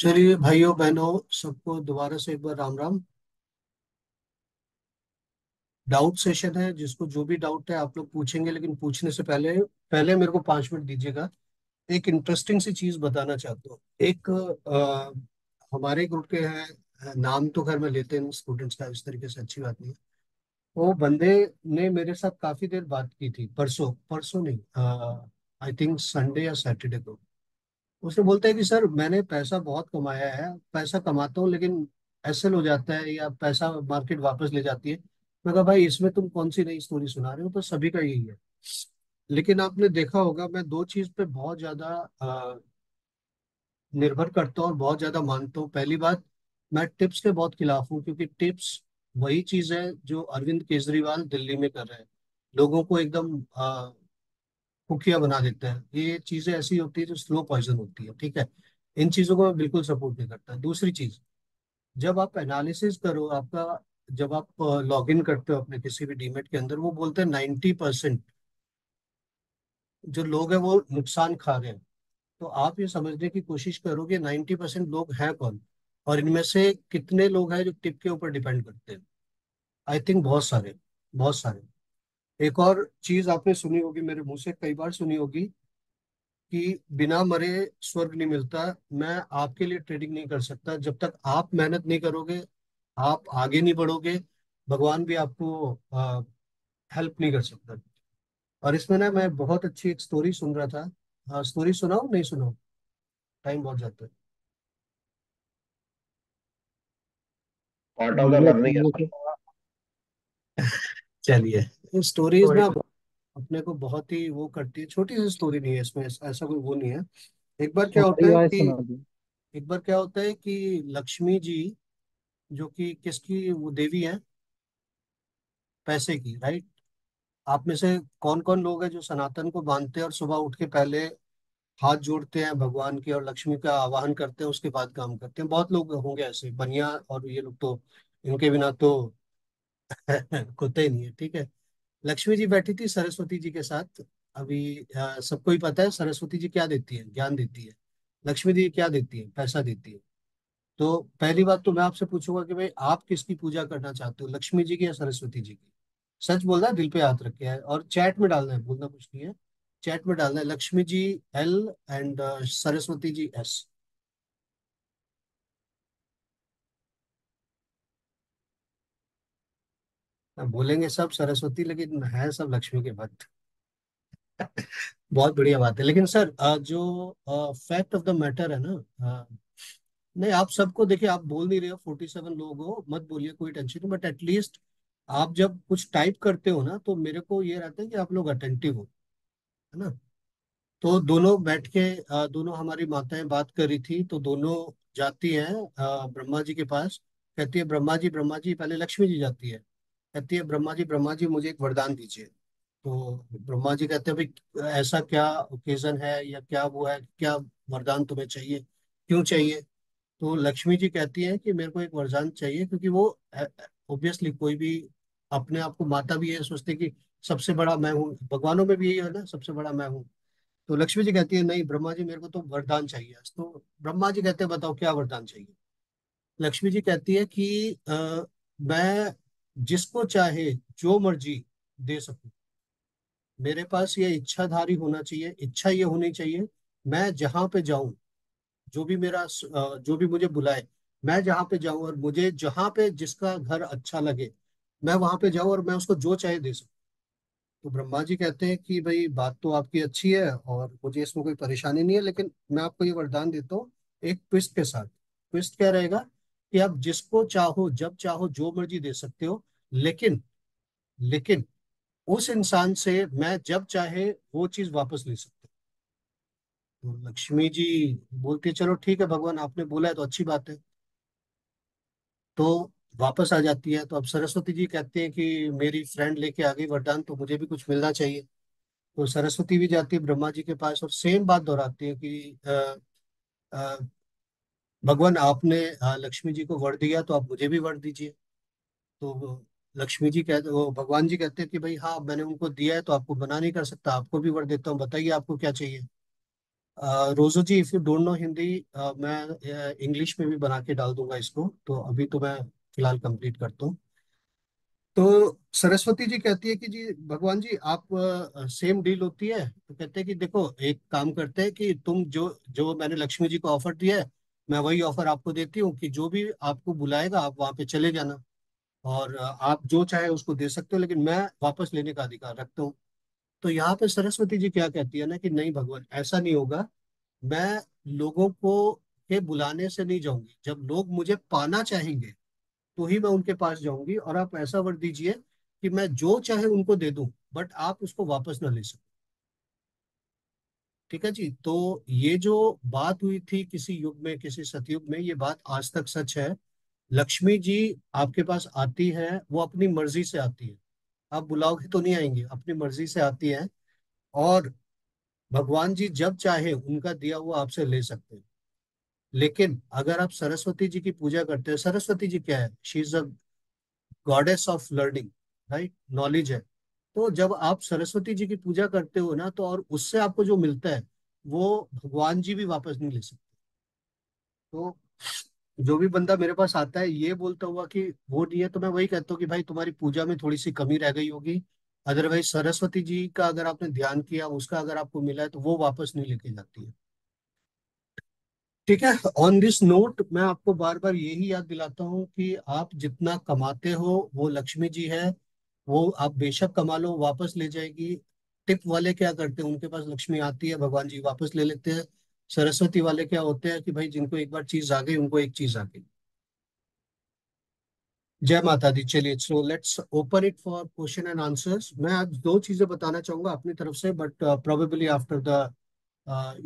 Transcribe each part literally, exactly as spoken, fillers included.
चलिए भाइयों बहनों सबको दोबारा से एक बार राम राम। डाउट सेशन है, जिसको जो भी डाउट है आप लोग पूछेंगे, लेकिन पूछने से पहले पहले मेरे को पांच मिनट दीजिएगा। एक इंटरेस्टिंग सी चीज बताना चाहता हूँ। एक आ, हमारे ग्रुप के हैं, नाम तो खैर मैं लेते हैं स्टूडेंट्स का इस तरीके से, अच्छी बात नहीं है। वो बंदे ने मेरे साथ काफी देर बात की थी परसों परसों नहीं, आई थिंक संडे या सैटरडे को। उसने बोलता है कि सर मैंने पैसा बहुत कमाया है, पैसा कमाता हूँ लेकिन एसएल हो जाता है या पैसा मार्केट वापस ले जाती है। मैं कहा भाई इसमें तुम कौन सी नई स्टोरी सुना रहे हो, तो सभी का यही है। लेकिन आपने देखा होगा मैं दो चीज पे बहुत ज्यादा निर्भर करता हूँ और बहुत ज्यादा मानता हूँ। पहली बात, मैं टिप्स के बहुत खिलाफ हूँ, क्योंकि टिप्स वही चीज है जो अरविंद केजरीवाल दिल्ली में कर रहे हैं, लोगों को एकदम खुफिया बना देते हैं। ये चीजें ऐसी होती है जो स्लो पॉइजन होती है, ठीक है। इन चीजों को मैं बिल्कुल सपोर्ट नहीं करता। दूसरी चीज, जब आप एनालिसिस करो आपका, जब आप लॉग इन करते हो अपने किसी भी डीमेट के अंदर, वो बोलते हैं नाइन्टी परसेंट जो लोग हैं वो नुकसान खा रहे हैं। तो आप ये समझने की कोशिश करो कि नाइन्टी परसेंट लोग हैं कौन, और इनमें से कितने लोग हैं जो टिप के ऊपर डिपेंड करते हैं। आई थिंक बहुत सारे बहुत सारे एक और चीज आपने सुनी होगी, मेरे मुंह से कई बार सुनी होगी, कि बिना मरे स्वर्ग नहीं मिलता। मैं आपके लिए ट्रेडिंग नहीं कर सकता जब तक आप मेहनत नहीं करोगे, आप आगे नहीं बढ़ोगे, भगवान भी आपको आ, हेल्प नहीं कर सकता। और इसमें ना मैं बहुत अच्छी एक स्टोरी सुन रहा था। हाँ, स्टोरी सुनाओ नहीं सुनाओ, टाइम बहुत जाता है। चलिए, स्टोरीज ना अपने को बहुत ही वो करती है। छोटी सी स्टोरी नहीं है इसमें, ऐसा कोई वो नहीं है। एक बार क्या होता है कि एक बार क्या होता है कि लक्ष्मी जी जो कि किसकी वो देवी है, पैसे की, राइट। आप में से कौन कौन लोग हैं जो सनातन को मानते हैं और सुबह उठ के पहले हाथ जोड़ते हैं भगवान के और लक्ष्मी का आवाहन करते हैं, उसके बाद काम करते हैं? बहुत लोग होंगे ऐसे, बनिया और ये लोग तो इनके बिना तो होते ही नहीं है, ठीक है। लक्ष्मी जी बैठी थी सरस्वती जी के साथ। अभी सबको ही पता है सरस्वती जी क्या देती है, ज्ञान देती है। लक्ष्मी जी क्या देती है, पैसा देती है। तो पहली बात तो मैं आपसे पूछूंगा कि भाई आप किसकी पूजा करना चाहते हो, लक्ष्मी जी की या सरस्वती जी की? सच बोल रहा है, दिल पे हाथ रखे है। और चैट में डालना है, बोलना कुछ नहीं है, चैट में डालना है Lakshmi ji L and Saraswati ji S. बोलेंगे सब सरस्वती लेकिन है सब लक्ष्मी के भक्त। बहुत बढ़िया बात है। लेकिन सर जो फैक्ट ऑफ द मैटर है ना, नहीं आप सबको देखिए, आप बोल नहीं रहे हो, फोर्टी सेवन लोग हो, मत बोलिए, कोई टेंशन नहीं। बट एटलीस्ट आप जब कुछ टाइप करते हो ना, तो मेरे को ये रहता है कि आप लोग अटेंटिव हो, है ना। तो दोनों बैठ के आ, दोनों हमारी माताएं बात कर रही थी। तो दोनों जाती हैं आ, ब्रह्मा जी के पास, कहती है ब्रह्मा जी ब्रह्मा जी, पहले लक्ष्मी जी जाती है, कहती है ब्रह्मा जी ब्रह्मा जी मुझे एक वरदान दीजिए। तो ब्रह्मा जी कहते हैं भाई ऐसा क्या ओकेजन है या क्या वो है, क्या वरदान तुम्हें चाहिए, क्यों चाहिए? तो लक्ष्मी जी कहती है कि मेरे को एक वरदान चाहिए, क्योंकि वो ऑब्वियसली कोई भी अपने आप को, माता भी है, सोचते कि सबसे बड़ा मैं हूँ, भगवानों में भी यही है ना, सबसे बड़ा मैं हूँ। तो लक्ष्मी जी कहती है नहीं ब्रह्मा जी मेरे को तो वरदान चाहिए। तो ब्रह्मा जी कहते हैं बताओ क्या वरदान चाहिए। लक्ष्मी जी कहती है कि आ, मैं जिसको चाहे जो मर्जी दे सकूं, मेरे पास ये इच्छाधारी होना चाहिए, इच्छा ये होनी चाहिए मैं जहाँ पे जाऊं, जो भी मेरा जो भी मुझे बुलाए मैं जहाँ पे जाऊं, और मुझे जहाँ पे जिसका घर अच्छा लगे मैं वहां पे जाऊं, और मैं उसको जो चाहे दे सकूं। तो ब्रह्मा जी कहते हैं कि भाई बात तो आपकी अच्छी है और मुझे इसमें कोई परेशानी नहीं है, लेकिन मैं आपको ये वरदान देता हूँ एक ट्विस्ट के साथ। ट्विस्ट क्या रहेगा कि आप जिसको चाहो जब चाहो जो मर्जी दे सकते हो, लेकिन लेकिन उस इंसान से मैं जब चाहे वो चीज वापस ले सकता हूँ। तो लक्ष्मी जी बोलती है चलो ठीक है भगवान आपने बोला है तो अच्छी बात है। तो वापस आ जाती है। तो अब सरस्वती जी कहते हैं कि मेरी फ्रेंड लेके आ गई वरदान, तो मुझे भी कुछ मिलना चाहिए। तो सरस्वती भी जाती है ब्रह्मा जी के पास और सेम बात दोहराती है कि आ, आ, भगवान आपने आ, लक्ष्मी जी को वर दिया तो आप मुझे भी वर दीजिए। तो लक्ष्मी जी कहते वो भगवान जी कहते हैं कि भाई हाँ मैंने उनको दिया है तो आपको मना नहीं कर सकता, आपको भी वर देता हूँ, बताइए आपको क्या चाहिए। Uh, Rojo ji, if you don't know Hindi, uh, मैं इंग्लिश uh, में भी बना के डाल दूंगा इसको, तो अभी तो मैं फिलहाल कंप्लीट करता हूँ। तो सरस्वती जी कहती है कि जी भगवान जी, आप uh, सेम डील होती है, तो कहते हैं कि देखो एक काम करते हैं कि तुम जो जो मैंने लक्ष्मी जी को ऑफर दिया है, मैं वही ऑफर आपको देती हूँ कि जो भी आपको बुलाएगा आप वहाँ पे चले जाना, और uh, आप जो चाहे उसको दे सकते हो, लेकिन मैं वापस लेने का अधिकार रखता हूँ। तो यहाँ पे सरस्वती जी क्या कहती है ना कि नहीं भगवान, ऐसा नहीं होगा, मैं लोगों को के बुलाने से नहीं जाऊंगी, जब लोग मुझे पाना चाहेंगे तो ही मैं उनके पास जाऊंगी, और आप ऐसा वर दीजिए कि मैं जो चाहे उनको दे दूं, बट आप उसको वापस ना ले सको। ठीक है जी। तो ये जो बात हुई थी किसी युग में, किसी सतयुग में, ये बात आज तक सच है। लक्ष्मी जी आपके पास आती है, वो अपनी मर्जी से आती है, आप बुलाओगे तो नहीं आएंगे, अपनी मर्जी से आती है, और भगवान जी जब चाहे उनका दिया हुआ आपसे ले सकते हैं। लेकिन अगर आप सरस्वती जी की पूजा करते हैं, सरस्वती जी क्या है, she is a goddess of learning, right, knowledge है। तो जब आप सरस्वती जी की पूजा करते हो ना, तो और उससे आपको जो मिलता है वो भगवान जी भी वापस नहीं ले सकते। तो जो भी बंदा मेरे पास आता है ये बोलता हुआ कि वो नहीं है, तो मैं वही कहता हूँ कि भाई तुम्हारी पूजा में थोड़ी सी कमी रह गई होगी, अदरवाइज सरस्वती जी का अगर आपने ध्यान किया, उसका अगर आपको मिला है, तो वो वापस नहीं लेके जाती है। ठीक है। ऑन दिस नोट मैं आपको बार बार यही याद दिलाता हूँ कि आप जितना कमाते हो वो लक्ष्मी जी है, वो आप बेशक कमा लो, वापस ले जाएगी। टिप वाले क्या करते हैं, उनके पास लक्ष्मी आती है, भगवान जी वापस ले लेते हैं। सरस्वती वाले क्या होते हैं कि भाई जिनको एक बार चीज आ गई उनको एक चीज आ गई। जय माता दी। चलिए, so let's open it for question and answers. मैं आज दो चीजें बताना चाहूंगा अपनी तरफ से, but probably after the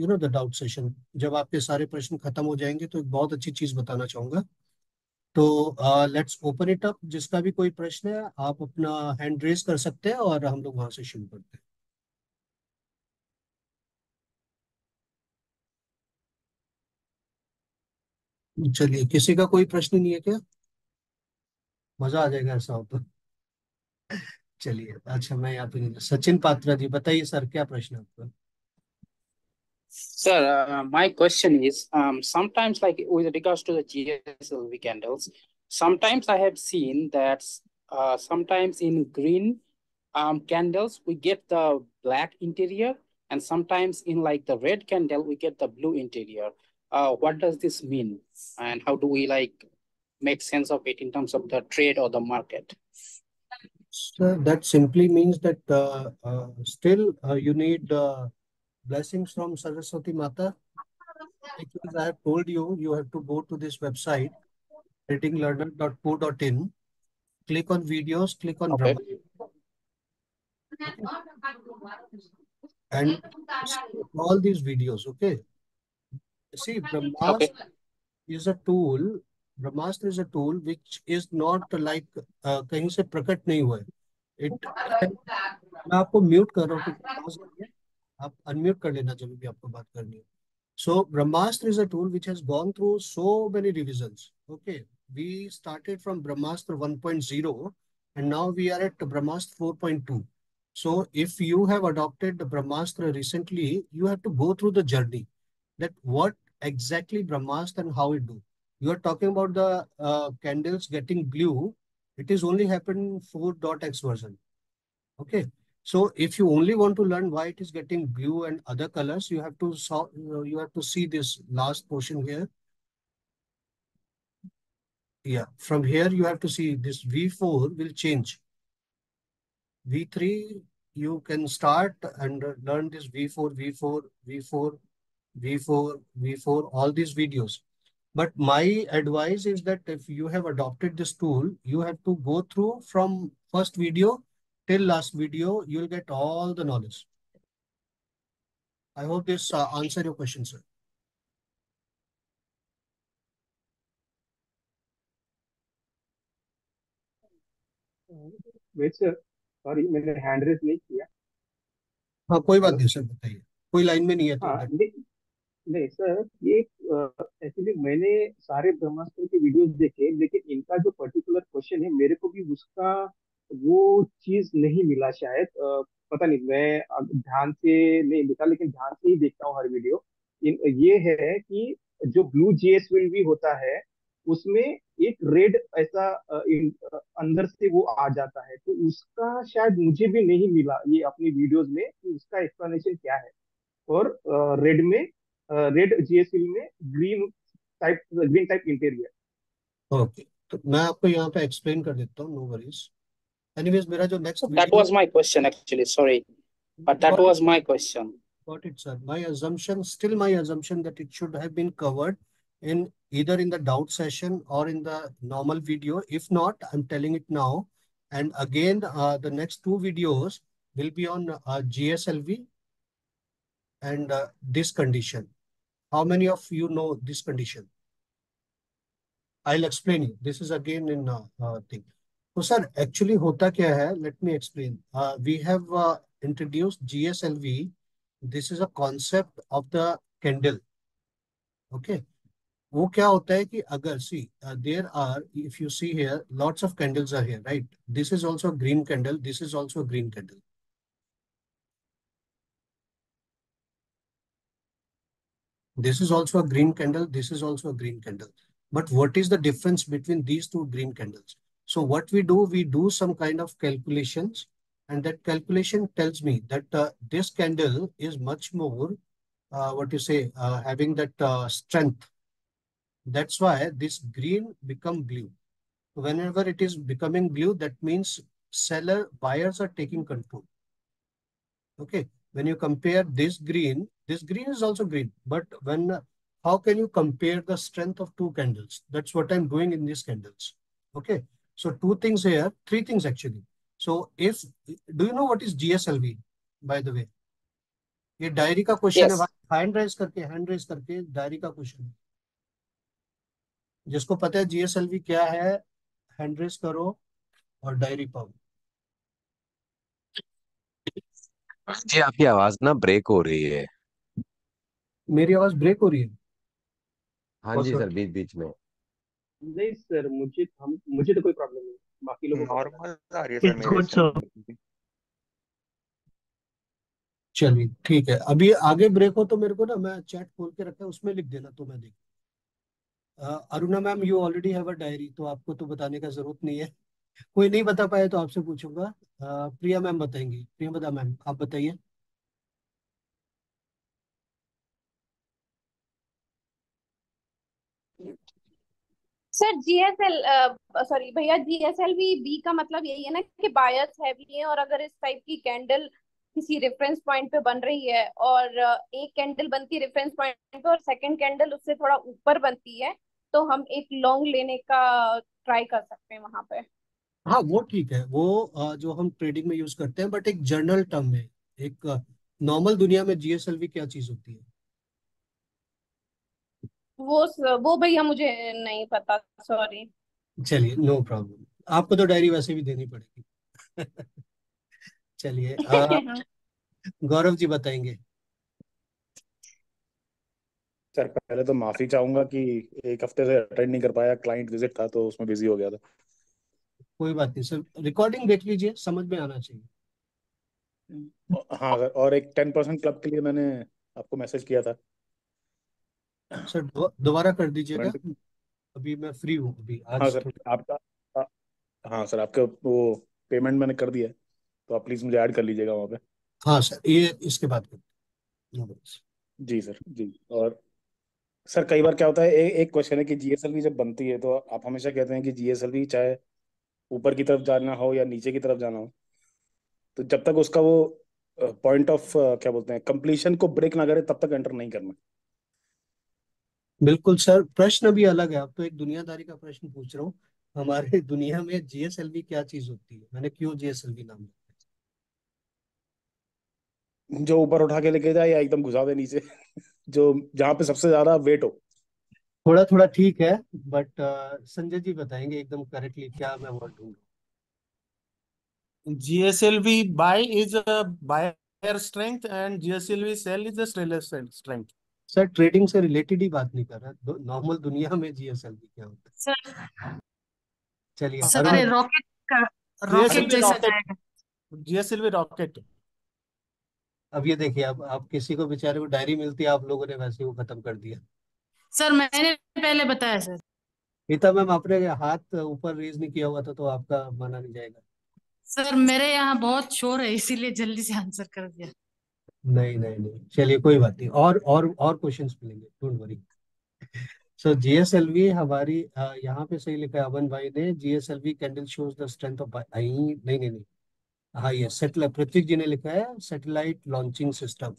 you know the doubt session, जब आपके सारे प्रश्न खत्म हो जाएंगे, तो एक बहुत अच्छी चीज बताना चाहूंगा। तो लेट्स ओपन इट अप। जिसका भी कोई प्रश्न है आप अपना हैंड रेज कर सकते हैं और हम लोग वहां से शुरू करते हैं। चलिए, किसी का कोई प्रश्न नहीं है क्या? मजा आ जाएगा ऐसा हो तो। चलिए, अच्छा मैं यहाँ पे सचिन पात्रा जी, बताइए सर क्या प्रश्न आपका? Sir, my question is, um, sometimes like with regards to the G S L V candles, sometimes I have seen that uh, sometimes in green um, candles we get the black interior, and sometimes in like the red candle we get the blue interior. Uh, what does this mean, and how do we like make sense of it in terms of the trade or the market? So that simply means that uh, uh, still uh, you need uh, blessings from Saraswati Mata, because I have told you, you have to go to this website, trading learner dot co dot in, click on videos, click on okay. Brahma, and all these videos, okay? See, Brahmastra okay. is a tool. Brahmastra is a tool which is not like uh, कहीं से प्रकट नहीं हुआ है। It, मैं आपको mute कर रहा हूँ, आप अनम्यूट कर लेना जब भी आपको बात करनी हो। So Brahmastra is a tool which has gone through so many revisions. Okay, we started from Brahmastra one point zero and now we are at Brahmastra four point two. So if you have adopted the Brahmastra recently, you have to go through the journey. That what exactly Brahmastra and how it do. You are talking about the uh, candles getting blue. It is only happened four point x version. Okay. So if you only want to learn why it is getting blue and other colors, you have to saw, you have to see this last portion here. Yeah. From here you have to see this V four will change. V three you can start and learn this V four, V four, V four. V four, V four, all these videos. But my advice is that if you have adopted this tool, you have to go through from first video till last video. You'll get all the knowledge. I hope this uh, answer your question, sir. Wait, sir. Sorry, मैंने hand raise नहीं किया। हाँ, कोई बात नहीं sir, बताइए, कोई line में नहीं है। हाँ, नहीं सर, ये एक्चुअली मैंने सारे ब्रह्मास्त्र के वीडियोस देखे, लेकिन इनका जो पर्टिकुलर क्वेश्चन है मेरे को भी उसका वो चीज नहीं मिला शायद, आ, पता नहीं, मैं ध्यान से नहीं देखा, लेकिन ध्यान से ही देखता हूँ हर वीडियो। ये है कि जो ब्लू जीएसएलवी होता है उसमें एक रेड ऐसा अंदर से वो आ जाता है, तो उसका शायद मुझे भी नहीं मिला ये अपनी वीडियोस में कि उसका एक्सप्लेनेशन क्या है। और रेड में रेड जीएसएलवी में green type green type interior. Okay, तो मैं आपको यहाँ पे एक्सप्लेन कर देता हूँ, नो वरीज। एनीवेज, मेरा जो next that was my question actually, sorry but that was my question. Got it, sir. My assumption, still my assumption that it should have been covered in either in the doubt session or in the normal video. If not, I'm telling it now. And again, uh, the next two videos will be on uh, G S L V and uh, this condition. How many of you know this condition? I'll explain you. This is again in uh, uh, thing. So, sir, actually, hota kya hai? Let me explain. Uh, we have uh, introduced G S L V. This is a concept of the candle. Okay. वो क्या होता है कि अगर see uh, there are, if you see here, lots of candles are here, right? This is also a green candle. This is also a green candle. This is also a green candle. This is also a green candle. But what is the difference between these two green candles? So what we do, we do some kind of calculations. And that calculation tells me that uh, this candle is much more, uh, what you say, uh, having that uh, strength. That's why this green become blue. Whenever it is becoming blue, that means seller buyers are taking control. Okay. When you compare this green, this green is also green. But when, uh, how can you compare the strength of two candles? That's what I'm doing in these candles. Okay. So two things here, three things actually. So if, do you know what is G S L V, by the way? ये diary का question yes. है, hand raise करके, hand raise करके diary का question है। जिसको पता है G S L V क्या है, हैंड रेज करो और डायरी पाओ। जी आपकी आवाज ना ब्रेक हो रही है। मेरी आवाज ब्रेक हो रही है? हाँ जी सर, बीच बीच में। नहीं सर, मुझे हम मुझे तो कोई प्रॉब्लम नहीं, बाकी लोग नॉर्मल आ रही है सर मेरे। चलिए ठीक है, अभी आगे ब्रेक हो तो मेरे को ना, मैं चैट खोल के रखा है उसमें लिख देना तो मैं देख। Aruna ma'am, you already have a diary, तो आपको तो बताने का जरूरत नहीं है। कोई नहीं बता पाया तो आपसे पूछूंगा, प्रिया मैम बताएंगी। प्रिया बता मैम, आप बताइए। सर जीएसएल सॉरी भैया, जीएसएलवी बी का मतलब यही है ना कि बायर्स हैवी है, और अगर इस टाइप की कैंडल किसी रेफरेंस पॉइंट पे बन रही है और एक कैंडल बनती है रेफरेंस पॉइंट पे और सेकंड कैंडल उससे थोड़ा ऊपर बनती है, तो हम एक लॉन्ग लेने का ट्राई कर सकते हैं वहां पे। हाँ वो ठीक है, वो जो हम ट्रेडिंग में यूज करते हैं, बट एक जनरल टर्म में, एक नॉर्मल दुनिया में जीएसएलवी क्या चीज होती है वो वो भैया मुझे नहीं पता, सॉरी। चलिए नो प्रॉब्लम, आपको तो डायरी वैसे भी देनी पड़ेगी। चलिए गौरव जी बताएंगे। सर पहले तो माफी चाहूंगा कि एक हफ्ते से अटेंड नहीं कर पाया, क्लाइंट विजिट था तो उसमें बिजी हो गया था। कोई बात नहीं सर, रिकॉर्डिंग देख लीजिए, समझ में आना चाहिए। हाँ सर, और एक टेन परसेंट क्लब के लिए मैंने आपको मैसेज किया था सर, दोबारा कर दीजिएगा, अभी मैं फ्री हूँ अभी आज। हाँ सर, आपका, हाँ सर आपका वो पेमेंट मैंने कर दिया है, तो आप प्लीज मुझे ऐड कर लीजिएगा वहाँ पे। हाँ सर, ये इसके बाद कर जी सर जी। और सर कई बार क्या होता है, ए, एक क्वेश्चन है कि जीएसएलवी जब बनती है तो आप हमेशा कहते हैं कि जीएसएलवी चाहे ऊपर की तरफ जाना हो या नीचे की तरफ जाना हो, तो जब तक उसका वो पॉइंट ऑफ क्या बोलते हैं कंप्लीशन को ब्रेक ना करे तब तक एंटर नहीं करना। बिल्कुल सर, प्रश्न भी अलग है, आप तो एक दुनियादारी का प्रश्न पूछ रहा हूँ। हमारे दुनिया में जीएसएलवी क्या चीज होती है, मैंने क्यों जीएसएलवी नाम रखा है? जो ऊपर उठा के लेके जाए या एकदम घुसा दे नीचे, जो जहाँ पे सबसे ज्यादा वेट हो। थोड़ा थोड़ा ठीक है, बट uh, संजय जी बताएंगे एकदम करेक्टली क्या मैं वर्ड ढूंढूं। GSLV buy is a buyer strength and GSLV sell is a seller strength. Sir trading से रिलेटेड ही बात नहीं कर रहा, नॉर्मल दुनिया में जीएसएलवी क्या होता है। चलिए सर, रॉकेट का रॉकेट जैसा जाएगा जीएसएलवी, रॉकेट अब ये देखिए, अब आप किसी को बेचारे को डायरी मिलती है, आप लोगों ने वैसे वो खत्म कर दिया। सर मैंने पहले बताया सर। गीता मैम आपने हाथ ऊपर रेज नहीं किया हुआ था तो आपका माना नहीं जाएगा। सर मेरे यहाँ बहुत शोर है इसीलिए जल्दी से आंसर कर दिया। नहीं नहीं नहीं चलिए कोई बात नहीं, और और और क्वेश्चंस मिलेंगे, डोंट वरी। सो जीएसएलवी हमारी यहाँ पे सही लिखा है अवन भाई ने, GSLV candle shows the strength of नहीं नहीं नहीं हाँ ये सैटेलाइट, पृथ्वी जी ने लिखा है सैटेलाइट लॉन्चिंग सिस्टम।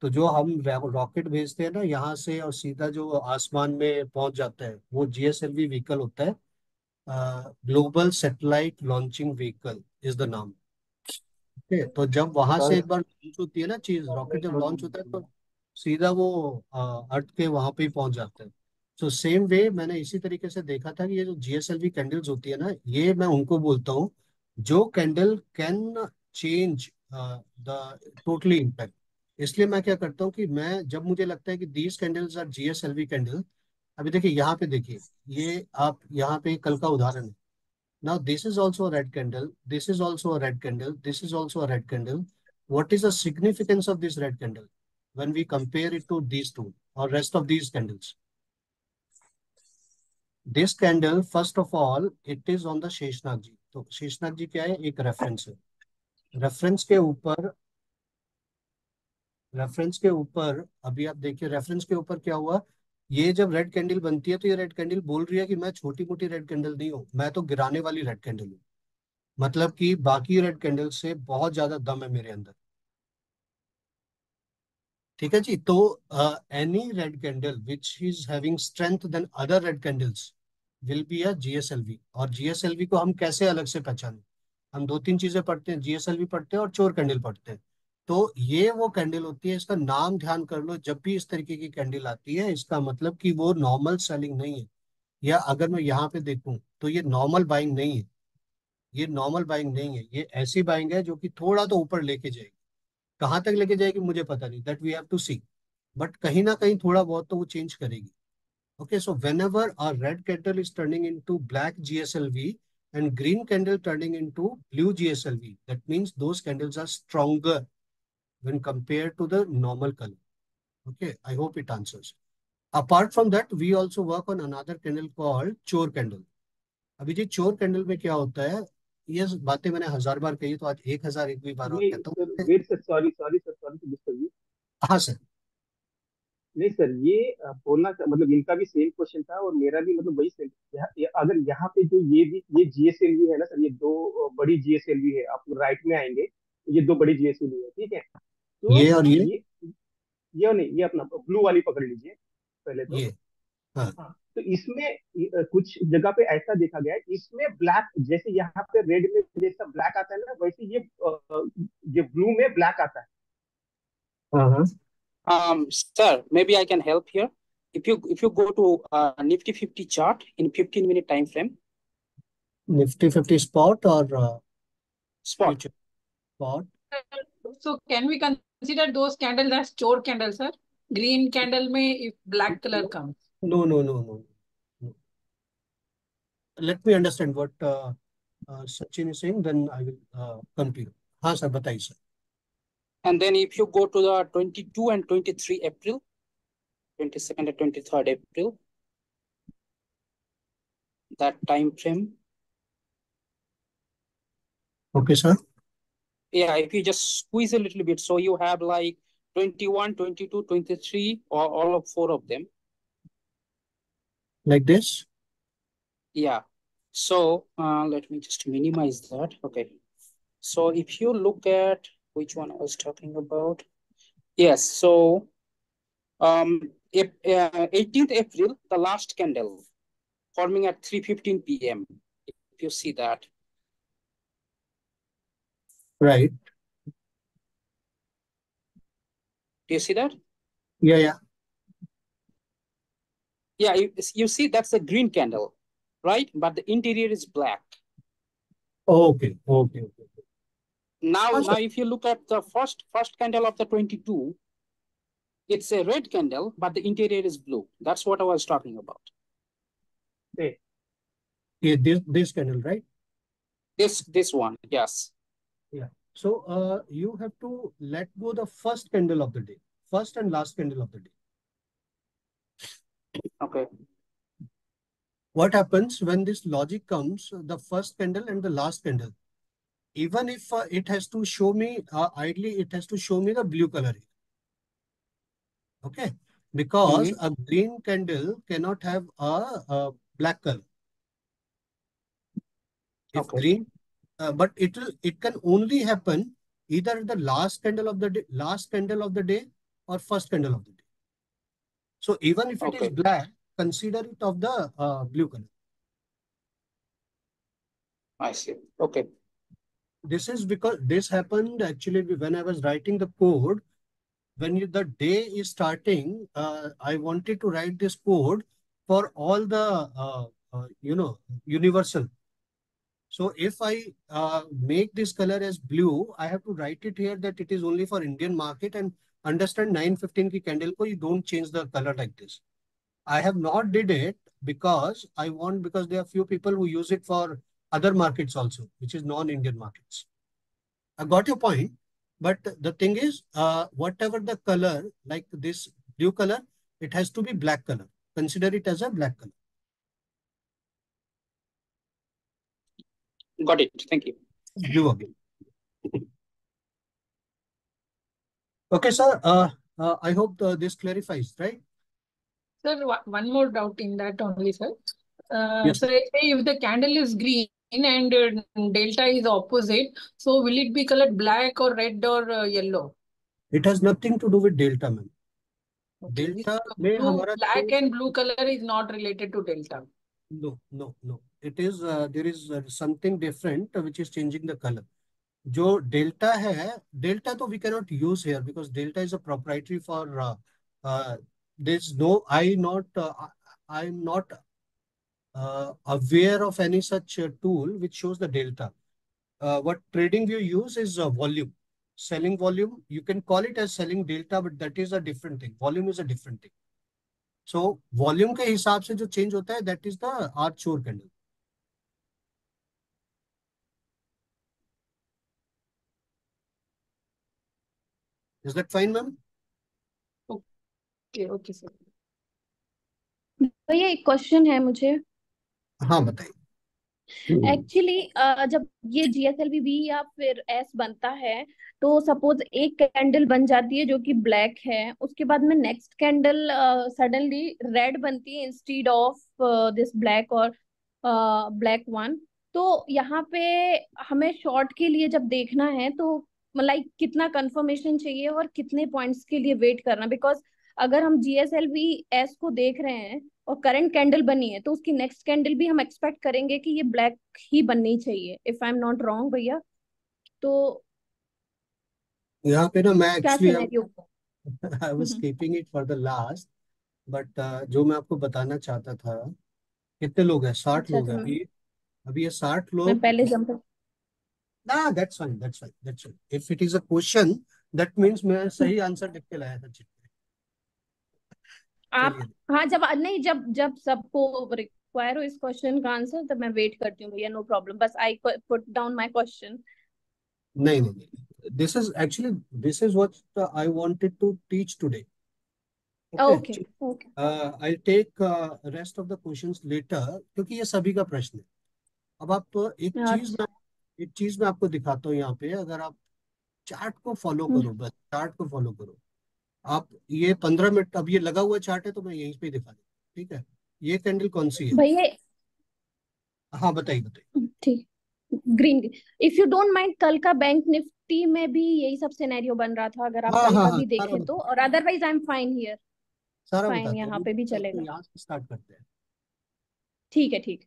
तो जो हम रॉकेट भेजते हैं ना यहाँ से और सीधा जो आसमान में पहुंच जाता है वो जीएसएलवी व्हीकल होता है। Global satellite launching vehicle is the नाम। okay, तो जब वहां से एक बार लॉन्च होती है ना चीज, रॉकेट जब लॉन्च होता है तो सीधा वो अर्थ के वहां पे ही पहुंच जाता है। तो सेम वे मैंने इसी तरीके से देखा था कि ये जो जीएसएलवी कैंडल्स होती है ना, ये मैं उनको बोलता हूँ जो candle can change the totally impact. इसलिए मैं क्या करता हूँ कि मैं जब मुझे लगता है कि these candles are GSLV candle, अभी देखिए यहाँ पे देखिए ये आप यहाँ पे कल का उदाहरण है ना, this is also red candle, this is also red candle, this is also red candle, what is the significance of this red candle when we compare it to these two और rest of these candles. This candle first of all it is on the Sheshnag ji, तो शेषनाग जी क्या है, एक reference है, reference के ऊपर reference के ऊपर अभी आप देखिए रेफरेंस के ऊपर क्या हुआ, ये जब रेड कैंडल बनती है तो ये रेड कैंडल बोल रही है कि मैं छोटी मोटी रेड कैंडल नहीं हूँ, मैं तो गिराने वाली रेड कैंडल हूँ, मतलब कि बाकी रेड कैंडल से बहुत ज्यादा दम है मेरे अंदर। ठीक है जी, तो any red candle which is having strength then other red candles will be a GSLV. और जीएसएलवी को हम कैसे अलग से पहचाने, हम दो तीन चीजें पढ़ते हैं, जीएसएलवी पढ़ते हैं और चोर कैंडल पढ़ते हैं। तो ये वो कैंडल होती है, इसका नाम ध्यान कर लो, जब भी इस तरीके की कैंडल आती है इसका मतलब कि वो नॉर्मल सेलिंग नहीं है, या अगर मैं यहाँ पे देखूं तो ये नॉर्मल बाइंग नहीं है, ये नॉर्मल बाइंग नहीं है, ये ऐसी बाइंग है जो कि थोड़ा तो ऊपर लेके जाएगी, कहाँ तक लेके जाएगी मुझे पता नहीं, that we have to see, but कहीं ना कहीं थोड़ा बहुत तो वो चेंज करेगी। Okay, so whenever a red candle is turning into black GSLV and green candle turning into blue GSLV, that means those candles are stronger when compared to the normal color. Okay, I hope it answers. Apart from that, we also work on another candle called चोर candle. अभी जी चोर candle में क्या होता है, ये बातें मैंने हजार बार कही तो आज एक हजार एक भी बार और कहता हूँ। Wait sir, sorry sorry sir, sorry to disturb you. हाँ सर, नहीं सर ये बोलना मतलब इनका भी सेम क्वेश्चन था और मेरा भी मतलब वही सेम। यह, अगर यहाँ पे जो ये भी ये जीएसएलवी है ना सर, ये दो बड़ी जीएसएलवी है, आप राइट में आएंगे ये दो बड़ी जीएसएलवी है, ठीक है। तो ये और ये ये, ये और नहीं ये अपना ब्लू वाली पकड़ लीजिए पहले तो ये, हाँ। हाँ, तो इसमें कुछ जगह पे ऐसा देखा गया है, इसमें ब्लैक जैसे यहाँ पे रेड में जैसा ब्लैक आता है ना, वैसे ये ये ब्लू में ब्लैक आता है। um, sir, maybe I can help here. If you if you go to uh, Nifty fifty chart in fifteen minute time frame. Nifty fifty spot or uh, spot future? Spot. So can we consider those candles as chor candles, sir? Green candle mein if black color comes. No, no, no, no. no. Let me understand what uh, uh, Sachin is saying. Then I will uh, continue. हाँ sir, बताइए sir. And then if you go to the twenty-two and twenty-three April, twenty-second and twenty-third April, that time frame. Okay, sir. Yeah, if you just squeeze a little bit, so you have like twenty-one, twenty-two, twenty-three, or all of four of them. Like this? Yeah. So uh, let me just minimize that. Okay. So if you look at which one I was talking about. Yes. So um, if, uh, eighteenth April, the last candle forming at three fifteen p m If you see that. Right. Do you see that? Yeah, yeah. Yeah, you, you see that's a green candle, right? But the interior is black. Oh, okay, okay, okay. Now, oh, now if you look at the first first candle of the twenty-two, it's a red candle, but the interior is blue. That's what I was talking about. Hey. Yeah, this this candle, right? This this one, yes. Yeah. So uh, you have to let go the first candle of the day, first and last candle of the day. Okay. What happens when this logic comes, the first candle and the last candle? Even if uh, it has to show me, uh, ideally it has to show me the blue color. Okay. Because mm-hmm. a green candle cannot have a, a black color. If okay. green, uh, but it will, it can only happen either the last candle of the day, last candle of the day, or first candle of the day. So even if okay. it is black, consider it of the uh, blue color. I see. Okay. This is because this happened actually when I was writing the code. When you, the day is starting, uh, I wanted to write this code for all the, uh, uh, you know, universal. So if I uh, make this color as blue, I have to write it here that it is only for Indian market, and understand nine fifteen ki candle ko you don't change the color like this. I have not did it because I want, because there are few people who use it for other markets also, which is non-Indian markets. I got your point. But the thing is, uh, whatever the color, like this blue color, it has to be black color. Consider it as a black color. Got it. Thank you. You again. Okay, sir. Uh, uh, I hope the, this clarifies, right? Sir, one more doubt in that only, sir. Uh, yes. So if the candle is green and uh, delta is opposite, so will it be colored black or red or uh, yellow? It has nothing to do with delta, ma'am. Okay. Delta blue, blue, black and blue color is not related to delta. No, no, no. It is uh, there is uh, something different uh, which is changing the color. Jo delta hai, delta though we cannot use here because delta is a proprietary for uh, uh, there's no I not uh, I am not. Uh, aware of any such uh, tool which shows the delta. Uh, what trading you use is uh, volume. Selling volume, you can call it as selling delta, but that is a different thing. Volume is a different thing. So, volume ke hisab se jo change hota hai, that is the R-Chore candle. Is that fine, ma'am? Okay, okay, sir. ये एक question है मुझे. हाँ बताइए. Actually uh, जब ये G S L V B या फिर S बनता है तो suppose एक कैंडल बन जाती है जो कि ब्लैक है, उसके बाद में नेक्स्ट कैंडल सडनली रेड बनती है इंस्टेड ऑफ दिस ब्लैक और ब्लैक वन. तो यहाँ पे हमें शॉर्ट के लिए जब देखना है तो लाइक कितना कंफर्मेशन चाहिए और कितने पॉइंट्स के लिए वेट करना, बिकॉज अगर हम G S L V S को देख रहे हैं और करंट कैंडल बनी है तो उसकी नेक्स्ट कैंडल भी हम एक्सपेक्ट करेंगे कि ये ब्लैक ही बननी चाहिए. If I am not wrong भैया, तो यहाँ पे ना मैं actually I was keeping it for the last, but जो मैं आपको बताना चाहता था, कितने लोग हैं? साठ लोग हैं अभी अभी ये साठ लोग. मैं पहले जंप ना, that's fine that's fine that's fine. If it is a question that means मैं सही आंसर लिख के लाया था. आप हाँ जब नहीं जब जब सबको रिक्वायर हो इस क्वेश्चन का आंसर तो मैं वेट करती हूँ भैया. नो प्रॉब्लम, बस I put down my question. नहीं नहीं, this is actually this is what I wanted to teach today. Okay okay, I take rest of the questions later क्योंकि ये सभी का प्रश्न है. अब आप एक चीज में एक चीज में आपको दिखाता हूँ यहाँ पे. अगर आप चार्ट को फॉलो करो, बस चार्ट को फॉलो करो आप. ये पंद्रह मिनट अब ये लगा हुआ चार्ट है तो मैं यहीं पे दिखा दूँ, ठीक है? ये कैंडल कौन सी है भैया? हाँ बताइए बताइए. ठीक, green. If you don't mind, कल का बैंक निफ्टी में भी यही सब सिनेरियो बन रहा था. अगर आप हाँ, हाँ, भी देखें तो, और otherwise I am fine here. सारा फाइन यहाँ पे भी चलेगा. यहाँ से स्टार्ट करते हैं, ठीक है? ठीक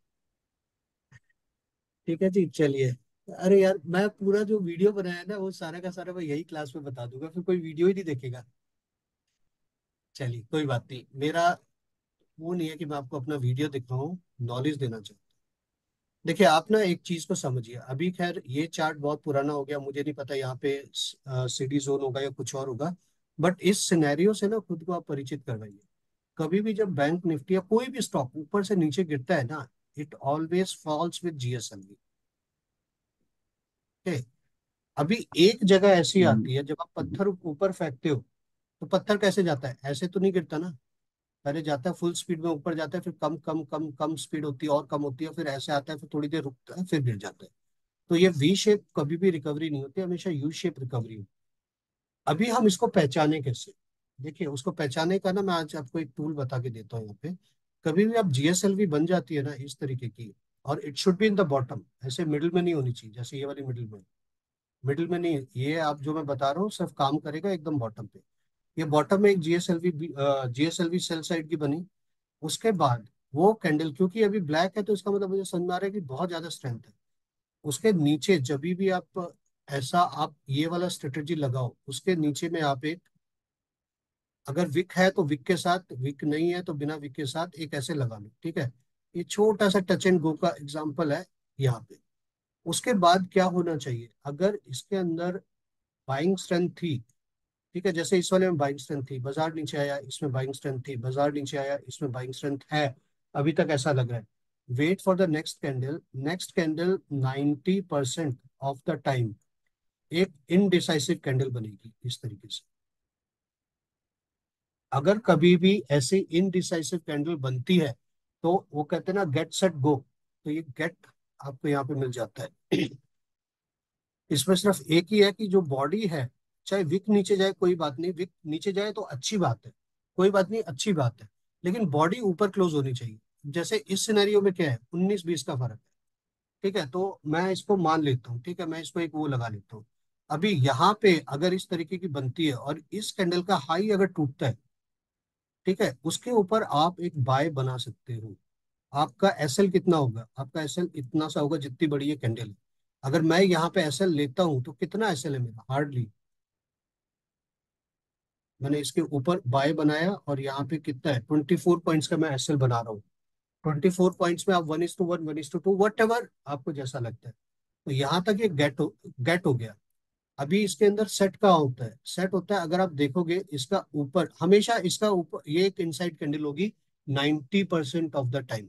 ठीक है जी, चलिए. अरे यार, मैं पूरा जो वीडियो बनाया ना वो सारा का सारा मैं यही क्लास में बता दूंगा, फिर कोई वीडियो ही नहीं देखेगा. चलिए कोई बात नहीं, मेरा वो नहीं है कि मैं आपको अपना वीडियो दिखाऊं, नॉलेज देना चाहता हूँ. देखिए आप ना एक चीज को समझिए. अभी खैर ये चार्ट बहुत पुराना हो गया, मुझे नहीं पता यहाँ पे सीडी जोन होगा या कुछ और होगा, बट इस सिनेरियो से ना खुद को आप परिचित करवाइए. कभी भी जब बैंक निफ्टी या कोई भी स्टॉक ऊपर से नीचे गिरता है ना, it always falls with GSLV. अभी एक जगह ऐसी आती है, जब आप पत्थर ऊपर फेंकते हो तो पत्थर कैसे जाता है? ऐसे तो नहीं गिरता ना, पहले जाता है फुल स्पीड में ऊपर जाता है, फिर कम कम कम कम स्पीड होती है और कम होती है, फिर ऐसे आता है, फिर थोड़ी देर रुकता है, फिर गिर जाता है। तो ये वी शेप कभी भी रिकवरी नहीं होती, हमेशा यू शेप रिकवरी होती। अभी हम इसको पहचाने कैसे? देखिए, उसको पहचाने का ना मैं आज आपको एक टूल बता के देता हूँ। यहाँ पे कभी भी आप जीएसएलवी बन जाती है ना इस तरीके की, और it should be in the bottom, ऐसे मिडिल में नहीं होनी चाहिए, जैसे ये वाली मिडिल में मिडिल में नहीं, ये आप जो मैं बता रहा हूँ सिर्फ काम करेगा एकदम बॉटम पे। ये बॉटम में एक जीएसएलवी जीएसएलवी सेल साइड की बनी, उसके बाद वो कैंडल क्योंकि अभी ब्लैक है तो इसका मतलब मुझे समझ आ रहा है कि बहुत ज्यादा स्ट्रेंथ है। उसके नीचे जब भी आप ऐसा आप ये वाला स्ट्रेटेजी लगाओ, उसके नीचे में आप एक, अगर विक है तो विक के साथ, विक नहीं है तो बिना विक के साथ एक ऐसे लगा लो, ठीक है? ये छोटा सा टच एंड गो का एग्जाम्पल है यहाँ पे। उसके बाद क्या होना चाहिए, अगर इसके अंदर बाइंग स्ट्रेंथ थी, ठीक है, जैसे इस वाले में बाइंग स्ट्रेंथ थी, बाजार नीचे आया, इसमें बाइंग स्ट्रेंथ थी, बाजार नीचे आया, इसमें बाइंग स्ट्रेंथ है, अभी तक ऐसा लग रहा है, wait for the next candle. Next candle ninety percent of the time एक इनडिसाइसिव कैंडल बनेगी इस तरीके से। अगर कभी भी ऐसी इनडिसाइसिव कैंडल बनती है तो वो कहते हैं ना गेट सेट गो, तो ये गेट आपको यहाँ पे मिल जाता है। इसमें सिर्फ एक ही है कि जो बॉडी है, चाहे विक नीचे जाए कोई बात नहीं, विक नीचे जाए तो अच्छी बात है, कोई बात नहीं, अच्छी बात है, लेकिन बॉडी ऊपर क्लोज होनी चाहिए। जैसे इस सिनेरियो में क्या है, उन्नीस बीस का फर्क है, ठीक है, तो मैं इसको मान लेता हूँ, ठीक है, मैं इसको एक वो लगा लेता हूँ। अभी यहाँ पे अगर इस तरीके की बनती है और इस कैंडल का हाई अगर टूटता है, ठीक है, उसके ऊपर आप एक बाय बना सकते हो। आपका एसएल कितना होगा? आपका एसएल इतना सा होगा जितनी बड़ी ये कैंडल है। अगर मैं यहाँ पे एसएल लेता हूँ तो कितना एसएल है मेरा? हार्डली मैंने इसके ऊपर बाय बनाया और यहाँ पे कितना है, चौबीस पॉइंट्स का मैं एसएल बना रहा हूँ। चौबीस पॉइंट्स में आप one is two one one is two two whatever आपको जैसा लगता है। तो यहाँ तक ये गेट हो, गेट हो गया। अभी इसके अंदर सेट का होता है, सेट होता है अगर आप देखोगे इसका ऊपर हमेशा इसका ऊपर, ये एक इनसाइड कैंडल होगी नब्बे परसेंट ऑफ द टाइम।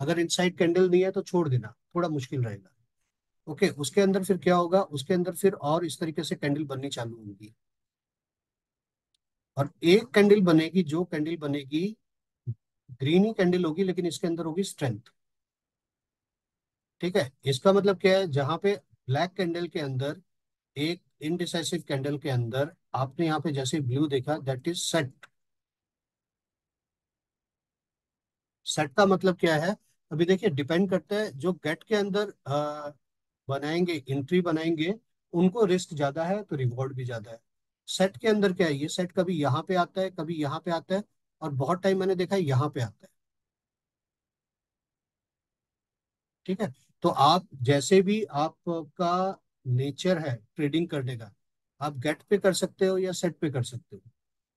अगर इनसाइड कैंडल नहीं है तो छोड़ देना, थोड़ा मुश्किल रहेगा, ओके। उसके अंदर फिर क्या होगा, उसके अंदर फिर और इस तरीके से कैंडल बननी चालू होगी और एक कैंडल बनेगी, जो कैंडल बनेगी ग्रीन ही कैंडल होगी, लेकिन इसके अंदर होगी स्ट्रेंथ, ठीक है। इसका मतलब क्या है, जहां पे ब्लैक कैंडल के अंदर एक इनडिसाइसिव कैंडल के अंदर आपने यहाँ पे जैसे ब्लू देखा, दैट इज सेट। सेट का मतलब क्या है, अभी देखिए डिपेंड करता है, जो गेट के अंदर आ, बनाएंगे, एंट्री बनाएंगे, उनको रिस्क ज्यादा है तो रिवॉर्ड भी ज्यादा है। सेट के अंदर क्या है, ये सेट कभी यहाँ पे आता है, कभी यहाँ पे आता है, और बहुत टाइम मैंने देखा है यहाँ पे आता है, ठीक है। तो आप जैसे भी आपका नेचर है ट्रेडिंग करने का, आप गेट पे कर सकते हो या सेट पे कर सकते हो,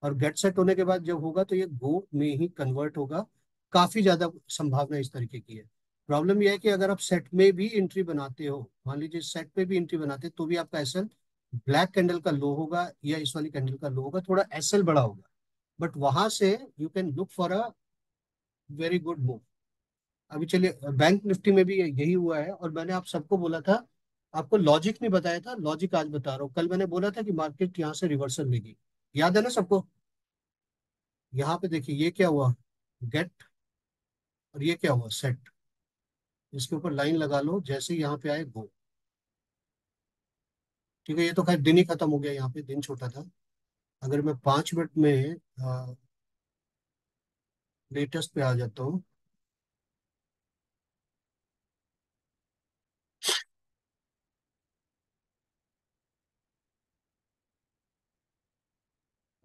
और गेट सेट होने के बाद जब होगा तो ये गो में ही कन्वर्ट होगा। काफी ज्यादा संभावना इस तरीके की है। प्रॉब्लम यह है कि अगर आप सेट में भी एंट्री बनाते हो, मान लीजिए सेट पे भी एंट्री बनाते हो, तो भी आपका एसएल ब्लैक कैंडल का लो होगा या इस वाली कैंडल का लो होगा, थोड़ा एसएल बड़ा होगा, बट वहां से you can look for a very good move. अभी चलिए बैंक निफ्टी में भी यही हुआ है, और मैंने आप सबको बोला था, आपको लॉजिक नहीं बताया था, लॉजिक आज बता रहा हूँ। कल मैंने बोला था कि मार्केट यहाँ से रिवर्सल लेगी, याद है ना सबको? यहाँ पे देखिए ये क्या हुआ, गेट, और ये क्या हुआ, सेट। इसके ऊपर लाइन लगा लो, जैसे यहाँ पे आए गो, ठीक है। ये तो खैर दिन ही खत्म हो गया, यहाँ पे दिन छोटा था। अगर मैं पांच मिनट में आ, लेटेस्ट पे आ जाता हूँ,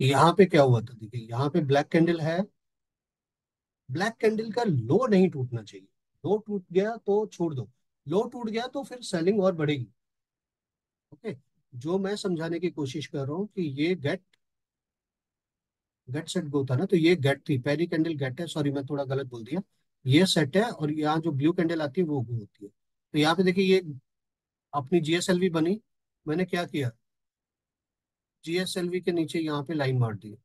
यहाँ पे क्या हुआ था, देखिए यहाँ पे ब्लैक कैंडल है, ब्लैक कैंडल का लो नहीं टूटना चाहिए। लो टूट गया तो छोड़ दो, लो टूट गया तो फिर सेलिंग और बढ़ेगी, ओके। जो मैं समझाने की कोशिश कर रहा हूँ कि ये गेट गेट सेट गो था ना, तो ये गेट थी, पहली कैंडल गेट है, सॉरी मैं थोड़ा गलत बोल दिया, ये सेट है, और यहाँ जो ब्लू कैंडल आती है वो गो होती है। तो यहाँ पे देखिए ये अपनी जीएसएलवी बनी, मैंने क्या किया, जीएसएलवी के नीचे यहाँ पे लाइन मार दी,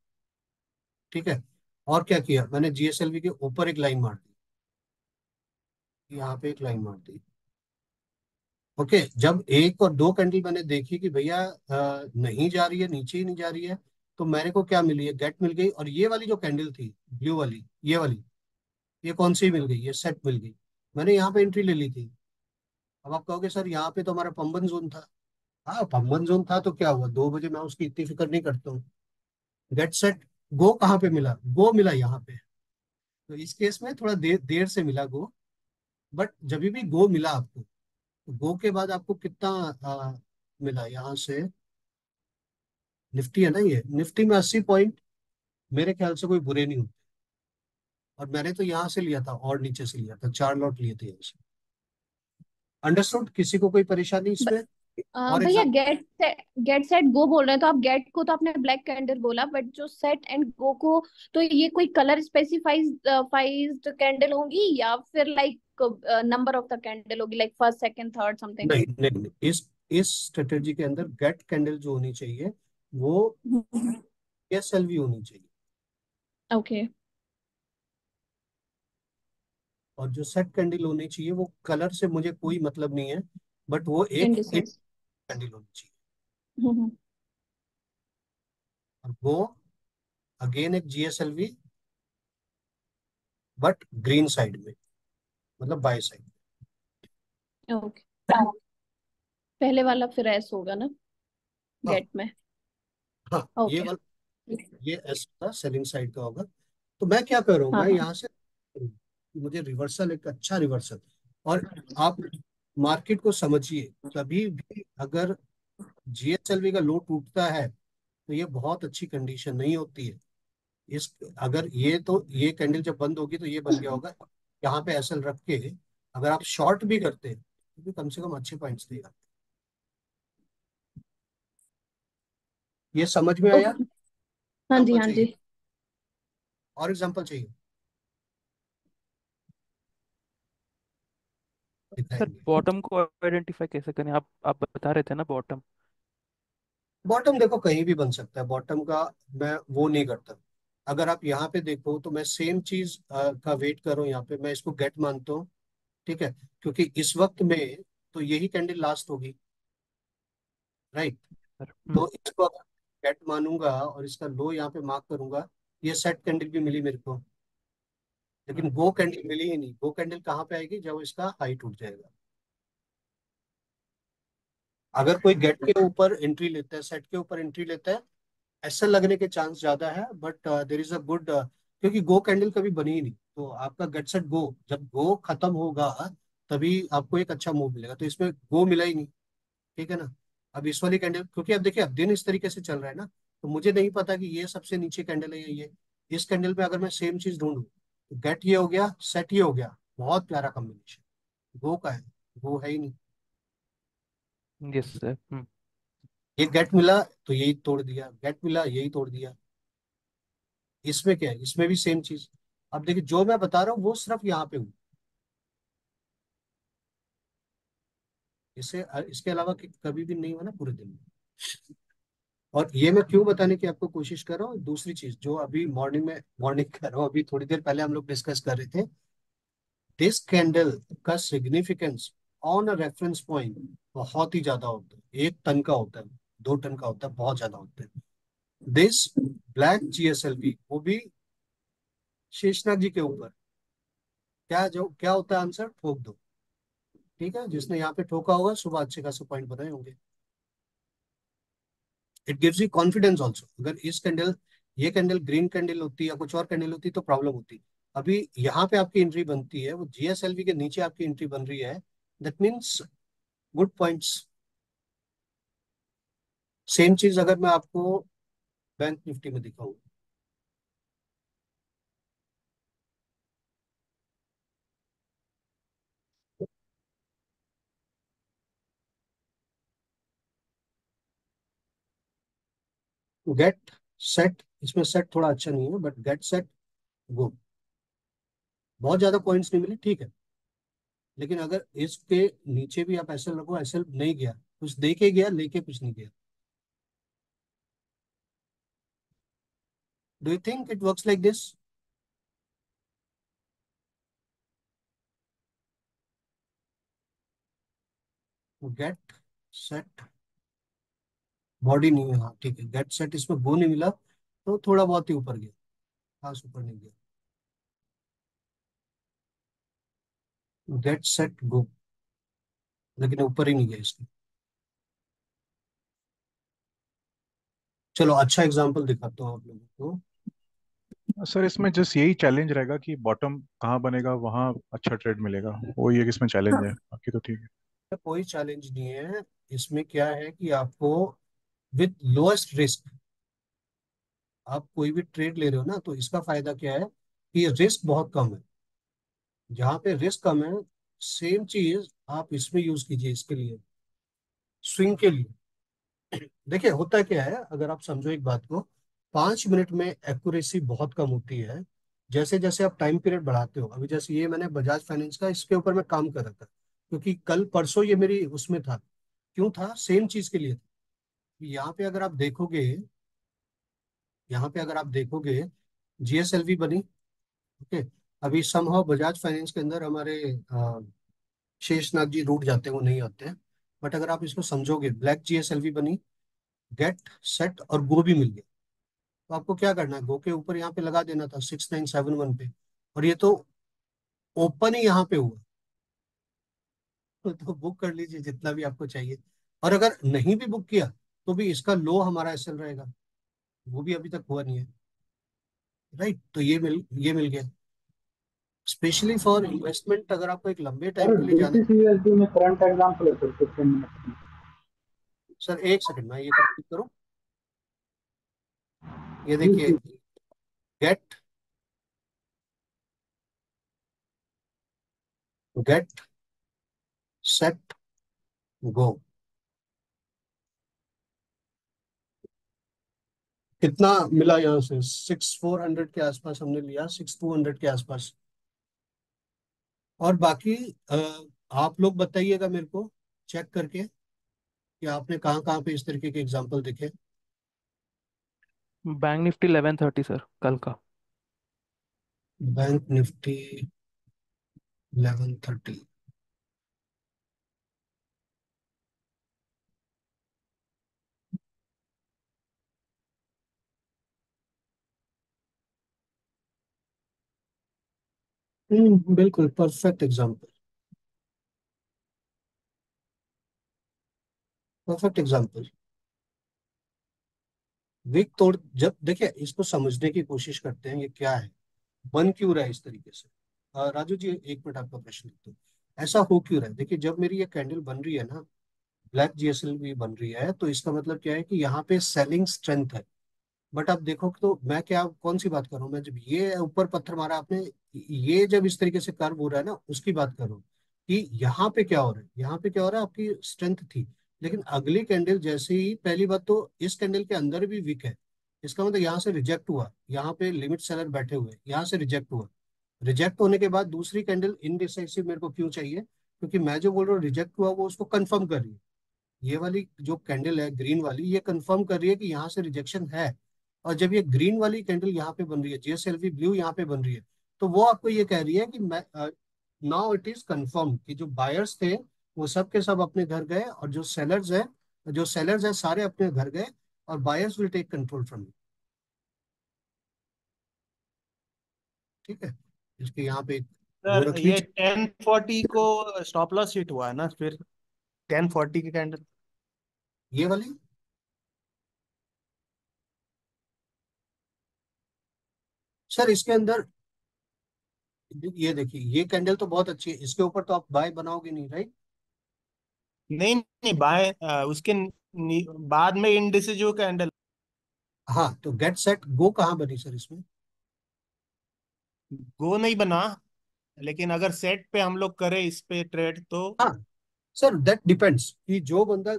ठीक है, और क्या किया मैंने, जीएसएलवी के ऊपर एक लाइन मार दी, यहाँ पे एक लाइन मार दी, ओके okay, जब एक और दो कैंडल मैंने देखी कि भैया नहीं जा रही है, नीचे ही नहीं जा रही है, तो मेरे को क्या मिली है, गेट मिल गई। और ये वाली जो कैंडल थी ब्लू वाली, ये वाली, ये कौन सी मिल गई, ये सेट मिल गई। मैंने यहाँ पे एंट्री ले ली थी। अब आप कहोगे सर यहाँ पे तो हमारा पंबन जोन था। हाँ पंबन जोन था तो क्या हुआ, दो बजे मैं उसकी इतनी फिक्र नहीं करता हूँ। गेट सेट गो कहाँ पे मिला, गो मिला यहाँ पे, तो इस केस में थोड़ा देर देर से मिला गो, बट जब भी गो मिला आपको, गो के बाद आपको कितना आ, मिला, यहाँ से निफ्टी है ना, ये निफ्टी में अस्सी पॉइंट, मेरे ख्याल से कोई बुरे नहीं होते। और मैंने तो यहाँ से लिया था और नीचे से लिया था, चार लॉट लिए थे यहाँ से। अंडरस्टूड, किसी को कोई परेशानी इसमें? भैया get set, get set go बोल रहे हैं, तो आप गेट को तो आपने ब्लैक कैंडल बोला, बट जो सेट एंड गो को, तो ये कोई कलर स्पेसिफाइड कैंडल होंगी या फिर like number of the candle होगी, like first second third something? नहीं नहीं, इस इस स्ट्रेटजी के अंदर गेट कैंडल जो होनी चाहिए वो जीएसएलवी होनी चाहिए। Okay okay. और जो सेट कैंडल होनी चाहिए वो कलर से मुझे कोई मतलब नहीं है, बट वो एक कैंडल होनी चाहिए। और वो अगेन एक जीएसएलवी, बट ग्रीन साइड में, मतलब बाय साइड। ओके पहले वाला फिर एस होगा ना गेट में? हाँ okay. ये वाला, ये एस का सेलिंग साइड का होगा। तो मैं क्या कर रहा हूँ, हाँ, मैं यहाँ से मुझे रिवर्सल, एक अच्छा रिवर्सल। और आप मार्केट को समझिए, कभी भी अगर जीएसएलवी का लो टूटता है तो ये बहुत अच्छी कंडीशन नहीं होती है। इस अगर ये, तो ये कैंडल जब बंद होगी तो ये बन गया होगा, यहाँ पे एसएल रख के अगर आप शॉर्ट भी करते हैं तो कम से कम अच्छे पॉइंट्स देगा। ये समझ में आया? हाँ जी हाँ जी। और एग्जांपल चाहिए सर, बॉटम को आइडेंटिफाई कैसे करें? आप आप बता रहे थे ना बॉटम। बॉटम देखो कहीं भी बन सकता है, बॉटम का मैं वो नहीं करता। अगर आप यहाँ पे देखो तो मैं सेम चीज का वेट करूँ, यहाँ पे मैं इसको गेट मानता हूँ, ठीक है, क्योंकि इस वक्त में तो यही कैंडल लास्ट होगी, राइट? तो इसको गेट मानूंगा और इसका लो यहाँ पे मार्क करूंगा। ये सेट कैंडल भी मिली मेरे को, लेकिन गो कैंडल मिली ही नहीं। गो कैंडल कहाँ पे आएगी, जब इसका हाई टूट जाएगा। अगर कोई गेट के ऊपर एंट्री लेता है, सेट के ऊपर एंट्री लेता है, ऐसा लगने के चांस ज्यादा है, but there is a good, क्योंकि गो कैंडल कभी बनी ही नहीं। तो आपका गेट सेट गो, जब गो खत्म होगा तभी आपको एक अच्छा मूव मिलेगा। तो इसमें गो मिला ही नहीं, ठीक है ना। अब इस वाली कैंडल, क्योंकि अब देखिए अब दिन इस तरीके से चल रहा है ना, तो मुझे नहीं पता कि ये सबसे नीचे कैंडल है या ये। इस कैंडल पे अगर मैं सेम चीज ढूंढू तो गेट ये हो गया, सेट ये हो गया, बहुत प्यारा कॉम्बिनेशन। गो का है, गो है ही नहीं। Yes sir. ये गेट मिला तो यही तोड़ दिया, गेट मिला यही तोड़ दिया। इसमें क्या है, इसमें भी सेम चीज। अब देखिए जो मैं बता रहा हूँ वो सिर्फ यहाँ पे हूँ, इससे इसके अलावा कभी भी नहीं हुआ ना पूरे दिन में। और ये मैं क्यों बताने की आपको कोशिश कर रहा हूँ, दूसरी चीज जो अभी मॉर्निंग में मॉर्निंग कर रहा हूँ, अभी थोड़ी देर पहले हम लोग डिस्कस कर रहे थे, दिस कैंडल का significance on a reference point बहुत ही ज्यादा होता है। एक टन का होता है, दो टन का होता है, बहुत ज्यादा होता है। दिस ब्लैक जीएसएलवी, वो भी शेषनाग जी के ऊपर, क्या जो क्या होता है आंसर, ठोक दो, ठीक है। जिसने यहाँ पे ठोका होगा सुबह अच्छे खासे पॉइंट बनाए होंगे। It gives you confidence also. अगर इस कैंडल, ये कैंडल ग्रीन कैंडल होती या कुछ और कैंडल होती तो प्रॉब्लम होती। अभी यहाँ पे आपकी एंट्री बनती है, वो जीएसएलवी के नीचे आपकी एंट्री बन रही है, that means good points. Same चीज अगर मैं आपको बैंक निफ्टी में दिखाऊं, गेट सेट, इसमें सेट थोड़ा अच्छा नहीं है, बट गेट सेट गो, बहुत ज्यादा पॉइंट्स नहीं मिले, ठीक है। लेकिन अगर इसके नीचे भी आप एसएल रखो, एसएल नहीं गया, कुछ देके गया, लेके कुछ नहीं गया। Do you think it works like this? Get set body नहीं है, हाँ ठीक है गेट सेट, इसमें वो नहीं मिला तो थोड़ा बहुत ही ऊपर गया, खास ऊपर नहीं गया, गेट सेट गो, लेकिन ऊपर ही नहीं गया इसके। चलो अच्छा एग्जांपल दिखाता हूँ आप लोगों को। सर इसमें जस्ट यही चैलेंज रहेगा कि बॉटम कहाँ बनेगा वहाँ अच्छा ट्रेड मिलेगा, वो ये इसमें चैलेंज है, बाकी तो ठीक है। कोई चैलेंज नहीं है इसमें, क्या है कि आपको विद लोएस्ट रिस्क आप कोई भी ट्रेड ले रहे हो ना, तो इसका फायदा क्या है कि रिस्क बहुत कम है। जहाँ पे रिस्क कम है सेम चीज आप इसमें यूज कीजिए, इसके लिए स्विंग के लिए। देखिए होता क्या है, अगर आप समझो एक बात को, पांच मिनट में एक्यूरेसी बहुत कम होती है जैसे जैसे आप टाइम पीरियड बढ़ाते हो। अभी जैसे ये मैंने बजाज फाइनेंस का इसके ऊपर मैं काम कर रहा था, क्योंकि कल परसों ये मेरी उसमें था, क्यों था, सेम चीज के लिए था। यहाँ पे अगर आप देखोगे, यहाँ पे अगर आप देखोगे जीएसएलवी बनी, ओके अभी समहाउ बजाज फाइनेंस के अंदर हमारे शेषनाग जी रूट जाते हैं, वो नहीं आते हैं, बट अगर आप इसको समझोगे ब्लैक जीएसएलवी बनी, गेट सेट और गो भी मिल गया। तो आपको क्या करना है, गो के ऊपर यहाँ पे लगा देना था सिक्स नाइन सेवन वन पे, और ये तो ओपन ही यहाँ पे हुआ, तो बुक कर लीजिए जितना भी आपको चाहिए। और अगर नहीं भी बुक किया तो भी इसका लो हमारा एसएल रहेगा, वो भी अभी तक हुआ नहीं है, राइट। तो ये मिल ये मिल गया स्पेशली फॉर इन्वेस्टमेंट। अगर आपको एक लंबे टाइम के लिए जाना है सर, एक सेकंड मैं ये कंप्लीट करूँ। ये देखिए गेट गेट सेट गो, कितना मिला यहाँ से, सिक्स फोर हंड्रेड के आसपास हमने लिया, सिक्स टू हंड्रेड के आसपास। और बाकी आप लोग बताइएगा मेरे को चेक करके कि आपने कहाँ कहाँ पे इस तरीके के एग्जांपल देखे। Bank Nifty eleven thirty sir कल का, बैंक निफ्टी इलेवन थर्टी, हम्म बिल्कुल perfect example, perfect example. Wick तोड़, जब देखिए इसको समझने की कोशिश करते हैं ये क्या है, बन क्यों रहा है इस तरीके से। आ, राजू जी एक मिनट आपका प्रश्न लिखते हैं, ऐसा हो क्यों रहा है। देखिए जब मेरी ये कैंडल बन रही है ना ब्लैक जीएसएलवी बन रही है, तो इसका मतलब क्या है कि यहाँ पे सेलिंग स्ट्रेंथ है। बट आप देखो तो मैं क्या, कौन सी बात कर रहा हूँ मैं, जब ये ऊपर पत्थर मारा आपने, ये जब इस तरीके से कर्व हो रहा है ना उसकी बात कर रहा हूँ कि यहाँ पे क्या हो रहा है, यहाँ पे क्या हो रहा है, आपकी स्ट्रेंथ थी। लेकिन अगली कैंडल जैसे ही, पहली बात तो इस कैंडल के अंदर भी वीक है, इसका मतलब यहाँ से रिजेक्ट हुआ, यहाँ पे लिमिट सेलर बैठे हुए, यहाँ से रिजेक्ट हुआ। रिजेक्ट होने के बाद दूसरी कैंडल इनडिसाइसिव मेरे को क्यों चाहिए, क्योंकि मैं जो बोल रहा हूँ रिजेक्ट हुआ वो उसको कंफर्म कर रही है। ये वाली जो कैंडल है ग्रीन वाली, ये कंफर्म कर रही है कि यहाँ से रिजेक्शन है। और जब ये ग्रीन वाली कैंडल यहाँ पे बन रही है, जीएसएलवी ब्लू यहाँ पे बन रही है, तो वो आपको ये कह रही है कि मैं नाउ इट इज कंफर्म कि जो बायर्स थे वो सब के सब अपने घर गए, और जो सेलर्स है जो सेलर्स है सारे अपने घर गए, और buyers will take control from you, ठीक है। इसके यहाँ पे सर ये टेन फोर्टी को स्टॉप लॉस हिट हुआ है ना, फिर टेन फोर्टी की कैंडल ये वाली, सर इसके अंदर ये देखिए ये कैंडल तो बहुत अच्छी है, इसके ऊपर तो आप बाय बनाओगे नहीं, राइट। नहीं नहीं बाय आ, उसके बाद में इंडिसिजिव कैंडल, हाँ तो गेट सेट गो कहाँ बनी सर, इसमें गो नहीं बना, लेकिन अगर सेट पे हम लोग करें इस पे ट्रेड तो हाँ सर दैट डिपेंड्स कि जो बंदा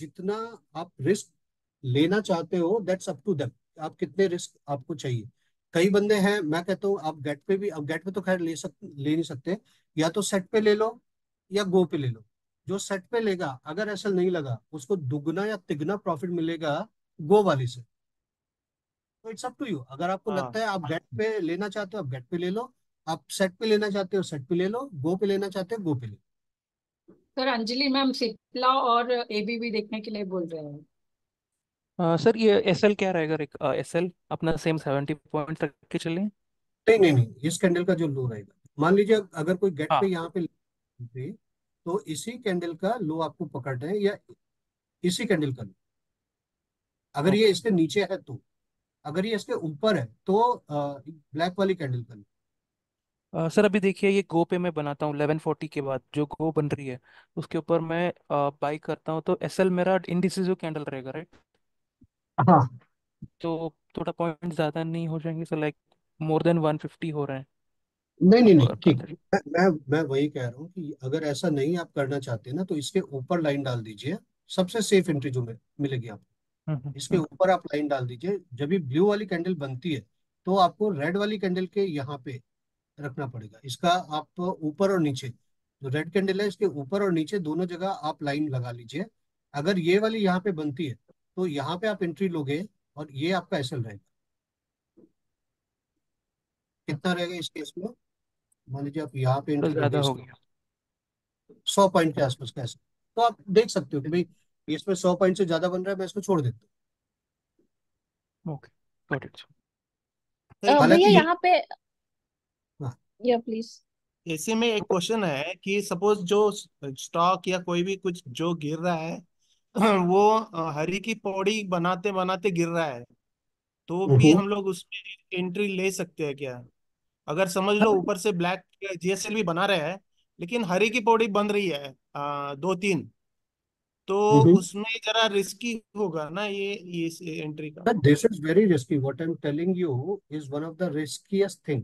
जितना आप रिस्क लेना चाहते हो दैट्स अप टू देम, आप कितने रिस्क आपको चाहिए। कई बंदे हैं, मैं कहता हूँ आप गेट पे भी, आप गेट पे तो खैर ले सक ले नहीं सकते, या तो सेट पे ले लो या गो पे ले लो। जो सेट पे लेगा अगर एसएल नहीं लगा उसको दुगना या तिगना प्रॉफिट मिलेगा गो वाले से। तो इट्स अप टू यू, अगर आपको आ, लगता है आप गेट पे लेना चाहते हो आप गेट पे ले लो, आप सेट पे लेना चाहते हो सेट पे ले लो, गो पे लेना चाहते हो गो पे ले लो। सर अंजलि मैम सिप्ला और एबीबी देखने के लिए बोल रहे हैं। आ, सर ये एसएल क्या रहेगा? एसएल अपना सेम सेवेंटी पॉइंट तक के चले। नहीं नहीं नहीं इस कैंडल का जो लो रहेगा, मान लीजिए अगर कोई गेट हाँ. पे यहाँ पे तो इसी कैंडल का लो आपको पकड़ना है या इसी कैंडल का लो। अगर हाँ. ये इसके नीचे है तो, अगर ये इसके ऊपर है तो आ, ब्लैक वाली कैंडल का लो। Uh, सर अभी देखिए ये गो पे मैं बनाता हूँ ग्यारह चालीस के बाद जो गो बन रही है उसके ऊपर मैं uh, बाई करता हूँ तो एसएल मेरा इंडिसिसिव कैंडल रहेगा राइट। हाँ तो थोड़ा पॉइंट ज्यादा नहीं हो जाएंगे सर, लाइक मोर देन एक सौ पचास हो रहे हैं। नहीं नहीं नहीं ठीक है, मैं मैं वही कह रहा हूँ कि अगर ऐसा नहीं आप करना चाहते ना तो इसके ऊपर लाइन डाल दीजिए, सबसे सेफ एंट्री जो मिलेगी आपको। इसके ऊपर आप लाइन डाल दीजिए, जब भी ब्लू वाली कैंडल बनती है तो आपको रेड वाली कैंडल के यहाँ पे रखना पड़ेगा। इसका आप ऊपर और नीचे जो रेड कैंडल है इसके ऊपर और नीचे दोनों जगह आप लाइन लगा लीजिए। अगर ये वाली यहाँ पे बनती है तो यहाँ पे आप एंट्री लोगे और ये आपका एसएल रहेगा। कितना रहेगा इस केस में? मान लीजिए आप यहाँ पे एंट्री हो गया सौ पॉइंट के आसपास का एसएल, तो आप देख सकते हो कि भाई इसमें सौ पॉइंट से ज्यादा बन रहा है, मैं इसको छोड़ देता हूँ। okay. या प्लीज इसी में एक क्वेश्चन है कि सपोज जो स्टॉक या कोई भी कुछ जो गिर रहा है वो हरी की पौड़ी बनाते बनाते गिर रहा है तो भी हम लोग उसमें एंट्री ले सकते हैं क्या? अगर समझ लो ऊपर से ब्लैक जीएसएलवी बना रहा है लेकिन हरी की पौड़ी बन रही है आ, दो तीन, तो उसमें जरा रिस्की होगा ना ये इस एंट्री का। This is very risky, what I am telling you is one of the riskiest thing.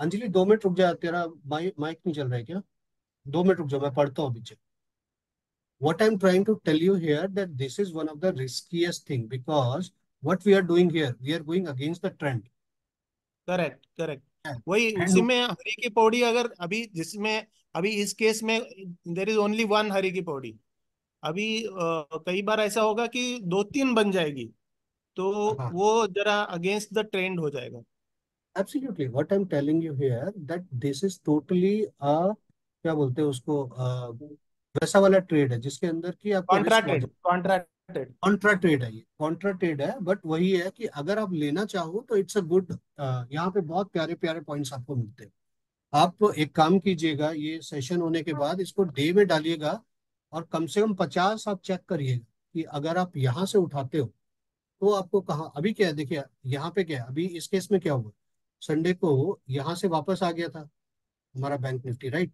Anjali दो मिनट रुक जा, तेरा माइक माइक नहीं चल रहा है क्या? दो मिनट रुक जा, मैं पढ़ता हूँ पीछे। What I'm trying to tell you here that this is one of the riskiest thing because what we are doing here, we are going against the trend. Correct, correct. Yeah. वही And... उसी में हरी की पौड़ी, अगर अभी जिसमें अभी इस case में there is only one हरी की पौड़ी, अभी uh, कई बार ऐसा होगा कि दो तीन बन जाएगी तो हाँ. वो जरा अगेंस्ट द ट्रेंड हो जाएगा। Absolutely. What I'm telling you here that this is totally a क्या बोलते हैं उसको आ, वैसा वाला ट्रेड है जिसके अंदर की आप contra trade contra trade contra trade है, ये कॉन्ट्रा ट्रेड है। बट वही है कि अगर आप लेना चाहो तो इट्स अ गुड, यहाँ पे बहुत प्यारे प्यारे पॉइंट्स आपको मिलते हैं। आप एक काम कीजिएगा, ये सेशन होने के बाद इसको डे में डालिएगा और कम से कम पचास आप चेक करिएगा कि अगर आप यहाँ से उठाते हो तो आपको कहाँ। अभी क्या है देखिए, यहाँ पे क्या है अभी इस केस में क्या हुआ, संडे को यहां से वापस आ गया था हमारा बैंक निफ्टी राइट।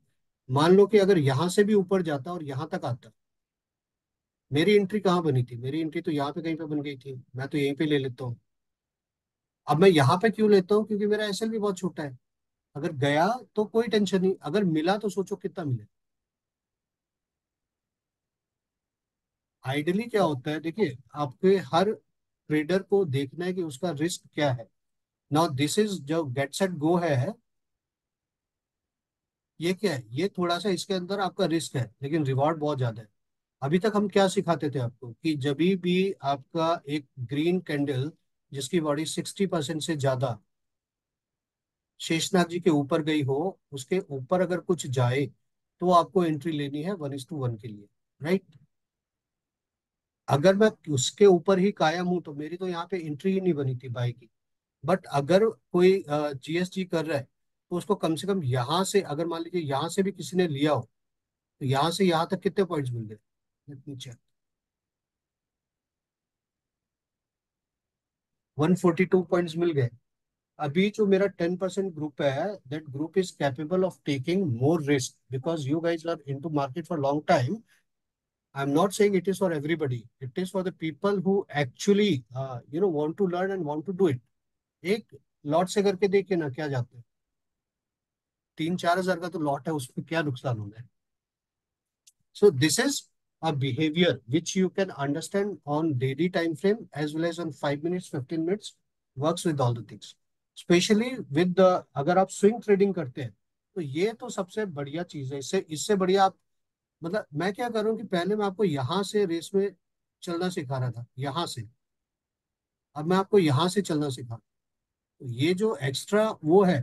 मान लो कि अगर यहां से भी ऊपर जाता और यहां तक आता, मेरी एंट्री कहां बनी थी? मेरी एंट्री तो यहाँ पे कहीं पे बन गई थी, मैं तो यहीं पे ले लेता हूँ। अब मैं यहाँ पे क्यों लेता हूँ? क्योंकि मेरा एसएल भी बहुत छोटा है, अगर गया तो कोई टेंशन नहीं, अगर मिला तो सोचो कितना मिले। आइडियली क्या होता है देखिए, आपके हर ट्रेडर को देखना है कि उसका रिस्क क्या है। Now this is जो get set go है, ये क्या है? ये थोड़ा सा इसके अंदर आपका रिस्क है लेकिन रिवॉर्ड बहुत ज्यादा है। अभी तक हम क्या सिखाते थे आपको कि जब भी आपका एक ग्रीन कैंडल जिसकी बॉडी साठ परसेंट से ज्यादा शेषनाग जी के ऊपर गई हो, उसके ऊपर अगर कुछ जाए तो आपको एंट्री लेनी है वन इज टू वन के लिए राइट। अगर मैं उसके ऊपर ही कायम हूं तो मेरी तो यहाँ पे एंट्री ही नहीं बनी थी बाई की। बट अगर कोई जीएसटी uh, कर रहा है तो उसको कम से कम यहाँ से, अगर मान लीजिए यहाँ से भी किसी ने लिया हो तो यहाँ से यहाँ तक कितने पॉइंट्स मिल गए? एक सौ बयालीस पॉइंट्स मिल गए। अभी जो मेरा टेन परसेंट ग्रुप है, that group is capable of taking more risk because you guys are into market for long time. I am not saying it is for everybody. It is for the people who actually uh, you know want to learn and want to do it. एक lot से करके देखिए ना क्या जाते हैं, तीन चार हजार का तो लॉट है, उसमें क्या नुकसान होना है। So this is a behaviour which you can understand on daily time frame as well as on five minutes fifteen minutes works with all the things, specially with अगर आप स्विंग ट्रेडिंग करते हैं तो ये तो सबसे बढ़िया चीज है। इससे इससे बढ़िया आप मतलब मैं क्या कर रहा हूँ कि पहले मैं आपको यहाँ से रेस में चलना सिखा रहा था, यहाँ से अब मैं आपको यहाँ से चलना सिखा रहा हूँ। ये जो एक्स्ट्रा वो है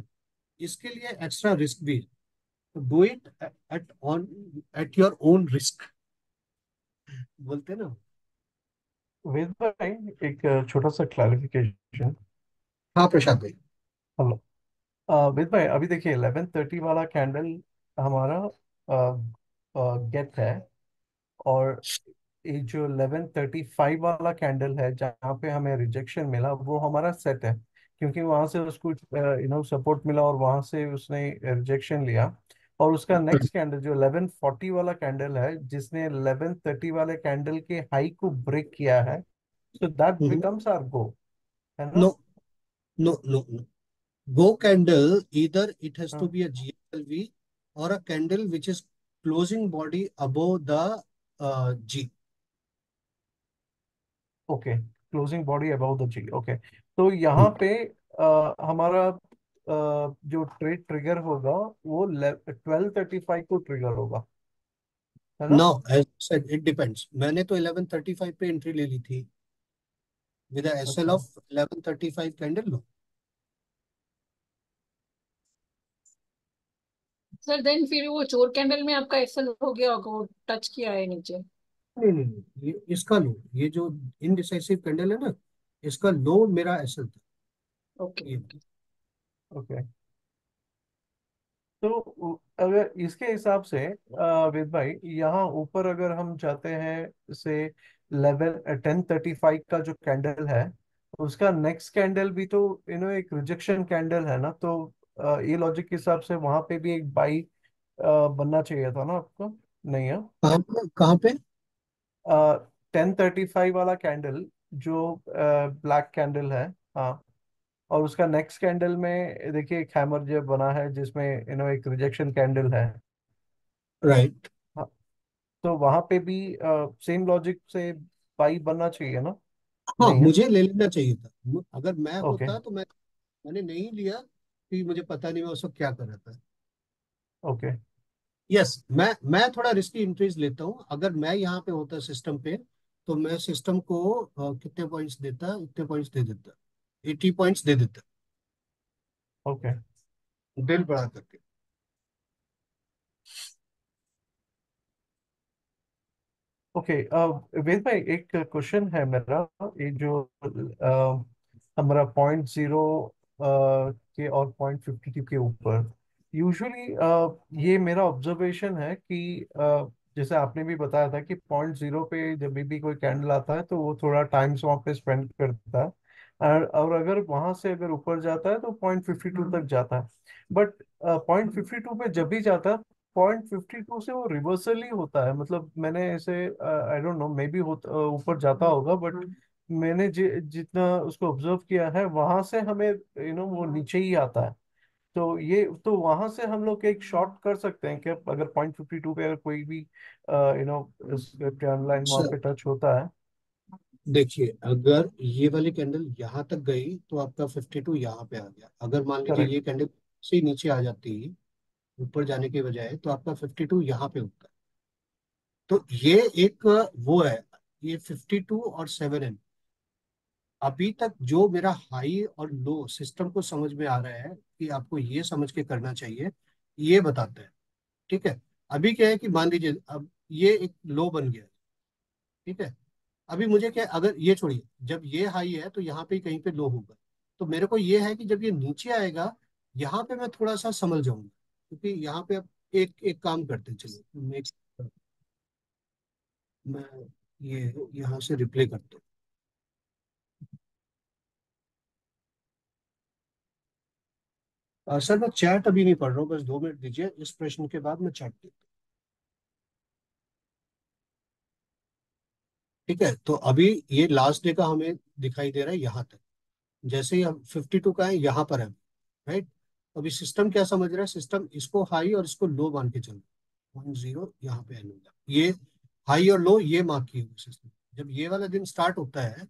इसके लिए एक्स्ट्रा रिस्क भी है, do it at on at your own risk, बोलते हैं ना। वेद भाई एक छोटा सा क्लैरिफिकेशन। हाँ प्रशांत भाई। हेलो अ, वेद भाई, अभी देखिए इलेवन थर्टी वाला कैंडल हमारा गेट है, और ये जो इलेवन थर्टी फाइव वाला कैंडल है जहाँ पे हमें रिजेक्शन मिला वो हमारा सेट है, क्योंकि वहां से उसको यू नो सपोर्ट मिला और वहां से उसने रिजेक्शन लिया। और उसका नेक्स्ट कैंडल जो इलेवन फोर्टी वाला कैंडल है, जिसने इलेवन थर्टी वाले कैंडल के हाई को ब्रेक किया है, so that hmm becomes our go, है ना? No no, no, no. Go candle, either it has to हाँ, be a G S L V or a candle which is closing body above the uh, G. Okay, closing body about the G. Okay, तो यहाँ पे अ, हमारा अ, जो trade trigger होगा वो twelve thirty five को trigger होगा, है ना? Now, as I said, it depends. मैंने तो इलेवन थर्टी फाइव पे एंट्री ले ली थी विद एस एल अच्छा, off eleven thirty five candle low. Sir then फिर वो चोर कैंडल में आपका एक्सेल हो गया होगा, वो टच किया है नीचे। नहीं नहीं नहीं, ये इसका लो, ये जो इनडिसाइसिव कैंडल है ना, इसका लो मेरा एस एल था, ओके ये ओके ओके, तो उ- अगर इसके हिसाब से अ, वेद भाई, यहाँ ऊपर अगर हम जाते हैं से लेवल टेन थर्टी फाइव का जो कैंडल है, उसका नेक्स्ट कैंडल भी तो यू नो एक रिजेक्शन कैंडल है ना, तो अ, ये लॉजिक के हिसाब से वहां पे भी एक बाई बनना चाहिए था ना आपको, नहीं है? कहाँ पे कहाँ पे? टेन थर्टी फाइव वाला कैंडल जो ब्लैक कैंडल है, हाँ, और उसका नेक्स्ट कैंडल में देखिए एक हैमर जो बना है जिसमें यू नो एक रिजेक्शन कैंडल है, राइट, हाँ, तो वहां पे भी सेम लॉजिक से बाई बनना चाहिए ना, हाँ नहीं है? मुझे ले लेना चाहिए था। मु- अगर मैं ओके होता तो मैं मैंने नहीं लिया कि मुझे पता नहीं मैं उस वक्त क्या कर रहा था। ओके यस, मैं मैं थोड़ा रिस्की एंट्रीज लेता हूँ। अगर मैं यहाँ पे होता सिस्टम पे तो मैं सिस्टम को अ, कितने पॉइंट्स देता, इतने पॉइंट्स दे देता, एटी पॉइंट्स दे देता ओके दिल बढ़ा करके। ओके। अ, वेद भाई एक क्वेश्चन है मेरा, ये जो अ, हमारा पॉइंट जीरो के और पॉइंट फिफ्टी टू के ऊपर यूजुअली, ये मेरा ऑब्जर्वेशन है कि अ, जैसे आपने भी बताया था कि पॉइंट जीरो पे जब भी कोई कैंडल आता है तो वो थोड़ा टाइम्स वहाँ पे स्पेंड करता है, और और अगर वहाँ से अगर ऊपर जाता है तो पॉइंट फिफ्टी टू तक जाता है, बट पॉइंट फिफ्टी टू पे जब भी जाता है पॉइंट फिफ्टी टू से वो रिवर्सल ही होता है। मतलब मैंने ऐसे I don't know, maybe ऊपर जाता होगा, बट मैंने जि, जितना उसको ऑब्जर्व किया है वहां से हमें यू नो वो नीचे ही आता है, तो ये तो वहां से हम लोग एक शॉर्ट कर सकते हैं कि अगर पॉइंट फिफ्टी टू पे अगर कोई भी यू नो ट्रेंड लाइन वहां पे सर टच होता है। देखिए, अगर ये वाली कैंडल यहाँ तक गई तो आपका फिफ्टी टू यहाँ पे आ गया। अगर मान लीजिए करेक्ट, ये कैंडल से ही नीचे आ जाती ऊपर जाने के बजाय, तो आपका फिफ्टी टू यहाँ पे होता। तो ये एक अ, वो है, ये फिफ्टी टू और सेवन एम। अभी तक जो मेरा हाई और लो सिस्टम को समझ में आ रहा है कि आपको ये समझ के करना चाहिए, ये बताते हैं। ठीक है, अभी क्या है कि मान लीजिए अब ये एक लो बन गया, ठीक है। अभी मुझे क्या, अगर ये छोड़िए, जब ये हाई है तो यहाँ पे कहीं पे लो होगा, तो मेरे को ये है कि जब ये नीचे आएगा यहाँ पे मैं थोड़ा सा संभल जाऊंगा, क्योंकि यहाँ पे अब एक एक काम करते हैं। चलिए मैं मैं ये यहाँ से रिप्ले करता हूँ। अ, सर मैं चैट अभी नहीं पढ़ रहा हूँ, बस दो मिनट दीजिए, इस प्रश्न के बाद मैं चैट देखता हूँ। ठीक है, तो अभी ये लास्ट डे का हमें दिखाई दे रहा है यहाँ तक, जैसे ही हम फिफ्टी टू का है यहाँ पर है, राइट। अभी सिस्टम क्या समझ रहा है, सिस्टम इसको हाई और इसको लो मान के चल रहा है। पॉइंट जीरो यहाँ पे एंड होगा, ये हाई और लो ये मार्क किए हुए सिस्टम। जब ये वाला दिन स्टार्ट होता है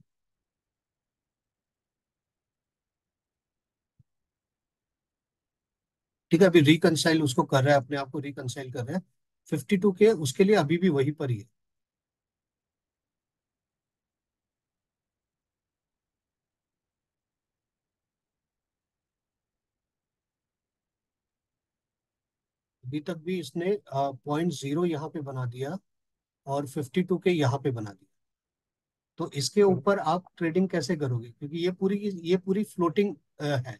ठीक है, अभी रिकनसाइल उसको कर रहा है, अपने आप को रिकनसाइल कर रहा है फिफ्टी टू के, उसके लिए अभी भी वहीं पर ही है। अभी तक भी इसने पॉइंट जीरो यहाँ पे बना दिया और बावन के यहाँ पे बना दिया, तो इसके ऊपर आप ट्रेडिंग कैसे करोगे क्योंकि ये पूरी ये पूरी फ्लोटिंग है।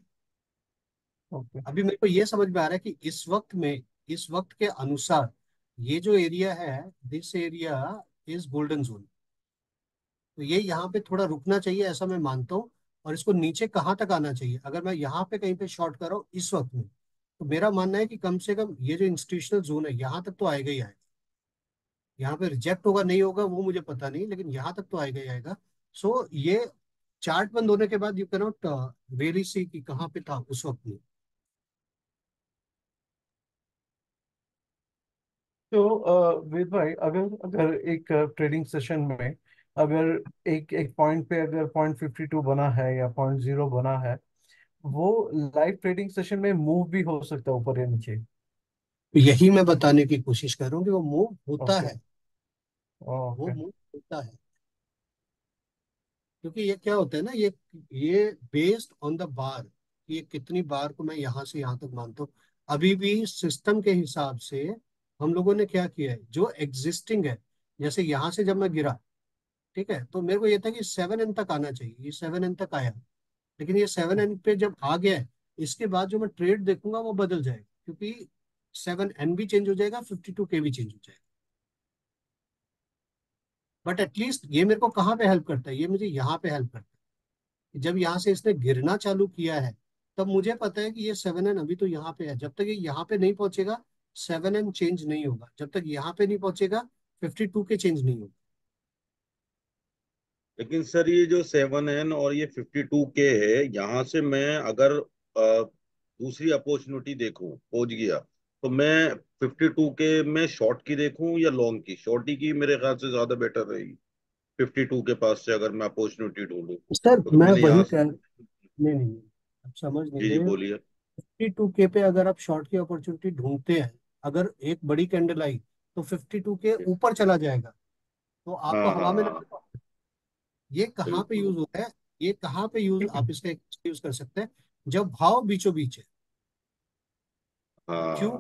Okay okay. अभी मेरे को ये समझ में आ रहा है कि इस वक्त में इस वक्त के अनुसार ये जो एरिया है this area is golden zone, तो ये यहाँ पे थोड़ा रुकना चाहिए ऐसा मैं मानता हूँ। और इसको नीचे कहाँ तक आना चाहिए? अगर मैं यहाँ पे कहीं पे शॉर्ट कर रहा हूँ इस वक्त में तो मेरा मानना है कि कम से कम ये जो इंस्टीट्यूशनल जोन है यहाँ तक तो आएगा ही आएगा। यहाँ पे रिजेक्ट होगा नहीं होगा वो मुझे पता नहीं, लेकिन यहाँ तक तो आएगा ही आएगा। सो ये चार्ट बंद होने के बाद you can not really see कि कहाँ पे था उस वक्त में। तो वेद भाई, अगर अगर एक ट्रेडिंग सेशन में अगर एक एक पॉइंट पे अगर पॉइंट फिफ्टी टू बना है या पॉइंट जीरो बना है, वो लाइव ट्रेडिंग सेशन में मूव भी हो सकता है ऊपर या नीचे। यही मैं बताने की कोशिश कर रहा हूँ कि वो मूव होता okay. है okay. वो मूव होता है क्योंकि ये क्या होता है ना, ये ये बेस्ड ऑन द बार, ये कितनी बार को मैं यहाँ से यहाँ तक मानता हूँ। अभी भी सिस्टम के हिसाब से हम लोगों ने क्या किया है, जो एग्जिस्टिंग है जैसे यहाँ से जब मैं गिरा ठीक है तो मेरे को ये था कि सेवन एन तक आना चाहिए, ये सेवन एन तक आया, लेकिन ये सेवन एन पे जब आ गया है इसके बाद जो मैं ट्रेड देखूंगा वो बदल जाएगा क्योंकि सेवन एन भी चेंज हो जाएगा, फिफ्टी टू के भी चेंज हो जाएगा। बट एटलीस्ट ये मेरे को कहाँ पे हेल्प करता है, ये मुझे यहाँ पे हेल्प करता है। जब यहाँ से इसने गिरना चालू किया है तब मुझे पता है कि ये सेवन एन अभी तो यहाँ पे है, जब तक ये यहाँ पे नहीं पहुंचेगा सेवन एन चेंज नहीं होगा, जब तक यहाँ पे नहीं पहुंचेगा फिफ्टी टू के चेंज नहीं होगा। लेकिन सर ये जो सेवन एन और ये फिफ्टी टू के है, यहाँ से मैं अगर आ, दूसरी अपॉर्चुनिटी देखूं पहुंच गया तो मैं फिफ्टी टू के में शॉर्ट की देखूं या लॉन्ग की? शॉर्ट की मेरे ख्याल से ज्यादा बेटर रहेगी फिफ्टी टू के पास से, अगर मैं अपॉर्चुनिटी ढूंढूं। सर तो मैं वही से... नहीं नहीं आप समझ नहीं, बोलिए। फिफ्टी टू के पे अगर आप शॉर्ट की अपॉर्चुनिटी ढूंढते हैं, अगर एक बड़ी कैंडल आई तो बावन के ऊपर चला जाएगा, तो आपको हवा में लगेगा। ये कहाँ पे यूज होता है, ये कहाँ पे यूज आप इसका यूज कर सकते हैं, जब भाव बीचों बीच है। क्यों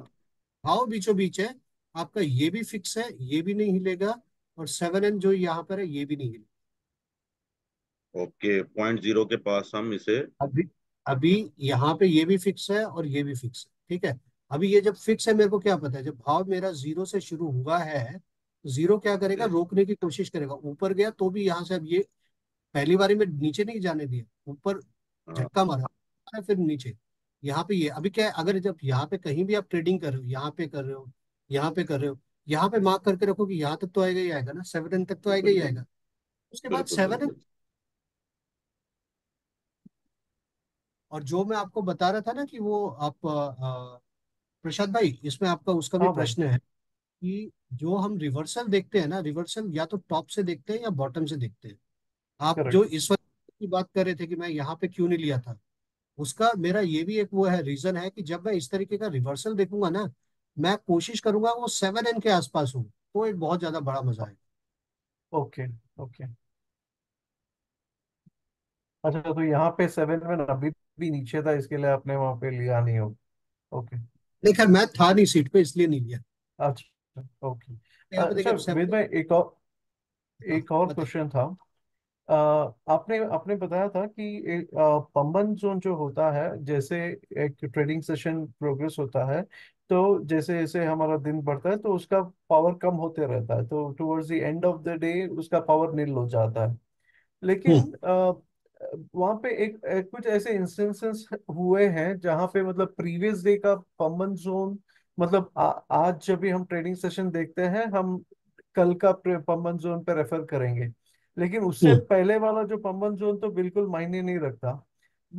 भाव बीचों बीच है, आपका ये भी फिक्स है, ये भी नहीं हिलेगा और सेवन एन जो यहाँ पर है ये भी नहीं हिलेगा। ओके, पॉइंट जीरो के पास हम इसे अभी अभी यहाँ पे ये भी फिक्स है और ये भी फिक्स है ठीक है। अभी ये जब फिक्स है मेरे को क्या पता है, जब भाव मेरा जीरो से शुरू हुआ है, जीरो क्या करेगा रोकने की कोशिश करेगा, ऊपर गया तो भी यहाँ से अब ये पहली बारी में नीचे नहीं जाने दिया, ऊपर झटका मारा फिर नीचे यहाँ पे ये। अभी क्या है, अगर जब यहाँ पे कहीं भी आप ट्रेडिंग कर रहे हो, यहाँ पे कर रहे हो, यहाँ पे कर रहे हो, यहाँ पे मार्क करके रखो कि यहाँ तक तो आएगा ही आएगा ना, सेवन एन तक तो आएगा ही आएगा, उसके बाद सेवन एन। और जो मैं आपको बता रहा था ना कि वो आप प्रशांत भाई, इसमें आपका उसका भी प्रश्न है कि जो हम रिवर्सल देखते हैं ना, रिवर्सल या तो टॉप से देखते हैं या बॉटम से देखते हैं। आप जो इस वक्त की बात कर रहे थे कि मैं यहाँ पे क्यों नहीं लिया था, उसका मेरा ये भी एक वो है रीजन है कि जब मैं इस तरीके का रिवर्सल देखूंगा ना, मैं कोशिश करूंगा वो सेवन एन के आसपास हो, तो एक बहुत ज्यादा बड़ा मजा आएगा। ओके ओके, अच्छा तो यहाँ पे सेवन एन अभी भी नीचे था, इसके लिए आपने वहां पे लिया नहीं हो। ओके, लेकिन मैं था नहीं सीट पे इसलिए नहीं लिया। अच्छा ओके, अच्छा वेद भाई एक और एक और क्वेश्चन था। आ, आपने आपने बताया था कि पंबन जोन जो होता है, जैसे एक ट्रेडिंग सेशन प्रोग्रेस होता है तो जैसे जैसे हमारा दिन बढ़ता है तो उसका पावर कम होते रहता है, तो towards the end of the day उसका पावर नील हो जाता है। लेकिन आ, वहां पे एक, एक कुछ ऐसे इंस्टेंसेस हुए हैं जहां पे मतलब प्रीवियस डे का पंबन जोन, मतलब आ, आज जब भी हम ट्रेडिंग सेशन देखते हैं हम कल का पंबन जोन पे रेफर करेंगे, लेकिन उससे पहले वाला जो पंबन जोन तो बिल्कुल मायने नहीं रखता।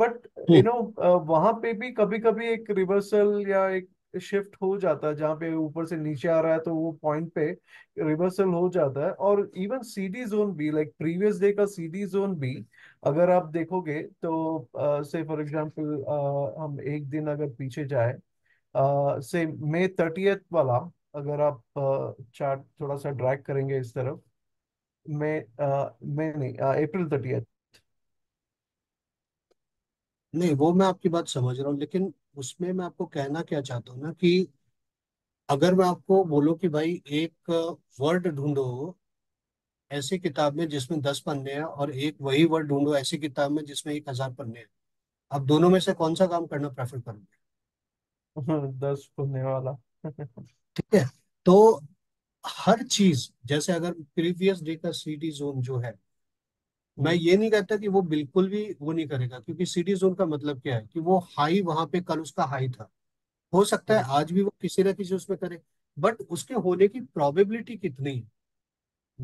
बट यू नो वहां पे भी कभी कभी एक रिवर्सल या एक शिफ्ट हो जाता है, जहाँ पे ऊपर से नीचे आ रहा है तो वो पॉइंट पे रिवर्सल हो जाता है। और इवन सीडी जोन भी, लाइक प्रीवियस डे का सीडी जोन भी अगर आप देखोगे तो से फॉर एग्जांपल हम एक दिन अगर पीछे जाए, से मई थर्टियथ वाला अगर आप चार्ट थोड़ा सा ड्रैग करेंगे इस तरफ, मई मई नहीं अप्रैल थर्टियथ नहीं, वो मैं आपकी बात समझ रहा हूँ, लेकिन उसमें मैं आपको कहना क्या चाहता हूँ ना कि अगर मैं आपको बोलूं कि भाई एक वर्ड ढूंढो ऐसी किताब में जिसमें दस पन्ने हैं और एक वही वर्ड ढूंढो ऐसी किताब में जिसमें एक हजार पन्ने हैं, आप दोनों में से कौन सा काम करना प्रेफर करोगे? दस होने वाला। ठीक है, तो हर चीज जैसे अगर प्रीवियस डे का सीडी जोन जो है, मैं ये नहीं कहता कि वो बिल्कुल भी वो नहीं करेगा, क्योंकि सीडी जोन का मतलब क्या है कि वो हाई वहां पे कल उसका हाई था, हो सकता है आज भी वो किसी ना किसी उसमें करे, बट उसके होने की प्रोबेबिलिटी कितनी है?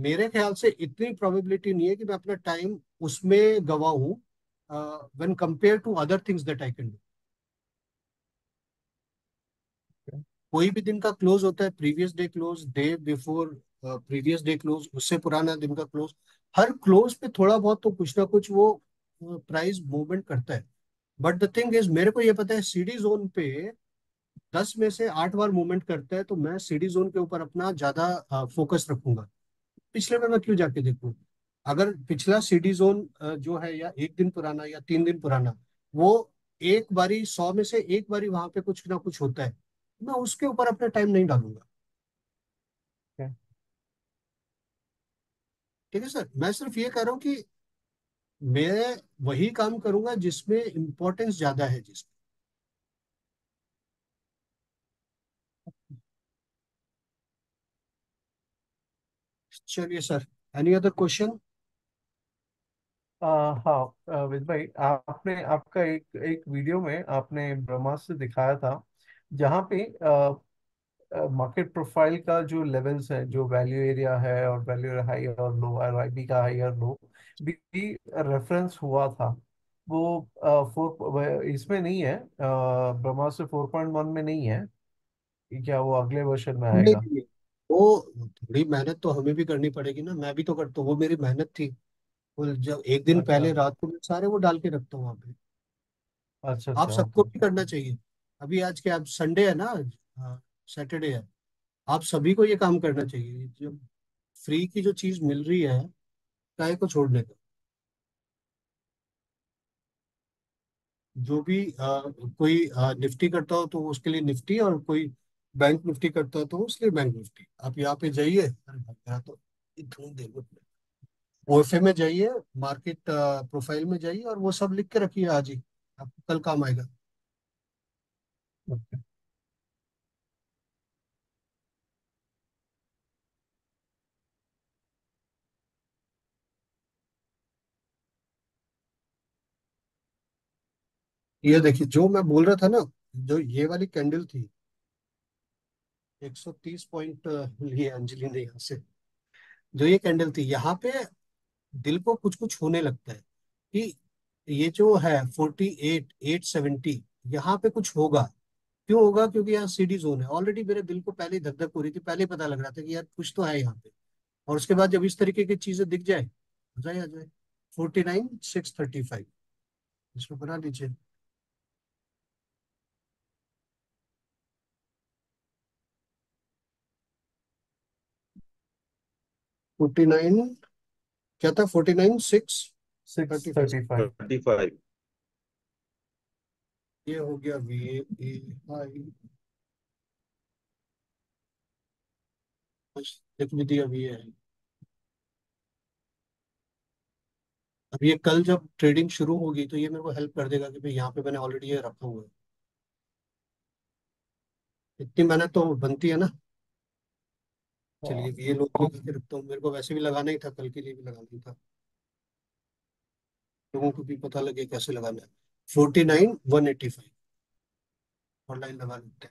मेरे ख्याल से इतनी प्रोबेबिलिटी नहीं है कि मैं अपना टाइम उसमें गवाऊं when compare to other things that I can do. कोई भी दिन का क्लोज होता है, previous day close, day before previous day close, उससे पुराना दिन का क्लोज, हर क्लोज पे थोड़ा बहुत तो कुछ ना कुछ वो प्राइस मूवमेंट करता है। बट द थिंग इज, मेरे को ये पता है सीडी जोन पे दस में से आठ बार मूवमेंट करता है, तो मैं सीडी जोन के ऊपर अपना ज्यादा फोकस रखूंगा। पिछले में मैं क्यों जाके देखूँ? अगर पिछला सीडी जोन जो है या एक दिन पुराना या तीन दिन पुराना, वो एक बारी सौ में से एक बारी वहां पे कुछ ना कुछ होता है, मैं उसके ऊपर अपना टाइम नहीं डालूंगा। okay. ठीक है सर, मैं सिर्फ ये कह रहा हूँ कि मैं वही काम करूंगा जिसमें इम्पोर्टेंस ज्यादा है, जिसमें। चलिए sir, any other question? Uh, हाँ विद भाई, आपने आपका एक एक वीडियो में आपने ब्रह्मास्त्र दिखाया था जहाँ पे मार्केट प्रोफाइल का जो लेवल्स है, जो वैल्यू एरिया है और वैल्यू हाई और लो, आरआईबी का हाई और लो भी रेफरेंस हुआ था, वो फोर इसमें नहीं है, ब्रह्मास्त्र फोर पॉइंट वन में नहीं है क्या? वो अगले वर्षन में आएगा? नहीं, नहीं। वो थोड़ी मेहनत तो हमें भी करनी पड़ेगी ना, मैं भी तो करता हूँ, वो मेरी मेहनत थी। वो जब एक दिन अच्छा, पहले रात को मैं सारे वो डाल के रखता हूँ वहाँ पे। अच्छा आप अच्छा सबको भी करना चाहिए। अभी आज क्या, आप संडे है ना, आज सैटरडे है, आप सभी को ये काम करना चाहिए। जो फ्री की जो चीज मिल रही है, काहे को छोड़ने का। जो भी आ, कोई आ, निफ्टी करता हो तो उसके लिए निफ्टी, और कोई बैंक निफ्टी करता हो तो उसके लिए बैंक निफ्टी। आप यहाँ पे जाइए, अरे भाई यहाँ तो इतनी देर में ओएफए में जाइए, मार्केट प्रोफाइल में जाइए, और वो सब लिख के रखिए आज ही, आपको कल काम आएगा। Okay. ये देखिए जो मैं बोल रहा था ना, जो ये वाली कैंडल थी एक सौ तीस पॉइंट लिए अंजलि ने, यहाँ से जो ये कैंडल थी, यहाँ पे दिल को कुछ कुछ होने लगता है कि ये जो है फोर्टी एट एट सेवेंटी, यहाँ पे कुछ होगा। क्यों होगा? क्योंकि यहाँ सीडी जोन है। ऑलरेडी मेरे दिल को पहले ही धक धक हो रही थी, पहले ही पता लग रहा था कि यार कुछ तो है यहाँ पे। और उसके बाद जब इस तरीके की चीजें दिख जाए, आ जाए आ जाए forty nine six thirty five, इसमें बना लीजिए। फोर्टी नाइन क्या था? Forty nine six thirty five. ये हो गया वी ए आई, दिया वी ए आई। अब ये कल जब ट्रेडिंग शुरू होगी तो ये मेरे को हेल्प कर देगा कि भाई यहाँ पे मैंने ऑलरेडी ये रखा हुआ है, इतनी मेहनत तो बनती है ना। चलिए ये लोग रखता हूँ, मेरे को वैसे भी लगाना ही था, कल के लिए भी लगाना ही था, लोगों को भी पता लगे कैसे लगाना है। Forty nine one eighty five online लगा लेते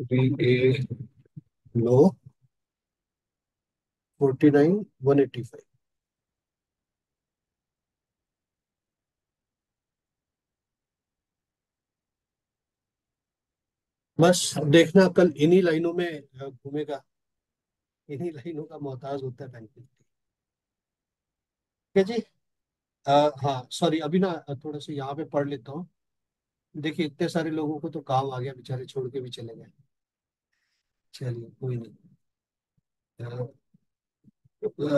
हैं। We a low forty nine one eighty five. बस देखना कल इन्हीं लाइनों में घूमेगा, इन्हीं लाइनों का मोहताज होता है बैंक निफ्टी। ठीक है जी। आ, हाँ सॉरी, अभी ना थोड़ा सा यहाँ पे पढ़ लेता हूँ। देखिए इतने सारे लोगों को तो काम आ गया, बेचारे छोड़ के भी चले गए। चलिए कोई नहीं।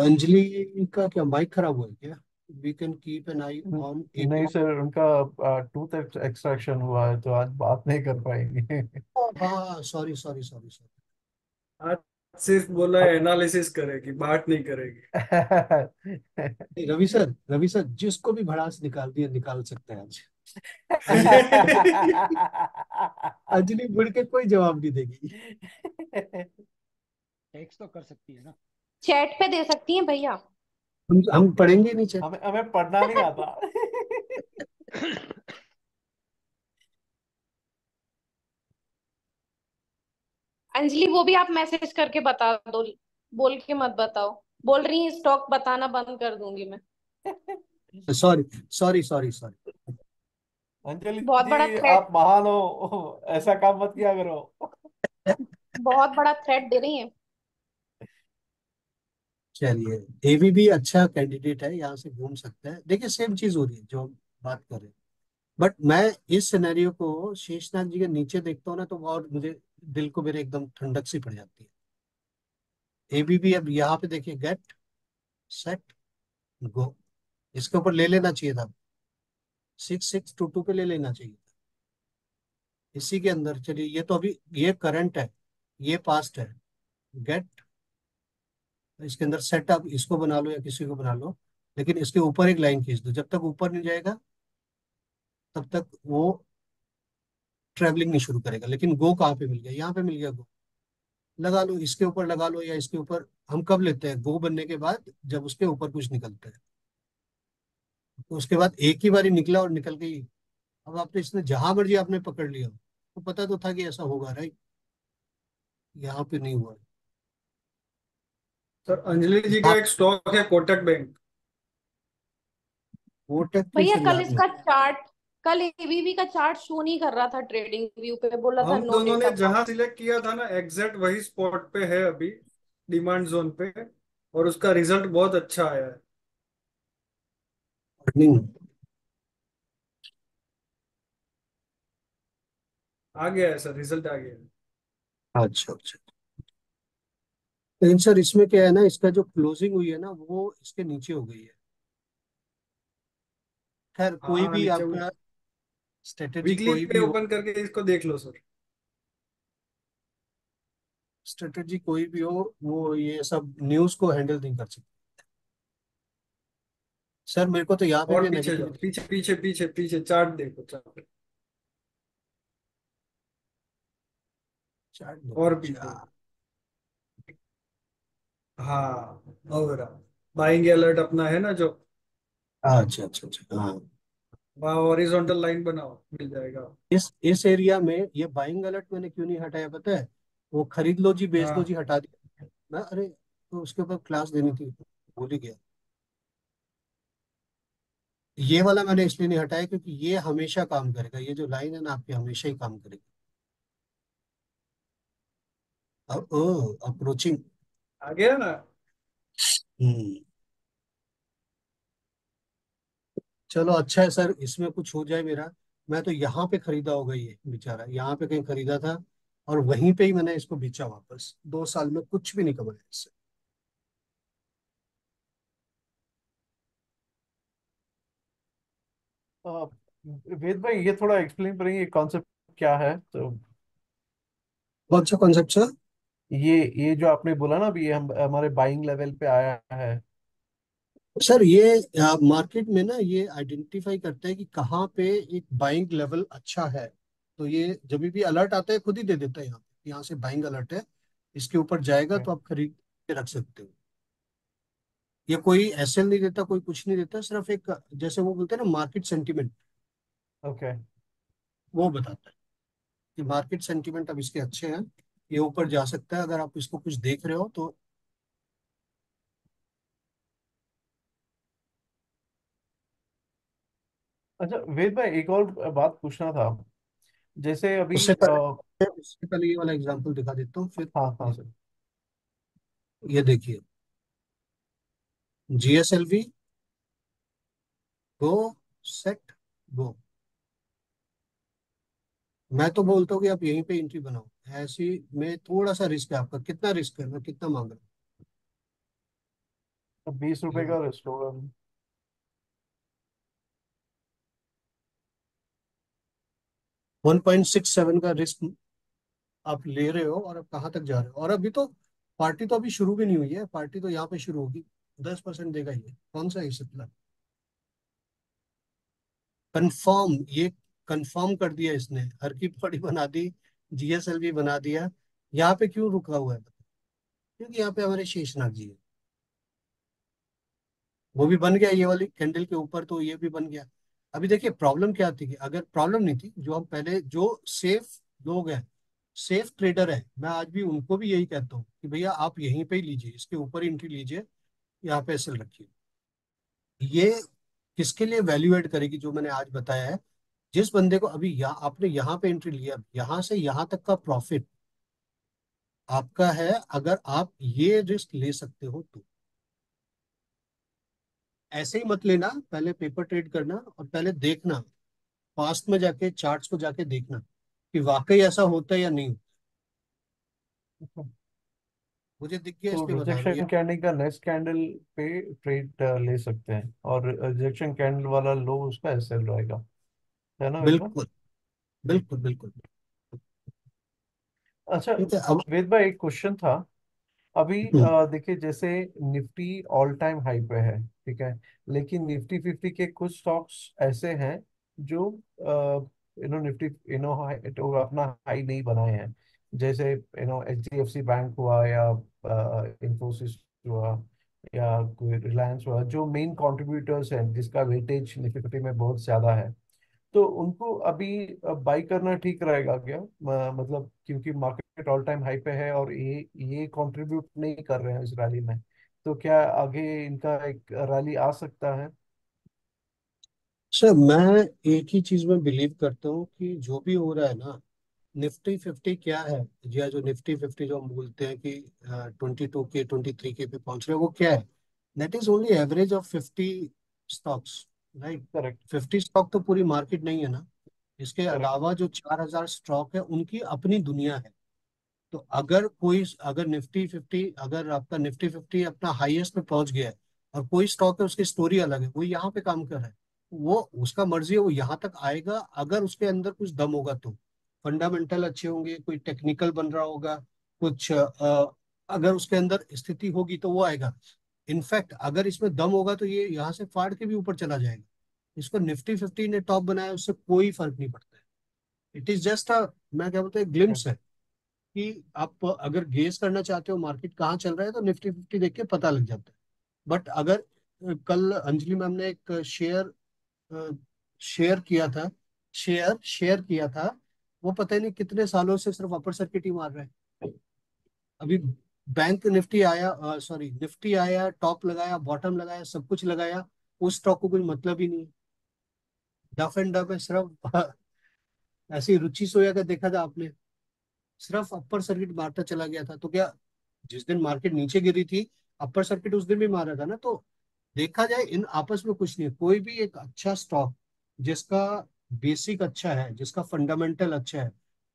अंजलि का क्या माइक खराब हुआ है क्या? we can keep an eye on. नहीं सर, उनका टूथ एक्सट्रैक्शन हुआ है तो आज बात नहीं कर पाएंगे. हाँ सॉरी सॉरी सॉरी सॉरी आज सिर्फ बोला है एनालिसिस करेगी, बात नहीं करेगी. रवि सर, रवि सर जिसको भी भड़ास निकाल दिया निकाल सकते हैं आज. अंजलि मुड़ के कोई जवाब नहीं देगी. टेक्स्ट तो कर सकती है ना, चैट पे दे सकती हैं भैया. हम हम पढ़ेंगे नहीं चैट, हमें हमें पढ़ना नहीं आता. अंजलि वो भी आप मैसेज करके बता दो, बोल के मत बताओ. बोल रही है स्टॉक बताना बंद कर दूंगी मैं. Sorry sorry sorry sorry Anjali बहुत बड़ा थ्रेट, आप महान हो, ऐसा काम मत किया करो. बहुत बड़ा थ्रेट दे रही है. चलिए एबीबी अच्छा कैंडिडेट है, यहाँ से घूम सकते हैं. देखिए सेम चीज हो रही है जो हम बात कर रहे हैं, बट मैं इस सिनेरियो को शेषनाग जी के नीचे देखता हूँ ना तो और मुझे दिल को मेरे एकदम ठंडक सी पड़ जाती है. एबीबी अब यहाँ पे देखिए गेट सेट गो, इसके ऊपर ले लेना चाहिए था, सिक्स सिक्स टू टू पे ले लेना चाहिए था इसी के अंदर. चलिए ये तो अभी ये करंट है, ये पास्ट है. गेट इसके अंदर सेटअप इसको बना लो या किसी को बना लो, लेकिन इसके ऊपर एक लाइन खींच दो. जब तक ऊपर नहीं जाएगा तब तक वो ट्रैवलिंग नहीं शुरू करेगा. लेकिन गो कहाँ पे मिल गया, यहाँ पे मिल गया गो. लगा लो इसके ऊपर, लगा लो या इसके ऊपर. हम कब लेते हैं गो बनने के बाद, जब उसके ऊपर कुछ निकलता है. तो उसके बाद एक ही बारी निकला और निकल गई. अब आपने इसने जहां मर्जी आपने पकड़ लिया, तो पता तो था कि ऐसा होगा राइट. यहाँ पे नहीं हुआ. सर अंजलि जी का एक स्टॉक है कोटक बैंक. कोटक भैया कल इसका चार्ट, कल एबीबी का चार्ट शो नहीं कर रहा था ट्रेडिंग व्यू पे, बोला था नो दोनों ने जहां सिलेक्ट किया था ना एग्जैक्ट वही स्पॉट पे है अभी डिमांड जोन पे, और उसका रिजल्ट बहुत अच्छा आया है. आ गया है सर, रिजल्ट आ गया है. अच्छा अच्छा, लेकिन सर इसमें क्या है ना, इसका जो क्लोजिंग हुई है ना वो इसके नीचे हो गई है. खैर कोई भी आपका स्ट्रेटेजी कोई भी ओपन करके इसको देख लो सर. स्ट्रेटेजी कोई भी हो वो ये सब न्यूज को हैंडल नहीं कर सकती सर. मेरे को तो यहाँ पे भी पीछे पीछे पीछे पीछे पीछे चार्ट देखो, चार्ट चार्ट और पीछे. हाँ और बाइंग अलर्ट अपना है ना जो. अच्छा अच्छा अच्छा हाँ वहाँ हॉरिजॉन्टल लाइन बनाओ, मिल जाएगा. इस इस एरिया में ये बाइंग अलर्ट मैंने क्यों नहीं हटाया पता है, वो खरीद लो जी बेच लो जी हटा दिया मैं. अरे तो उसके ऊपर क्लास देनी थी, भूल ही गया. ये वाला मैंने इसलिए नहीं हटाया क्योंकि ये हमेशा काम करेगा. ये जो लाइन है ना आपकी हमेशा ही काम करेगी. अब ओ अप्रोचिंग आ गया ना. हम्म चलो अच्छा है सर, इसमें कुछ हो जाए मेरा. मैं तो यहाँ पे खरीदा होगा ये बेचारा, यहाँ पे कहीं खरीदा था और वहीं पे ही मैंने इसको बेचा वापस. दो साल में कुछ भी नहीं कमाया इससे. वेद भाई ये थोड़ा एक्सप्लेन करेंगे ये कॉन्सेप्ट क्या है. तो बहुत अच्छा कॉन्सेप्ट सर. ये ये जो आपने बोला ना अभी, ये हम हमारे बाइंग लेवल पे आया है सर. ये मार्केट में ना ये आइडेंटिफाई करता है कि कहाँ पे एक बाइंग लेवल अच्छा है. तो ये जब भी अलर्ट आता है खुद ही दे देता है. यहाँ यहाँ से बाइंग अलर्ट है, इसके ऊपर जाएगा तो आप खरीद के रख सकते हो. ये कोई एसएल नहीं देता, कोई कुछ नहीं देता, सिर्फ एक जैसे वो बोलते हैं ना मार्केट सेंटिमेंट. Okay okay. वो बताता है कि मार्केट सेंटिमेंट अब इसके अच्छे हैं, ये ऊपर जा सकता है. अगर आप इसको कुछ देख रहे हो तो अच्छा. वेद भाई एक और बात पूछना था, जैसे अभी उससे पहले, उससे पहले ये वाला एग्जांपल दिखा देता हूँ फिर. हाँ हाँ सर ये देखिए जीएसएलवी गो सेट गो. मैं तो बोलता हूँ कि आप यहीं पे एंट्री बनाओ. ऐसी में थोड़ा सा रिस्क है आपका. कितना रिस्क है, मैं कितना मांग रहा हूँ. बीस रुपए का रिस्क होगा. वन पॉइंट सिक्स सेवन का रिस्क आप ले रहे हो और अब कहाँ तक जा रहे हो। और अभी तो पार्टी तो अभी शुरू भी नहीं हुई है, पार्टी तो यहाँ पे शुरू होगी, दस परसेंट देगा ये। कौन सा है प्लान कंफर्म, ये कंफर्म कर दिया इसने, हर की पड़ी बना दी, जीएसएलवी बना दिया। यहाँ पे क्यों रुका हुआ है? क्योंकि यहाँ पे हमारे शेषनाग जी है, वो भी बन गया ये वाली कैंडल के ऊपर, तो ये भी बन गया। अभी देखिए प्रॉब्लम क्या थी, अगर प्रॉब्लम नहीं थी, जो हम पहले जो सेफ लोग हैं, सेफ ट्रेडर है, मैं आज भी उनको भी यही कहता हूँ कि भैया आप यहीं पे ही लीजिए, इसके ऊपर एंट्री लीजिए, यहाँ पे एसएल रखिए। ये किसके लिए वैल्यू एड करेगी? जो मैंने आज बताया है, जिस बंदे को अभी या, आपने यहाँ पे एंट्री लिया, यहाँ से यहाँ तक का प्रॉफिट आपका है, अगर आप ये रिस्क ले सकते हो तो। ऐसे ही मत लेना, पहले पेपर ट्रेड करना और पहले देखना, पास्ट में जाके चार्ट्स को जाके देखना कि वाकई ऐसा होता है या नहीं होता। मुझे दिख गया तो रिजेक्शन कैंडल का नेक्स्ट कैंडल पे ट्रेड ले सकते हैं, और रिजेक्शन कैंडल वाला लो उसका एसएल रहेगा, है ना? बिल्कुल बिल्कुल बिल्कुल। अच्छा वेद भाई, एक क्वेश्चन था अभी, देखिए जैसे निफ्टी ऑल टाइम हाई पे है, ठीक है, लेकिन निफ्टी फिफ्टी के कुछ स्टॉक्स ऐसे हैं जो you know Nifty you know तो अपना हाई नहीं बनाए हैं, जैसे यू नो एचडीएफसी बैंक हुआ या इंफोसिस हुआ या रिलायंस हुआ, जो मेन कंट्रीब्यूटर्स हैं जिसका वेटेज निफ्टी फिफ्टी में बहुत ज्यादा है, तो उनको अभी बाई करना ठीक रहेगा क्या? मतलब क्योंकि मार्केट ऑल टाइम हाई पे है और ये ये कंट्रीब्यूट नहीं कर रहे हैं इस रैली में, तो क्या आगे इनका एक रैली आ सकता है? सर मैं एक ही चीज में बिलीव करता हूँ कि जो भी हो रहा है ना, निफ्टी फिफ्टी क्या है, या जो निफ्टी फिफ्टी जो हम बोलते हैं कि ट्वेंटी टू के ट्वेंटी थ्री के पे पहुंच रहे हैं, वो क्या है? That is only average of fifty stocks, right? Correct. Fifty stock तो पूरी मार्केट नहीं है ना, इसके अलावा जो चार हजार स्टॉक है उनकी अपनी दुनिया है। तो अगर कोई अगर निफ्टी फिफ्टी अगर आपका निफ्टी फिफ्टी अपना हाईएस्ट पे पहुंच गया है और कोई स्टॉक है उसकी स्टोरी अलग है, वो यहाँ पे काम कर रहा है, वो उसका मर्जी है, वो यहाँ तक आएगा अगर उसके अंदर कुछ दम होगा तो, फंडामेंटल अच्छे होंगे, कोई टेक्निकल बन रहा होगा, कुछ आ, अगर उसके अंदर स्थिति होगी तो वो आएगा। इनफैक्ट अगर इसमें दम होगा तो ये यहाँ से फाड़ के भी ऊपर चला जाएगा। इसको निफ्टी फिफ्टी ने टॉप बनाया, उससे कोई फर्क नहीं पड़ता है। इट इज जस्ट अ मैं क्या बोलता हूँ ग्लिम्स है कि आप अगर गेस करना चाहते हो मार्केट कहाँ चल रहा है तो निफ्टी फिफ्टी देख के पता लग जाता है। बट अगर कल अंजलि मैम ने एक शेयर शेयर किया था शेयर शेयर किया था वो पता ही नहीं कितने सालों से सिर्फ अपर सर्किट ही मार रहा है। अभी बैंक निफ्टी आया, सॉरी निफ्टी आया, टॉप लगाया, बॉटम लगाया, सब कुछ लगाया, उस स्टॉक को कोई मतलब ही नहीं, डफ एंड डफ है। सिर्फ ऐसी रुचि सोया का देखा था आपने, सिर्फ अपर सर्किट मारता चला गया था। तो क्या जिस दिन मार्केट नीचे गिरी थी अपर सर्किट उस दिन भी मारा था ना? तो देखा जाए इन आपस में कुछ नहीं, कोई भी एक अच्छा स्टॉक जिसका बेसिक अच्छा है, जिसका फंडामेंटल अच्छा है,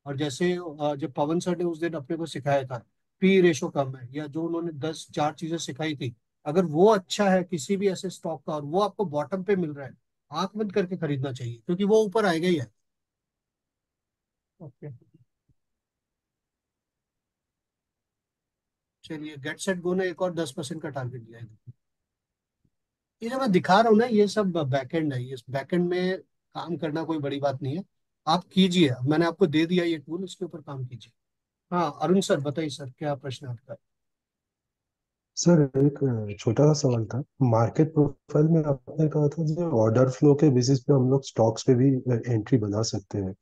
और जैसे जो पवन सर ने उस दिन अपने को सिखाया था पी रेशो कम है, या जो उन्होंने दस चार चीजें सिखाई थी, अगर वो अच्छा है किसी भी ऐसे स्टॉक का और वो आपको बॉटम पे मिल रहा है, आंख बंद करके खरीदना चाहिए क्योंकि वो ऊपर आएगा ही है। ओके चलिए, गेट सेट गो ने एक और दस परसेंट का टारगेट दिया है। ये जो मैं दिखा रहा हूँ ना, ये सब बैकएंड है, ये बैकएंड में काम करना कोई बड़ी बात नहीं है, आप कीजिए, मैंने आपको दे दिया ये टूल, इसके ऊपर काम कीजिए। हाँ अरुण सर बताइए सर, क्या प्रश्न आपका? सर एक छोटा सा सवाल था, मार्केट प्रोफाइल में आपने कहा था जो ऑर्डर फ्लो के बेसिस पे हम लोग स्टॉक्स पे भी एंट्री बना सकते हैं,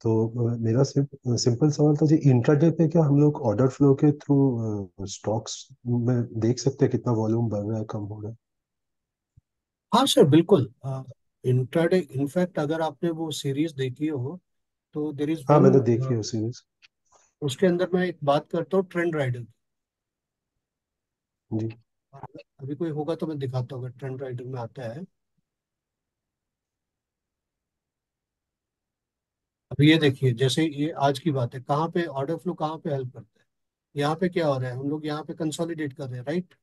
तो मेरा सिर्फ सिंपल सवाल था जी, इंट्राडे पे क्या हम लोग ऑर्डर फ्लो के थ्रू स्टॉक्स में देख सकते हैं कितना वॉल्यूम बढ़ रहा है, कम हो रहा है? हाँ सर बिल्कुल, इंट्राडे इनफैक्ट अगर आपने वो सीरीज देखी हो तो देयर इज हाँ मैंने देखी हो सीरीज, उसके अंदर मैं एक बात करता हूँ ट्रेंड राइडर जी, अभी कोई होगा तो मैं दिखाता हूँ, अगर ट्रेंड राइडर में आता है अभी, ये देखिए जैसे ये आज की बात है, कहाँ पे ऑर्डर फ्लो कहाँ पे हेल्प करता है, यहाँ पे क्या हो रहा है, हम लोग यहाँ पे कंसोलिडेट कर रहे हैं, राइट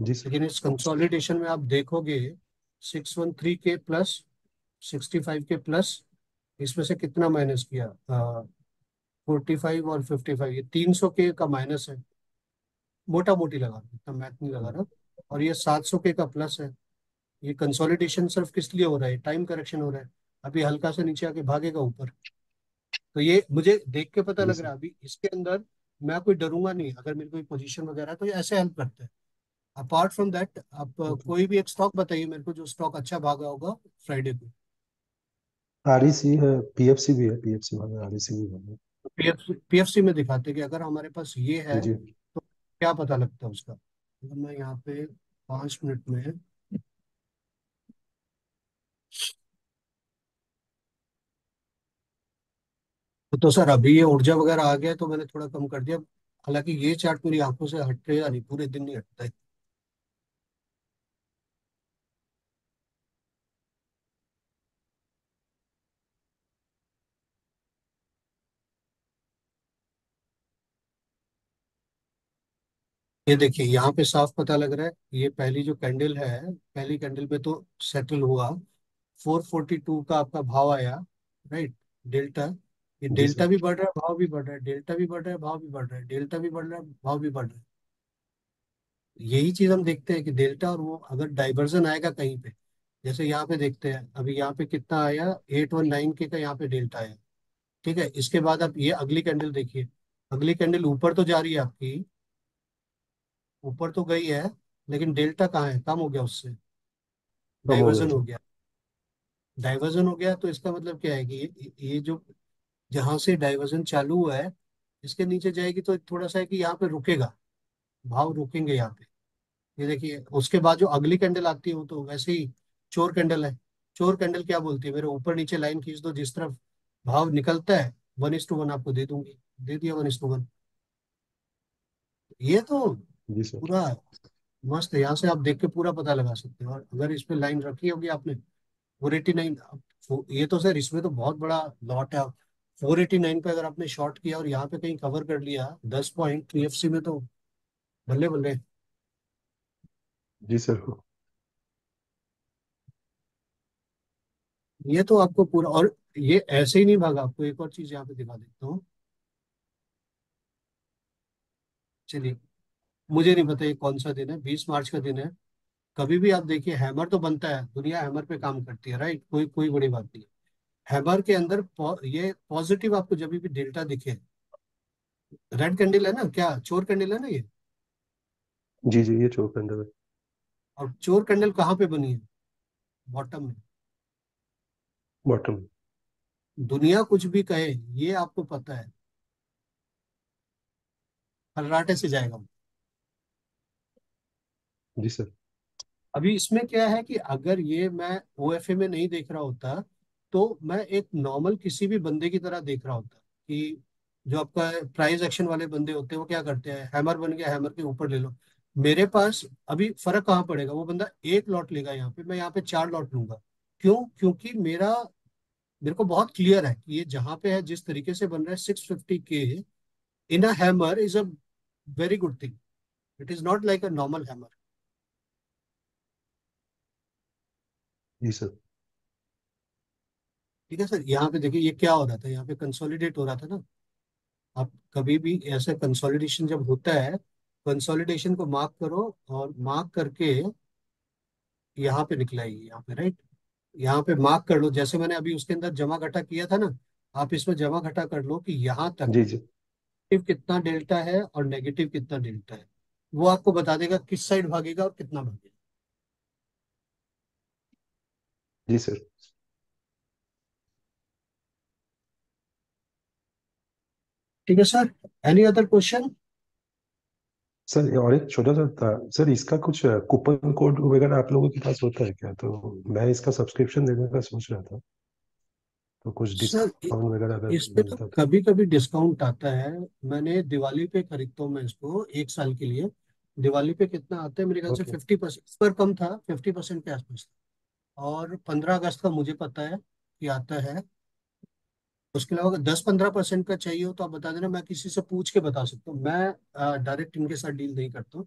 जी। लेकिन इस कंसोलिडेशन में आप देखोगे सिक्स वन थ्री के प्लस सिक्सटी फाइव के प्लस, इसमें से कितना माइनस किया, फोर्टी फाइव और फिफ्टी फाइव, ये थ्री हंड्रेड के का माइनस है, मोटा मोटी लगा रहा, इतना मैथ नहीं लगा रहा, और ये सेवन हंड्रेड के का प्लस है। ये कंसोलिडेशन सिर्फ किस लिए हो रहा है, टाइम करेक्शन हो रहा है, अभी हल्का सा नीचे आके भागेगा ऊपर। तो ये मुझे देख के पता लग रहा है, अभी इसके अंदर मैं कोई डरूंगा नहीं, अगर मेरी कोई पोजीशन वगैरह तो ये ऐसे हेल्प करता है। अपार्ट फ्रॉम दैट आप कोई भी एक स्टॉक बताइए मेरे को जो स्टॉक अच्छा भागा होगा फ्राइडे को। आरईसी है, पीएफसी भी है, पीएफसी वाला आरईसी भी है। पीएफसी पीएफसी में दिखाते हैं कि अगर हमारे पास ये है तो क्या पता लगता है उसका। तो मैं यहाँ पे पांच मिनट में तो सर अभी ये ऊर्जा वगैरह आ गया तो मैंने थोड़ा कम कर दिया, हालांकि ये चार्ट मेरी आंखों से हट रहा नहीं, पूरे दिन नहीं हटता है। ये देखिए यहाँ पे साफ पता लग रहा है, ये पहली जो कैंडल है, पहली कैंडल पे तो सेटल हुआ, फोर फोर्टी टू का आपका भाव आया, राइट, डेल्टा, ये डेल्टा भी बढ़ रहा है, भाव भी बढ़ रहा है, डेल्टा भी बढ़ रहा है, भाव भी बढ़ रहा है, डेल्टा भी बढ़ रहा है, भाव भी बढ़ रहा है। यही चीज हम देखते हैं कि डेल्टा और वो अगर डाइवर्जन आएगा कहीं पे, जैसे यहाँ पे देखते हैं अभी यहाँ पे कितना आया, एट वन नाइन के का यहाँ पे डेल्टा आया, ठीक है। इसके बाद आप ये अगली कैंडल देखिए, अगली कैंडल ऊपर तो जा रही है, आपकी ऊपर तो गई है, लेकिन डेल्टा कहाँ है, कम हो गया, उससे डाइवर्जन हो गया, डाइवर्जन हो गया। तो इसका मतलब क्या है कि ये जो जहां से डाइवर्जन चालू हुआ है इसके नीचे जाएगी, तो थोड़ा सा है कि यहाँ पे रुकेगा, भाव रुकेंगे यहाँ पे, ये देखिए। उसके बाद जो अगली कैंडल आती है वो तो वैसे ही चोर कैंडल है। चोर कैंडल क्या बोलती है, मेरे ऊपर नीचे लाइन खींच दो, जिस तरफ भाव निकलता है वन इज टू वन आपको दे दूंगी, दे दिया वन इज टू वन। ये तो पूरा मस्त है, यहाँ से आप देख के पूरा पता लगा सकते हो। और अगर इसमें लाइन रखी होगी आपने फोर एटी नाइन, ये तो सर इसमें तो बहुत बड़ा लॉट है। फोर एटी नाइन पे अगर आपने शॉर्ट किया और यहाँ पे कहीं कवर कर लिया टेन पॉइंट पीएफसी में, तो बल्ले बल्ले। जी सर, ये तो आपको पूरा, और ये ऐसे ही नहीं भागा, आपको एक और चीज यहाँ पे दिखा देता हूँ। चलिए, मुझे नहीं पता ये कौन सा दिन है, बीस मार्च का दिन है। कभी भी आप देखिए, हैमर तो बनता है, दुनिया हैमर पे काम करती है, राइट, कोई कोई बड़ी बात नहीं है। हैमर के अंदर पौ, ये पॉजिटिव आपको जब भी डेल्टा दिखे, रेड कैंडल है ना, क्या चोर कैंडल है ना ये, जी जी ये चोर कैंडल है। और चोर कैंडल कहाँ पे बनी है, बॉटम में, बॉटम। दुनिया कुछ भी कहे, ये आपको पता है फर्राटे से जाएगा। जी सर, अभी इसमें क्या है कि अगर ये मैं ओएफए में नहीं देख रहा होता तो मैं एक नॉर्मल किसी भी बंदे की तरह देख रहा होता, कि जो आपका प्राइस एक्शन वाले बंदे होते हैं वो क्या करते हैं, हैमर बन गया, हैमर के ऊपर ले लो। मेरे पास अभी फर्क कहाँ पड़ेगा, वो बंदा एक लॉट लेगा यहाँ पे, मैं यहाँ पे चार लॉट लूंगा। क्यों? क्योंकि मेरा मेरे को बहुत क्लियर है कि ये जहाँ पे है, जिस तरीके से बन रहा है, सिक्स फिफ्टी के in a hammer is a very good thing, it is not like a normal hammer. Ji sir, ठीक है सर। यहाँ पे देखिए ये क्या हो रहा था, यहाँ पे कंसोलिडेट हो रहा था ना। आप कभी भी ऐसा कंसोलिडेशन जब होता है, कंसोलिडेशन को मार्क करो और मार्क करके यहाँ पे निकलाइए, यहाँ पे, राइट, यहाँ पे मार्क कर लो। जैसे मैंने अभी उसके अंदर जमा घटा किया था ना, आप इसमें जमा घटा कर लो कि यहाँ तक जी जी कितना डेल्टा है और नेगेटिव कितना डेल्टा है, वो आपको बता देगा किस साइड भागेगा और कितना भागेगा। जी सर, ठीक है sir. Any other question sir? और एक छोटा सा था सर, इसका कुछ कूपन कोड वगैरह आप लोगों के पास होता है क्या? तो मैं इसका सब्सक्रिप्शन देने का सोच रहा था, तो कुछ डिस्काउंट वगैरह अगर इस पे, तो कभी कभी डिस्काउंट आता है। मैंने दिवाली पे खरीदता हूँ मैं इसको, एक साल के लिए। दिवाली पे कितना आता है, मेरे ख्याल से फिफ्टी परसेंट पर कम था, फिफ्टी परसेंट के आसपास। और पंद्रह अगस्त का मुझे पता है कि आता है। उसके अलावा अगर दस पंद्रह परसेंट का चाहिए हो तो आप बता देना, मैं किसी से पूछ के बता सकता हूँ। मैं डायरेक्ट इनके साथ डील नहीं करता हूँ।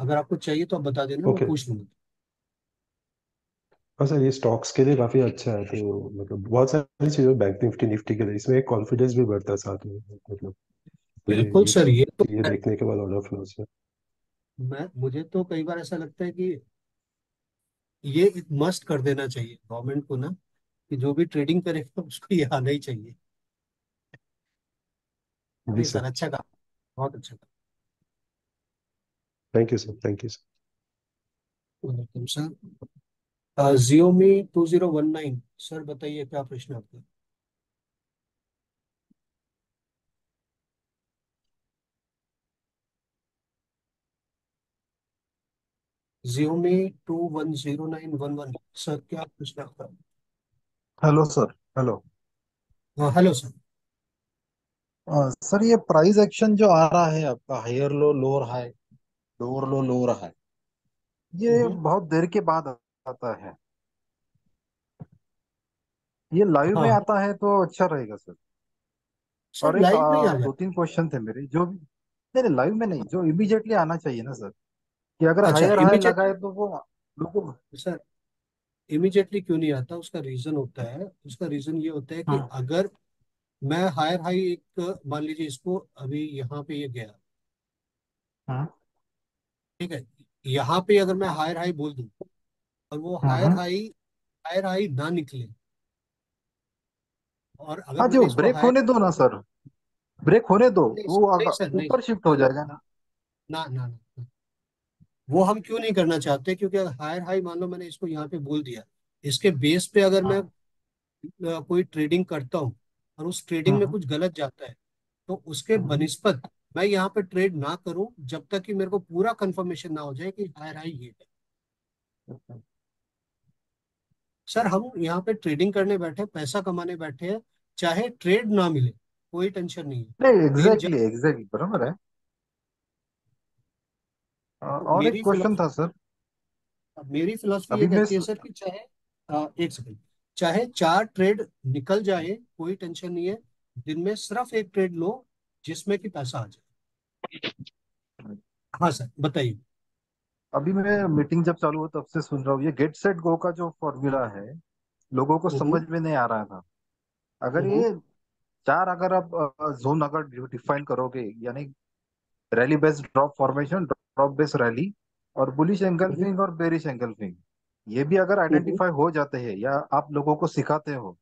अगर आपको चाहिए तो आप बता देना, okay. मैं पूछ लूंगा। और सर ये स्टॉक्स के लिए काफी अच्छा है, तो मतलब बहुत सारी चीजें बैंक निफ्टी निफ्टी के लिए इसमें एक कॉन्फिडेंस भी बढ़ता है साथ में, मतलब बिल्कुल ये सर, ये तो ये है। देखने के बाद ऑर्डर फ्लो से मैं मुझे तो कई बार ऐसा लगता है कि ये एक मस्ट कर देना चाहिए गवर्नमेंट को ना, कि जो भी ट्रेडिंग करेगा उसको ये आना ही चाहिए। जी नहीं सर सर, अच्छा काम, बहुत अच्छा काम। Thank you sir, thank you sir. Welcome sir. अ, Xiaomi two zero one nine, sir बताइए क्या प्रश्न है आपका। Xiaomi two one zero nine one one, sir क्या प्रश्न है आपका। Hello sir. हेलो हाँ, हेलो सर। अ, सर ये प्राइस एक्शन जो आ रहा है आपका, higher low lower high, lower low lower high, ये हम्म, बहुत देर के बाद आता है, ये लाइव में हाँ आता है तो अच्छा रहेगा सर। सर और एक लाइव नहीं आ अ, रहा है। दो तीन क्वेश्चन थे मेरे जो भी, नहीं नहीं लाइव में नहीं, जो इमीडिएटली आना चाहिए ना सर, कि अगर अच्छा हायर हाई लगाए इमिजिएटली तो वो लोगों सर, इमिजिएटली क्यों नहीं आता, उसका रीजन होता है, उसका रीजन ये होता है कि हाँ अगर मैं हायर हाई एक मान लीजिए इसको अभी यहाँ पे ये गया, हाँ ठीक है, यहाँ पे अगर मैं हायर हाई बोल दूं और वो हाँ हायर हाँ हाई हायर हाई ना निकले, और अगर हाँ जो मैंने इसको ब्रेक हायर होने दो ना सर, ब्रेक होने दो, नहीं वो नहीं अगर सर नहीं ऊपर शिफ्ट हो जाएगा ना। ना ना ना ना। वो हम क्यों नहीं करना चाहते, क्योंकि अगर हायर हाई मान लो मैंने इसको यहाँ पे बोल दिया, इसके बेस पे अगर मैं हाँ अ, कोई ट्रेडिंग करता हूँ और उस ट्रेडिंग में हाँ कुछ गलत जाता है, तो उसके हाँ बनिस्पत मैं यहाँ पे ट्रेड ना करूं जब तक कि मेरे को पूरा कंफर्मेशन ना हो जाए कि हायर हाई ये है। हाँ सर हम यहाँ पे ट्रेडिंग करने बैठे हैं, पैसा कमाने बैठे हैं, चाहे ट्रेड ना मिले कोई टेंशन नहीं है, नहीं लेकिन जब एग्जैक्टली एग्जैक्टली बराबर है। अ, तो और एक मेरी क्वेश्चन था फिलोसफी सर, मेरी फिलोसफी ये अभी मैं कहती है सर कि चाहे अ, एक सेकंड, चाहे चार ट्रेड निकल जाए कोई टेंशन नहीं है, दिन में सिर्फ एक ट्रेड लो जिसमें कि पैसा आ जाए। हाँ सर बताइए। अभी मैं मीटिंग जब चालू हो तब से सुन रहा हूँ, ये गेट सेट गो का जो फॉर्मूला है लोगों को हम्म समझ में नहीं आ रहा था। अगर हम्म ये चार, अगर आप जोन अगर डिफाइन करोगे, यानी rally based drop formation, drop based rally, और बुलिश एंगल हम्म फिंग और बेरिश एंगल फिंग, ये भी अगर हम्म आइडेंटिफाई हो जाते हैं या आप लोगों को सिखाते हो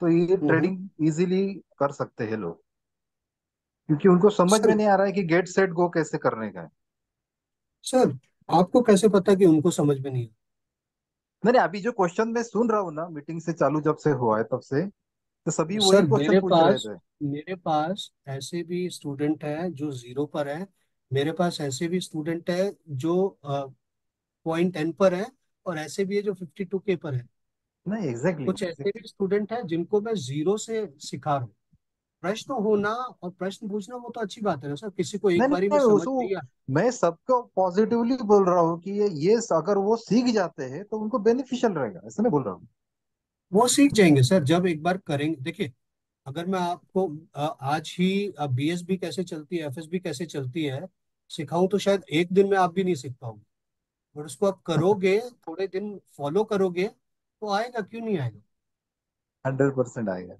तो ये हम्म। ट्रेडिंग इजीली कर सकते हैं लोग, क्योंकि उनको समझ में सर नहीं आ रहा है कि गेट सेट गो कैसे करने का है। सर आपको कैसे पता कि उनको समझ में नहीं आ? नहीं नहीं अभी जो क्वेश्चन मैं सुन रहा हूँ ना मीटिंग से चालू जब से हुआ है तब से, तो सभी वही सर क्वेश्चन मेरे पूछ रहे पास थे। मेरे पास ऐसे भी स्टूडेंट हैं जो जीरो पर हैं, मेरे पास ऐसे भी स्टूडेंट हैं जो पॉइंट टेन पर हैं, और ऐसे भी है जो फिफ्टी टू के पर है। नहीं एग्जैक्टली कुछ ऐसे भी स्टूडेंट हैं जिनको मैं जीरो से सिखा रहा हूँ। प्रश्न होना और प्रश्न पूछना वो तो अच्छी बात है ना सर, किसी को नहीं एक बारी में नहीं समझ उसको नहीं आ। मैं सबको पॉजिटिवली बोल रहा हूँ कि ये ये अगर वो सीख जाते हैं तो उनको बेनिफिशियल रहेगा, ऐसा नहीं बोल रहा हूँ। वो सीख जाएंगे सर जब एक बार करेंगे। देखिए अगर मैं आपको अ, आज ही बीएसबी कैसे चलती है, एफएसबी कैसे चलती है सिखाऊं, तो शायद एक दिन में आप भी नहीं सीख पाओगे, बट उसको आप करोगे, थोड़े दिन फॉलो करोगे तो आएगा, क्यों नहीं आएगा। हंड्रेड परसेंट आएगा,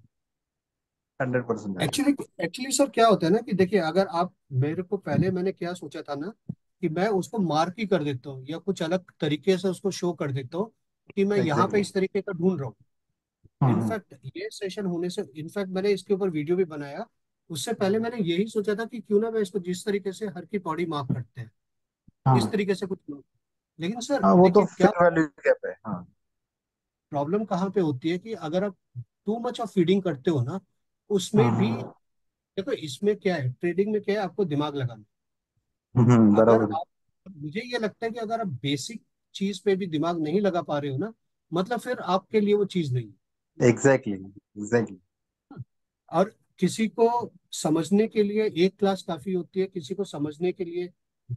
हंड्रेड परसेंट आएगा। एक्चुअली एक्चुअली सर क्या होता है ना कि देखिए अगर आप मेरे को, पहले मैंने क्या सोचा था ना कि मैं उसको मार्क ही कर देता हूँ या कुछ अलग तरीके से उसको शो कर देता हूँ कि मैं यहाँ पे एग्जैक्टली इस तरीके का ढूंढ रहा हूँ। हम्म इनफैक्ट ये सेशन होने से, इनफैक्ट मैंने इसके ऊपर वीडियो भी बनाया, उससे पहले मैंने यही सोचा था कि क्यों ना मैं इसको जिस तरीके से हर की पौड़ी मार्क करते हैं इस हाँ तरीके से कुछ लोग। लेकिन सर हाँ वो तो देखिए क्या फेयर वैल्यू गैप है। हाँ प्रॉब्लम कहाँ पे होती है कि अगर आप टू मच ऑफ फीडिंग करते हो ना, उसमें भी हम्म देखो, इसमें क्या है ट्रेडिंग में क्या है, आपको दिमाग लगाना हम्म, है। अगर बराबर है। आप, मुझे ये लगता है कि अगर आप बेसिक चीज पे भी दिमाग नहीं लगा पा रहे हो ना, मतलब फिर आपके लिए वो चीज नहीं है। एग्जैक्टली एग्जैक्टली और किसी को समझने के लिए एक क्लास काफी होती है, किसी को समझने के लिए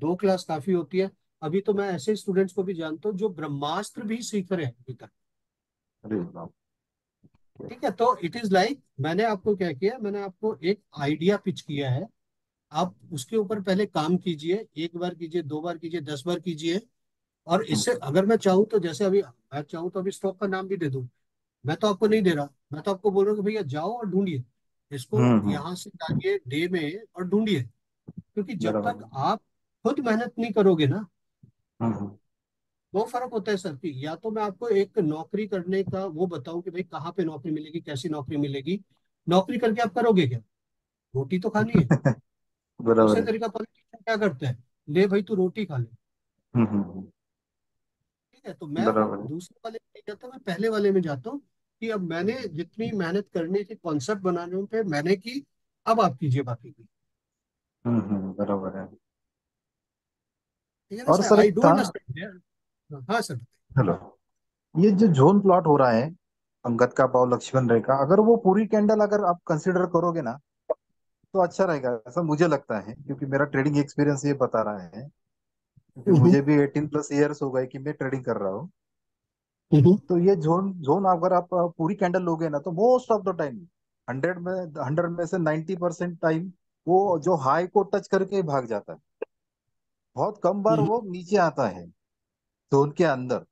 दो क्लास काफी होती है। अभी तो मैं ऐसे स्टूडेंट्स को भी जानता हूँ जो ब्रह्मास्त्र भी सीख रहे हैं अभी तक, अरे बाप रे। ठीक है। तो इट इज लाइक, मैंने आपको क्या किया, मैंने आपको एक आइडिया पिच किया है, आप उसके ऊपर पहले काम कीजिए, एक बार कीजिए, दो बार कीजिए, दस बार कीजिए, और इससे अगर मैं चाहूँ तो जैसे अभी मैं चाहूँ तो अभी स्टॉक का नाम भी दे दूं, मैं तो आपको नहीं दे रहा, मैं तो आपको बोल रहा हूँ भैया जाओ और ढूंढिए इसको, यहाँ से जाइए डे में और ढूंढिए, क्योंकि जब तक आप खुद मेहनत नहीं करोगे ना, बहुत फर्क होता है सर कि या तो मैं आपको एक नौकरी करने का वो बताऊं कि भाई कहाँ पे नौकरी मिलेगी, कैसी नौकरी मिलेगी, नौकरी करके आप करोगे क्या, रोटी तो खानी है। दूसरे तरीका पॉलिटिशियन क्या करता है, ले भाई तू रोटी खा ले, ठीक है, तो मैं दूसरे वाले में नहीं जाता, मैं पहले वाले में जाता हूँ कि अब मैंने जितनी मेहनत करने की कॉन्सेप्ट बनाने पे मैंने की, अब आप कीजिए बाकी की। बराबर है। और सर आई डोंट अंडरस्टैंड। हाँ सर हेलो, ये जो जोन प्लॉट हो रहा है अंगद का पाव लक्ष्मण रेखा, अगर वो पूरी कैंडल अगर आप कंसीडर करोगे ना तो अच्छा रहेगा, ऐसा मुझे लगता है, क्योंकि मेरा ट्रेडिंग एक्सपीरियंस ये बता रहा है, क्योंकि मुझे भी अठारह प्लस इयर्स हो गए कि मैं ट्रेडिंग कर रहा हूँ। तो ये जोन जोन अगर आप पूरी कैंडल लोगे ना तो most of the time hundred में हंड्रेड में से नाइन्टी परसेंट टाइम वो जो हाई को टच करके भाग जाता है, बहुत कम बार वो नीचे आता है जोन के अंदर।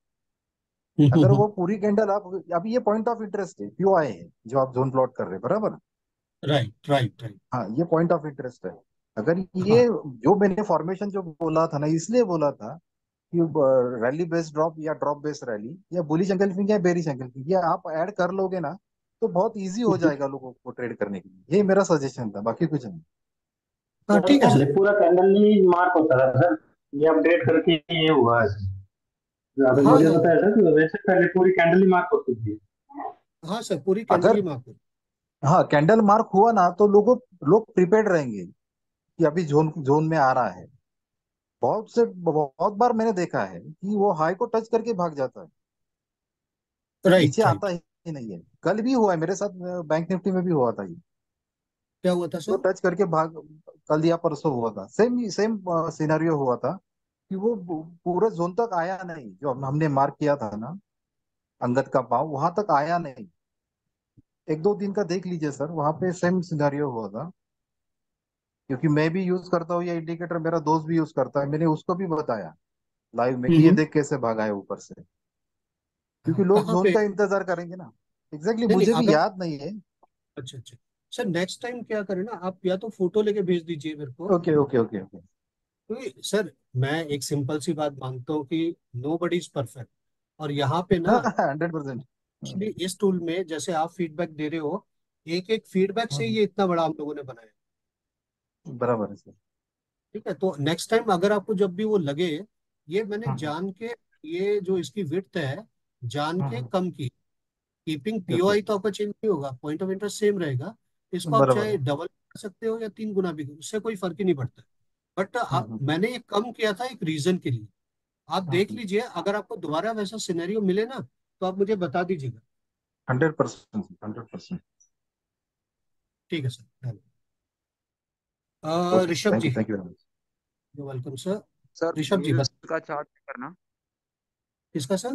अगर वो पूरी कैंडल आप, अभी ये पॉइंट ऑफ इंटरेस्ट है क्यों आए हैं जो आप जोन प्लॉट कर रहे हैं, बराबर, राइट राइट राइट, हाँ ये पॉइंट ऑफ इंटरेस्ट है। अगर ये हाँ, जो मैंने फॉर्मेशन जो बोला था ना, इसलिए बोला था कि रैली बेस्ड ड्रॉप या ड्रॉप बेस्ड रैली या बुलिश एंगल फिंग या बेरिश एंगल फिंग, ये आप ऐड कर लोगे ना तो बहुत इजी हो जाएगा लोगों को ट्रेड करने के लिए, ये मेरा सजेशन था, बाकी कुछ नहीं। हाँ ठीक है, पूरा कैंडल नहीं मार्क होता था सर, ये अपडेट करके ये हुआ है, मुझे पता है सर, वैसे पहले पूरी कैंडल ही मार्क होती थी। हाँ सर पूरी कैंडल ही मार्क, हाँ कैंडल मार्क हुआ ना तो लोगों लोग प्रिपेयर्ड रहेंगे कि अभी जोन जोन में आ रहा है। बहुत से बहुत बार मैंने देखा है कि वो हाई को टच करके भाग जाता है, right, नीचे right. आता ही नहीं है। कल भी हुआ है मेरे साथ, बैंक निफ्टी में भी हुआ था ये। क्या हुआ था सर? तो टच करके भाग, कल या परसों हुआ था, सेम सेम सिनेरियो हुआ था कि वो पूरे जोन तक आया नहीं, जो हमने मार्क किया था ना अंगद का पाव, वहां तक आया नहीं। एक दो दिन का देख लीजिए सर, वहां पे सेम सिनेरियो हुआ था, क्योंकि मैं भी यूज करता हूँ ये इंडिकेटर, मेरा दोस्त भी यूज करता है, मैंने उसको भी बताया लाइव में कि ये देख कैसे भागा है ऊपर से, क्योंकि लोग जोन का इंतजार करेंगे ना। एग्जैक्टली exactly, मुझे भी याद नहीं है। अच्छा अच्छा सर, नेक्स्ट टाइम क्या करें ना, आप या तो फोटो लेके भेज दीजिए मेरे को। Okay okay okay okay sir, मैं एक सिंपल सी बात मानता हूँ कि नोबडी इज परफेक्ट, और यहाँ पे ना हंड्रेड परसेंट इस टूल में जैसे आप फीडबैक दे रहे हो, एक एक फीडबैक से ये इतना बड़ा हम लोगों ने बनाया। बराबर है सर, ठीक है। तो नेक्स्ट टाइम अगर आपको जब भी वो लगे, ये मैंने जान के, ये जो इसकी विड्थ है जान के कम की, कीपिंग पीओआई तो आपका चेंज नहीं होगा, पॉइंट ऑफ इंटरेस्ट सेम रहेगा, इसको आप चाहे डबल कर सकते हो या तीन गुना भी, उससे कोई फर्क ही नहीं पड़ता। बट मैंने ये कम किया था एक रीजन के लिए, आप देख लीजिए, अगर आपको दोबारा वैसा सिनेरियो मिले ना तो आप मुझे बता दीजिएगा। हंड्रेड परसेंट हंड्रेड परसेंट, ठीक है sir. Rishabh ji, welcome sir. Sir Rishabh ji, बस का चार्ट करना। किसका सर?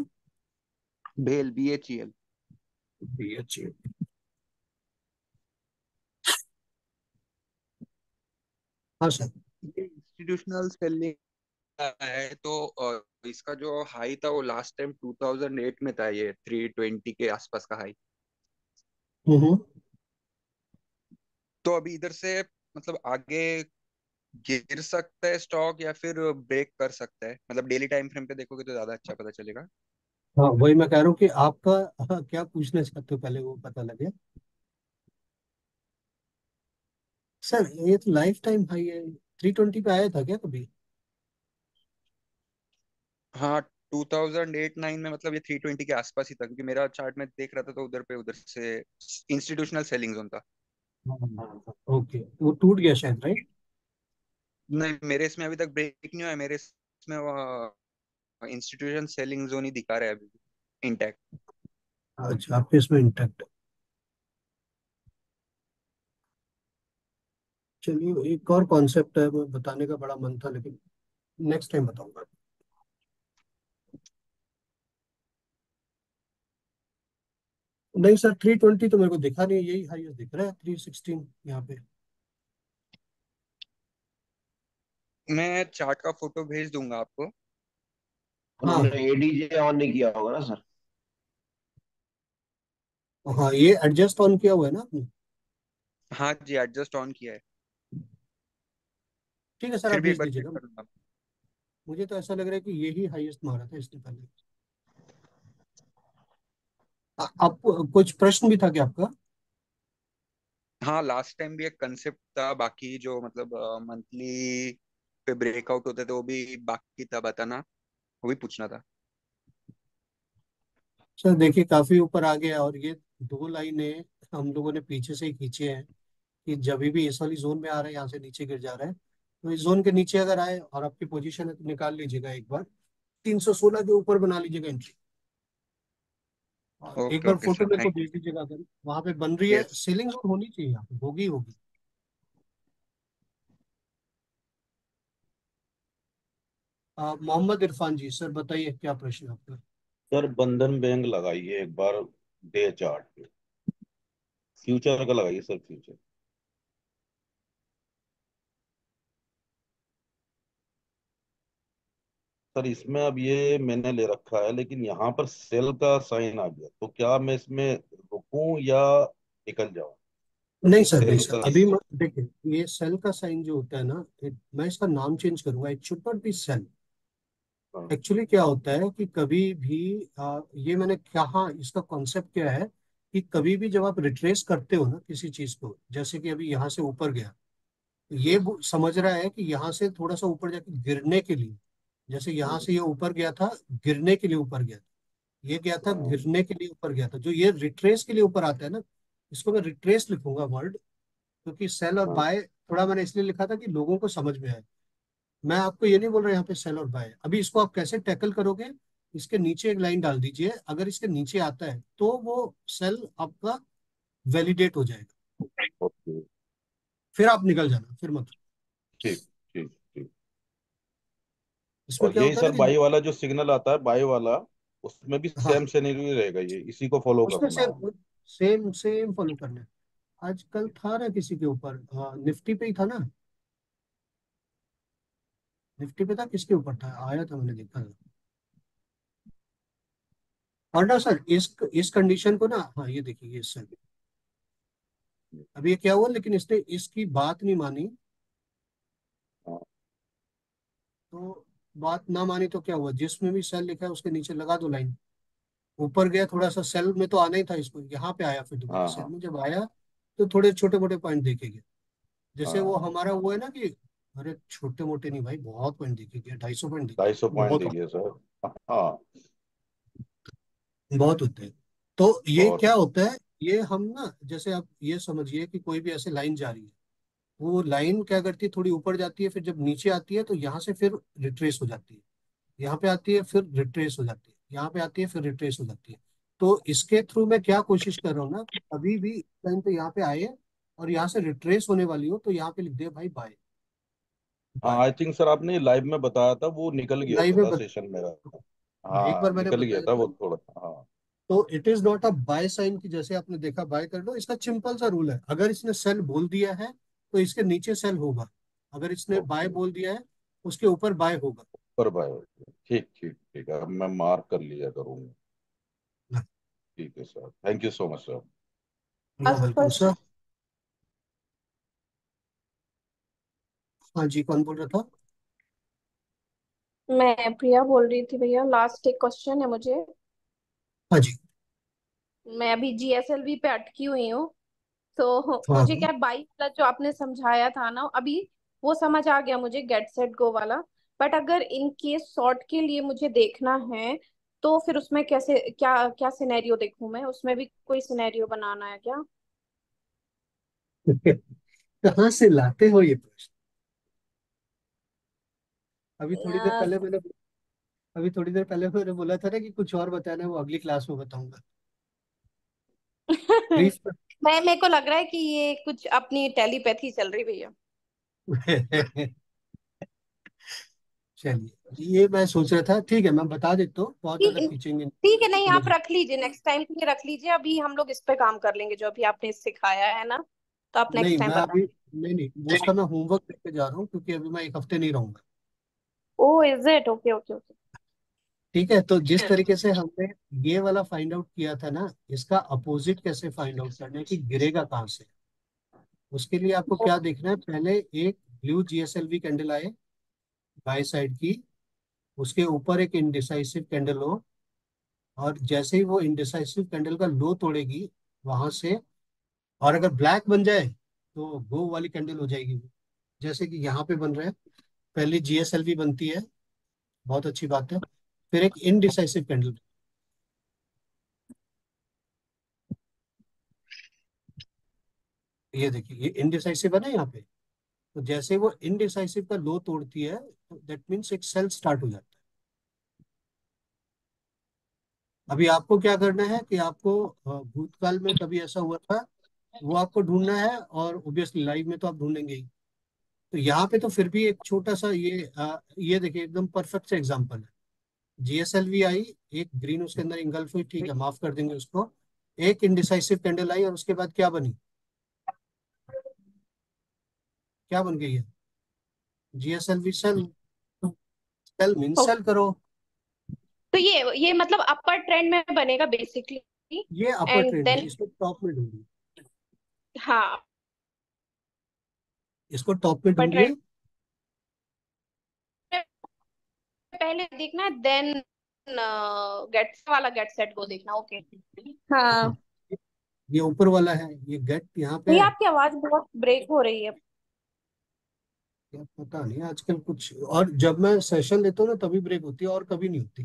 बेल, बीएचएल बीएचएल हाँ सर, इंस्टीट्यूशनल सेलिंग है, तो इसका जो हाई था वो लास्ट टाइम दो हज़ार आठ में था, ये तीन सौ बीस के आसपास का हाई। तो अभी इधर से मतलब आगे गिर सकता है स्टॉक या फिर ब्रेक कर सकता है, मतलब डेली टाइम फ्रेम पे देखोगे तो ज्यादा अच्छा पता चलेगा। हाँ वही मैं कह रहा हूँ कि आपका क्या पूछना चाहते हो पहले वो पता लगे सर। ये तो लाइफ टाइम हाई है, तीन सौ बीस पे आया था क्या कभी? हाँ दो हज़ार आठ नौ में, मतलब ये तीन सौ बीस के आसपास ही था, क्योंकि मेरा चार्ट में देख रहा था तो उधर पे उधर से इंस्टीट्यूशनल सेलिंग जोन था। ओके, वो टूट गया शायद, राइट? नहीं, मेरे इसमें अभी तक ब्रेक नहीं हुआ है, मेरे इसमें वो इंस्टीट्यूशनल सेलिंग जोन ही दिखा रहा है अभी इंटैक्ट। अच्छा, आपके इसमें इंटैक्ट। चलिए, एक और कॉन्सेप्ट है, वो बताने का बड़ा मन था लेकिन नेक्स्ट टाइम बताऊंगा। नहीं सर, तीन सौ बीस तो मेरे को दिखा नहीं, यही हाईएस्ट दिख रहा है तीन सौ सोलह यहाँ पे। मैं चार्ट का फोटो भेज दूंगा आपको। हाँ, एडीजे ऑन नहीं किया होगा ना सर? हाँ, ये एडजस्ट ऑन किया हुआ है ना आपने? हाँ जी, एडजस्ट ऑन किया है। ठीक है सर, आप भेज दीजिएगा। मुझे तो ऐसा लग रहा है कि यही हाईएस्ट मारा था इसने पहले। आप कुछ प्रश्न भी था क्या आपका? हाँ, लास्ट टाइम भी एक कंसेप्ट था, बाकी जो मतलब मंथली पे ब्रेकआउट होते थे वो भी बाकी था बताना, वो भी पूछना था सर। देखिए काफी ऊपर आ गया और ये दो लाइनें हम लोगों ने पीछे से ही खींचे हैं कि जब भी इस वाली जोन में आ रहा है यहाँ से नीचे गिर जा रहा है, तो इस जोन के नीचे अगर आए और आपकी पोजीशन है तो निकाल लीजिएगा एक बार, तीन सौ सोलह के ऊपर बना लीजिएगा एंट्री। और एक बार फोटो में तो देख लीजिएगा अगर वहां पे बन रही है, सेलिंग जोन होनी चाहिए, होगी होगी। मोहम्मद इरफान जी, सर बताइए क्या प्रश्न आपका? सर बंधन बैंक लगाइए एक बार डे चार्ट पे, फ्यूचर का लगाइए सर, फ्यूचर। सर इसमें अब ये मैंने ले रखा है लेकिन यहाँ पर सेल का साइन आ गया, तो क्या मैं इसमें रुकूं या निकल जाऊं? नहीं सर, नहीं सर, अभी देखिए ये सेल का साइन जो होता है ना, मैं इसका नाम चेंज करूंगा, it should not be sell. Actually क्या होता है कि कभी भी आ, ये मैंने कहा, इसका कॉन्सेप्ट क्या है कि कभी भी जब आप रिट्रेस करते हो ना किसी चीज को, जैसे कि अभी यहाँ से ऊपर गया, ये समझ रहा है कि यहाँ से थोड़ा सा ऊपर जाके गिरने के लिए, जैसे यहाँ से ये ऊपर गया था गिरने के लिए ऊपर गया था, ये गया था गिरने के लिए ऊपर गया था, जो ये रिट्रेस के लिए ऊपर आता है ना, इसको मैं रिट्रेस लिखूंगा वर्ड, क्योंकि सेल और बाय थोड़ा मैंने इसलिए लिखा था कि लोगों को समझ में आए। मैं आपको ये नहीं बोल रहा यहाँ पे सेल और बाय। अभी इसको आप कैसे टैकल करोगे, इसके नीचे एक लाइन डाल दीजिए, अगर इसके नीचे आता है तो वो सेल आपका वैलिडेट हो जाएगा, फिर आप निकल जाना, फिर मत। ठीक ठीक ठीक। इसमें क्या होता है सर, बाय वाला जो सिग्नल आता है, बाय वाला, उसमें भी सेम सिनेरियो रहेगा, ये इसी को फॉलो करना, सेम सेम फॉलो करना। आजकल था ना किसी के ऊपर, निफ्टी पे ही था ना, निफ्टी पे था, किसके ऊपर था, आया था मैंने देखा था। और ना सर इस इस कंडीशन को ना, हाँ ये देखिए ये सर अभी ये क्या हुआ, लेकिन इसने इसकी बात नहीं मानी, तो बात ना मानी तो क्या हुआ, जिसमें भी सेल लिखा है उसके नीचे लगा दो लाइन, ऊपर गया थोड़ा सा, सेल में तो आना ही था इसको, यहाँ पे आया फिर दोबारा सेल में, जब आया तो थोड़े छोटे मोटे पॉइंट देखेंगे, जैसे वो हमारा वो है ना कि अरे छोटे मोटे नहीं भाई, बहुत पॉइंट दिखे, ढाई सौ पॉइंट ढाई सौ पॉइंट दिखे सर, हाँ बहुत होते हैं। तो ये क्या होता है, ये हम ना जैसे आप ये समझिए कि कोई भी ऐसे लाइन जा रही है, वो लाइन क्या करती है, थोड़ी ऊपर जाती है, फिर जब नीचे आती है तो यहाँ से फिर रिट्रेस हो जाती है, यहाँ पे आती है फिर रिट्रेस हो जाती है, यहाँ पे आती है फिर रिट्रेस हो जाती है। तो इसके थ्रू मैं क्या कोशिश कर रहा हूँ ना, अभी भी लाइन पे यहाँ पे आए और यहाँ से रिट्रेस होने वाली हो तो यहाँ पे लिख दे भाई बाय। आई थिंक सर आपने लाइव में बताया था, वो निकल गया था सेशन मेरा, हाँ एक बार मैंने निकल गया था वो थोड़ा, हाँ। तो it is not a buy sign की, जैसे आपने देखा बाय कर दो, इसका सिंपल सा रूल है, अगर इसने सेल बोल दिया है तो इसके नीचे सेल होगा, अगर इसने बाय बोल दिया है उसके ऊपर बाय होगा, ऊपर बाय होगा। ठीक ठीक ठीक है, मैं मार्क कर लिया करूँगा। ठीक है sir, thank you so much sir. Sir हाँ जी, कौन बोल रहा था? मैं प्रिया बोल रही थी भैया, लास्ट एक क्वेश्चन है मुझे। हाँ जी, मैं अभी जीएसएलवी पे अटकी हुई हूँ, तो हाँ मुझे क्या बाई वाला जो आपने समझाया था ना, अभी वो समझ आ गया मुझे, गेट सेट गो वाला, बट अगर इन केस शॉर्ट के लिए मुझे देखना है तो फिर उसमें कैसे, क्या क्या सिनेरियो देखूं मैं, उसमें भी कोई सिनेरियो बनाना है क्या? कहाँ से लाते हो ये प्रश्न? अभी थोड़ी देर पहले मैंने अभी थोड़ी देर पहले मैंने बोला था ना कि कुछ और बताना है, वो अगली क्लास में बताऊंगा। मैं मेरे को लग रहा है कि ये कुछ अपनी टेलीपैथी चल रही भैया। चलिए, ये मैं सोच रहा था, ठीक है मैं बता देता हूँ, बहुत अलग खींचेंगे। ठीक है, नहीं आप रख लीजिए, नेक्स्ट टाइम के लिए रख लीजिए, अभी हम लोग इस पे काम कर लेंगे, जो अभी आपने सिखाया है ना, तो आप नेक्स्ट टाइम बता दीजिए। नहीं नहीं, उसका मैं होमवर्क लेके जा रहा हूँ, क्योंकि अभी मैं एक हफ्ते नहीं रहूंगा। Oh, is it? Okay, okay, okay. ठीक है, तो जिस तरीके से हमने ये वाला फाइंड आउट किया था ना, इसका अपोजिट कैसे फाइंड आउट करना है कि गिरेगा कहाँ से, उसके लिए आपको क्या देखना है, पहले एक ब्लू जीएसएलवी कैंडल आए बाय साइड की, उसके ऊपर एक इंडिसाइसिव कैंडल हो, और जैसे ही वो इंडिसाइसिव कैंडल का लो तोड़ेगी वहां से, और अगर ब्लैक बन जाए तो गो वाली कैंडल हो जाएगी, जैसे कि यहाँ पे बन रहा है। पहले जीएसएलवी बनती है, बहुत अच्छी बात है, फिर एक इनडिसाइसिव कैंडल, ये देखिए ये इनडिसाइसिव है ना यहाँ पे, तो जैसे वो इनडिसाइसिव का लो तोड़ती है तो दैट मीन्स एक सेल स्टार्ट हो जाता है। अभी आपको क्या करना है कि आपको भूतकाल में कभी ऐसा हुआ था वो आपको ढूंढना है, और ऑब्वियसली लाइव में तो आप ढूंढेंगे ही। तो यहाँ पे तो फिर भी एक छोटा सा ये आ, ये देखिए एकदम परफेक्ट से एग्जांपल है, जीएसएलवी आई, एक ग्रीन उसके अंदर इंगल्फ हुई, ठीक है माफ कर देंगे उसको, एक इंडिसाइसिव कैंडल आई और उसके बाद क्या बनी, क्या बन गई है, GSLV sell, sell mean sell करो। तो ये ये मतलब अपर ट्रेंड में बनेगा बेसिकली, ये अपर ट्रेंड then... इसको टॉप में ढूंढिए, हाँ इसको टॉप में ढूंढिए, पहले देखना देन गेट्स वाला गेट सेट को देखना, ओके हाँ ये ऊपर वाला है, ये गेट यहाँ पे। आपकी आवाज बहुत ब्रेक हो रही है, क्या पता नहीं आजकल कुछ, और जब मैं सेशन लेता हूँ ना तभी ब्रेक होती है और कभी नहीं होती।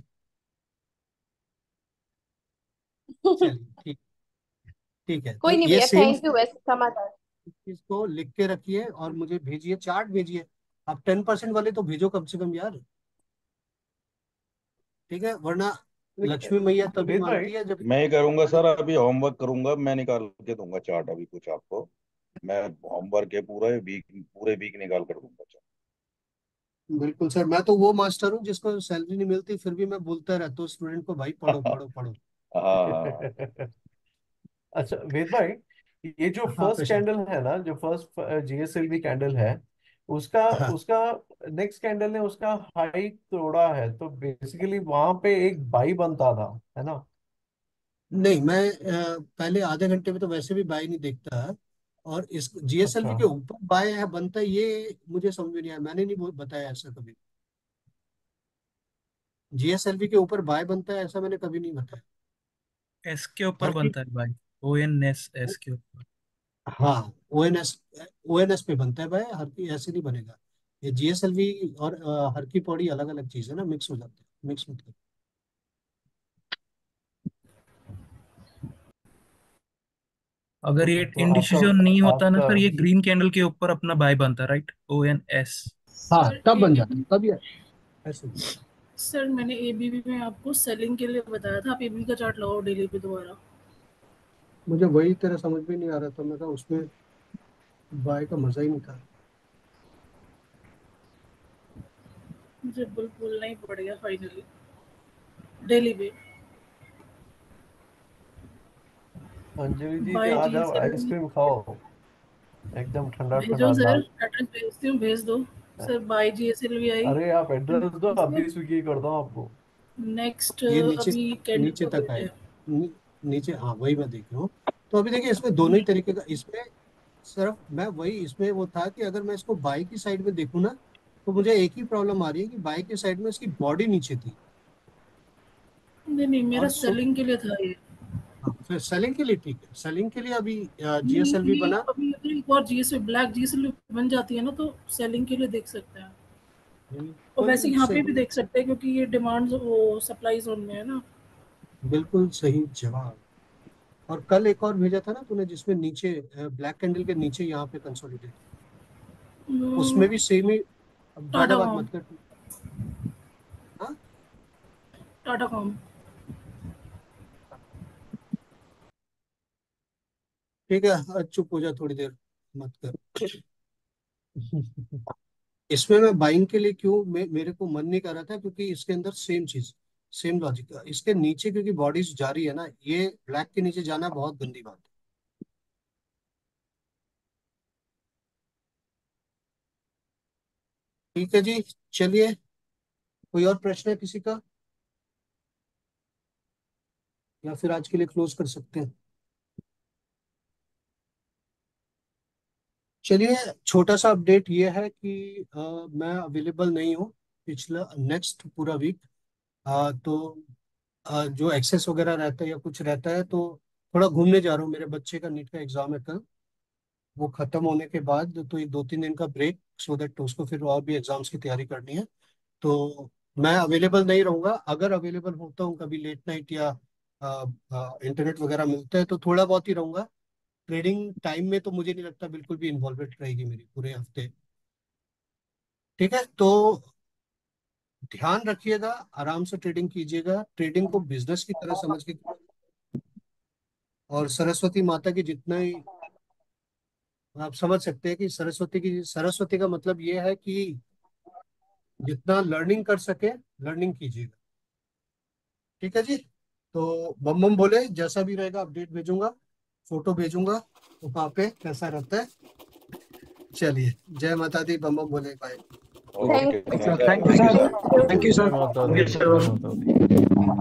ठीक ठीक है, कोई तो नहीं, थैंक यू, वैसे समाधान इसको लिख के रखिए और मुझे भेजिए, चार्ट भेजिए, आप टेन परसेंट वाले तो भेजो कम से कम यार, ठीक है, वरना लक्ष्मी मैया तभी मानती है जब। मैं करूंगा सर, अभी होमवर्क करूंगा, मैं निकाल के दूंगा चार्ट अभी कुछ आपको, मैं होमवर्क है पूरा वीक, पूरे वीक निकाल कर दूंगा चार्ट। बिल्कुल सर, मैं तो वो मास्टर हूँ जिसको सैलरी नहीं मिलती फिर भी मैं बोलता रहता हूँ स्टूडेंट को, भाई पढ़ो पढ़ो पढ़ो। अच्छा वेद भाई, ये जो फर्स्ट कैंडल है ना, जो फर्स्ट जीएसएलवी कैंडल है, उसका उसका नेक्स्ट कैंडल ने उसका हाई तोड़ा है, तो बेसिकली वहां पे एक बाई बनता था है ना। नहीं, मैं आ, पहले आधे घंटे में तो वैसे भी बाई नहीं देखता, और इस जीएसएलवी अच्छा के ऊपर बाई है बनता है, ये मुझे समझ में नहीं आया, मैंने नहीं बताया ऐसा कभी, जीएसएलवी के ऊपर बाय बनता है ऐसा मैंने कभी नहीं बताया। एस के ऊपर बनता है भाई, ओएनएस एस के ऊपर, हाँ ओएनएस ओएनएस पे बनता है भाई, हर की ऐसे नहीं बनेगा, ये जीएसएलवी और हर की पौड़ी अलग अलग चीज है ना, मिक्स हो जाते हैं, मिक्स मत करो। अगर ये इंडिसीजन नहीं होता ना सर, ये ग्रीन कैंडल के ऊपर अपना बाय बनता, राइट, ओएनएस हाँ तब बन जाता, तब ऐसे। सर मैंने एबीबी में आपको सेलिंग के लिए बताया था, आप एबीबी का चार्ट लगाओ डेली पे दोबारा। मुझे वही तरह समझ में नहीं आ रहा था, मैं कहा उसमें बाय का मजा ही नहीं था, मुझे बोलना ही पड़ गया फाइनली डेली पे। अंजलि जी आज आप आइसक्रीम खाओ एकदम ठंडा ठंडा, सर एड्रेस भेजती हूँ, भेज दो सर बाय जीएसएलवी आई। अरे आप एड्रेस दो, अभी स्विगी करता हूं आपको। नेक्स्ट ये नीचे अभी नीचे तक आए, नीचे हाँ वही मैं देख रहा हूँ। तो अभी देखिए इसमें दोनों ही तरीके का, इसमें सिर्फ मैं वही इसमें वो था कि अगर मैं इसको बाय की साइड में देखूँ ना तो मुझे एक ही प्रॉब्लम आ रही है कि बाय की साइड में इसकी बॉडी नीचे थी। नहीं नहीं मेरा सेलिंग के लिए था ये, फिर सेलिंग के लिए ठीक है, सेलिंग के लिए अभी जीएसएलवी बना, अभी एक और जीएसएलवी ब्लैक जीएसएलवी बन जाती है ना तो सेलिंग के लिए देख सकते हैं, और वैसे यहाँ पे भी देख सकते हैं क्योंकि ये डिमांड वो सप्लाई जोन में है ना। बिल्कुल सही जवाब। और कल एक और भेजा था ना तूने जिसमें नीचे ब्लैक कैंडल के नीचे यहाँ पे कंसोलिडेट, उसमें भी सेम ही, टाटा बात मत कर, हाँ टाटा कॉम ठीक है, चुप हो जा थोड़ी देर मत कर। इसमें मैं बाइंग के लिए क्यों मे, मेरे को मन नहीं कर रहा था क्योंकि इसके अंदर सेम चीज सेम लॉजिक, इसके नीचे क्योंकि बॉडीज जा रही है ना, ये ब्लैक के नीचे जाना बहुत गंदी बात है। ठीक है जी, चलिए कोई और प्रश्न है किसी का? या फिर आज के लिए क्लोज कर सकते हैं। चलिए, छोटा सा अपडेट ये है कि आ, मैं अवेलेबल नहीं हूँ पिछला नेक्स्ट पूरा वीक, आ, तो आ, जो एक्सेस वगैरह रहता है या कुछ रहता है तो थोड़ा घूमने जा रहा हूँ। मेरे बच्चे का नीट का एग्जाम है कल, वो खत्म होने के बाद तो ये दो तीन दिन का ब्रेक, सो दैट उसको फिर और भी एग्जाम्स की तैयारी करनी है, तो मैं अवेलेबल नहीं रहूँगा। अगर अवेलेबल होता हूँ कभी लेट नाइट या आ, आ, इंटरनेट वगैरह मिलता है तो थोड़ा बहुत ही रहूँगा। ट्रेडिंग टाइम में तो मुझे नहीं लगता बिल्कुल भी इन्वॉल्वमेंट रहेगी मेरी पूरे हफ्ते। ठीक है, तो ध्यान रखिएगा, आराम से ट्रेडिंग कीजिएगा, ट्रेडिंग को बिजनेस की तरह समझ के, और सरस्वती माता की जितना ही आप समझ सकते हैं कि सरस्वती की सरस्वती का मतलब ये है कि जितना लर्निंग कर सके लर्निंग कीजिएगा। ठीक है जी, तो बम बम बोले, जैसा भी रहेगा अपडेट भेजूंगा, फोटो भेजूंगा तो वहाँ पे कैसा रहता है। चलिए, जय माता दी, बम बम बोले, bye. Thank you sir, thank you sir, thank you sir.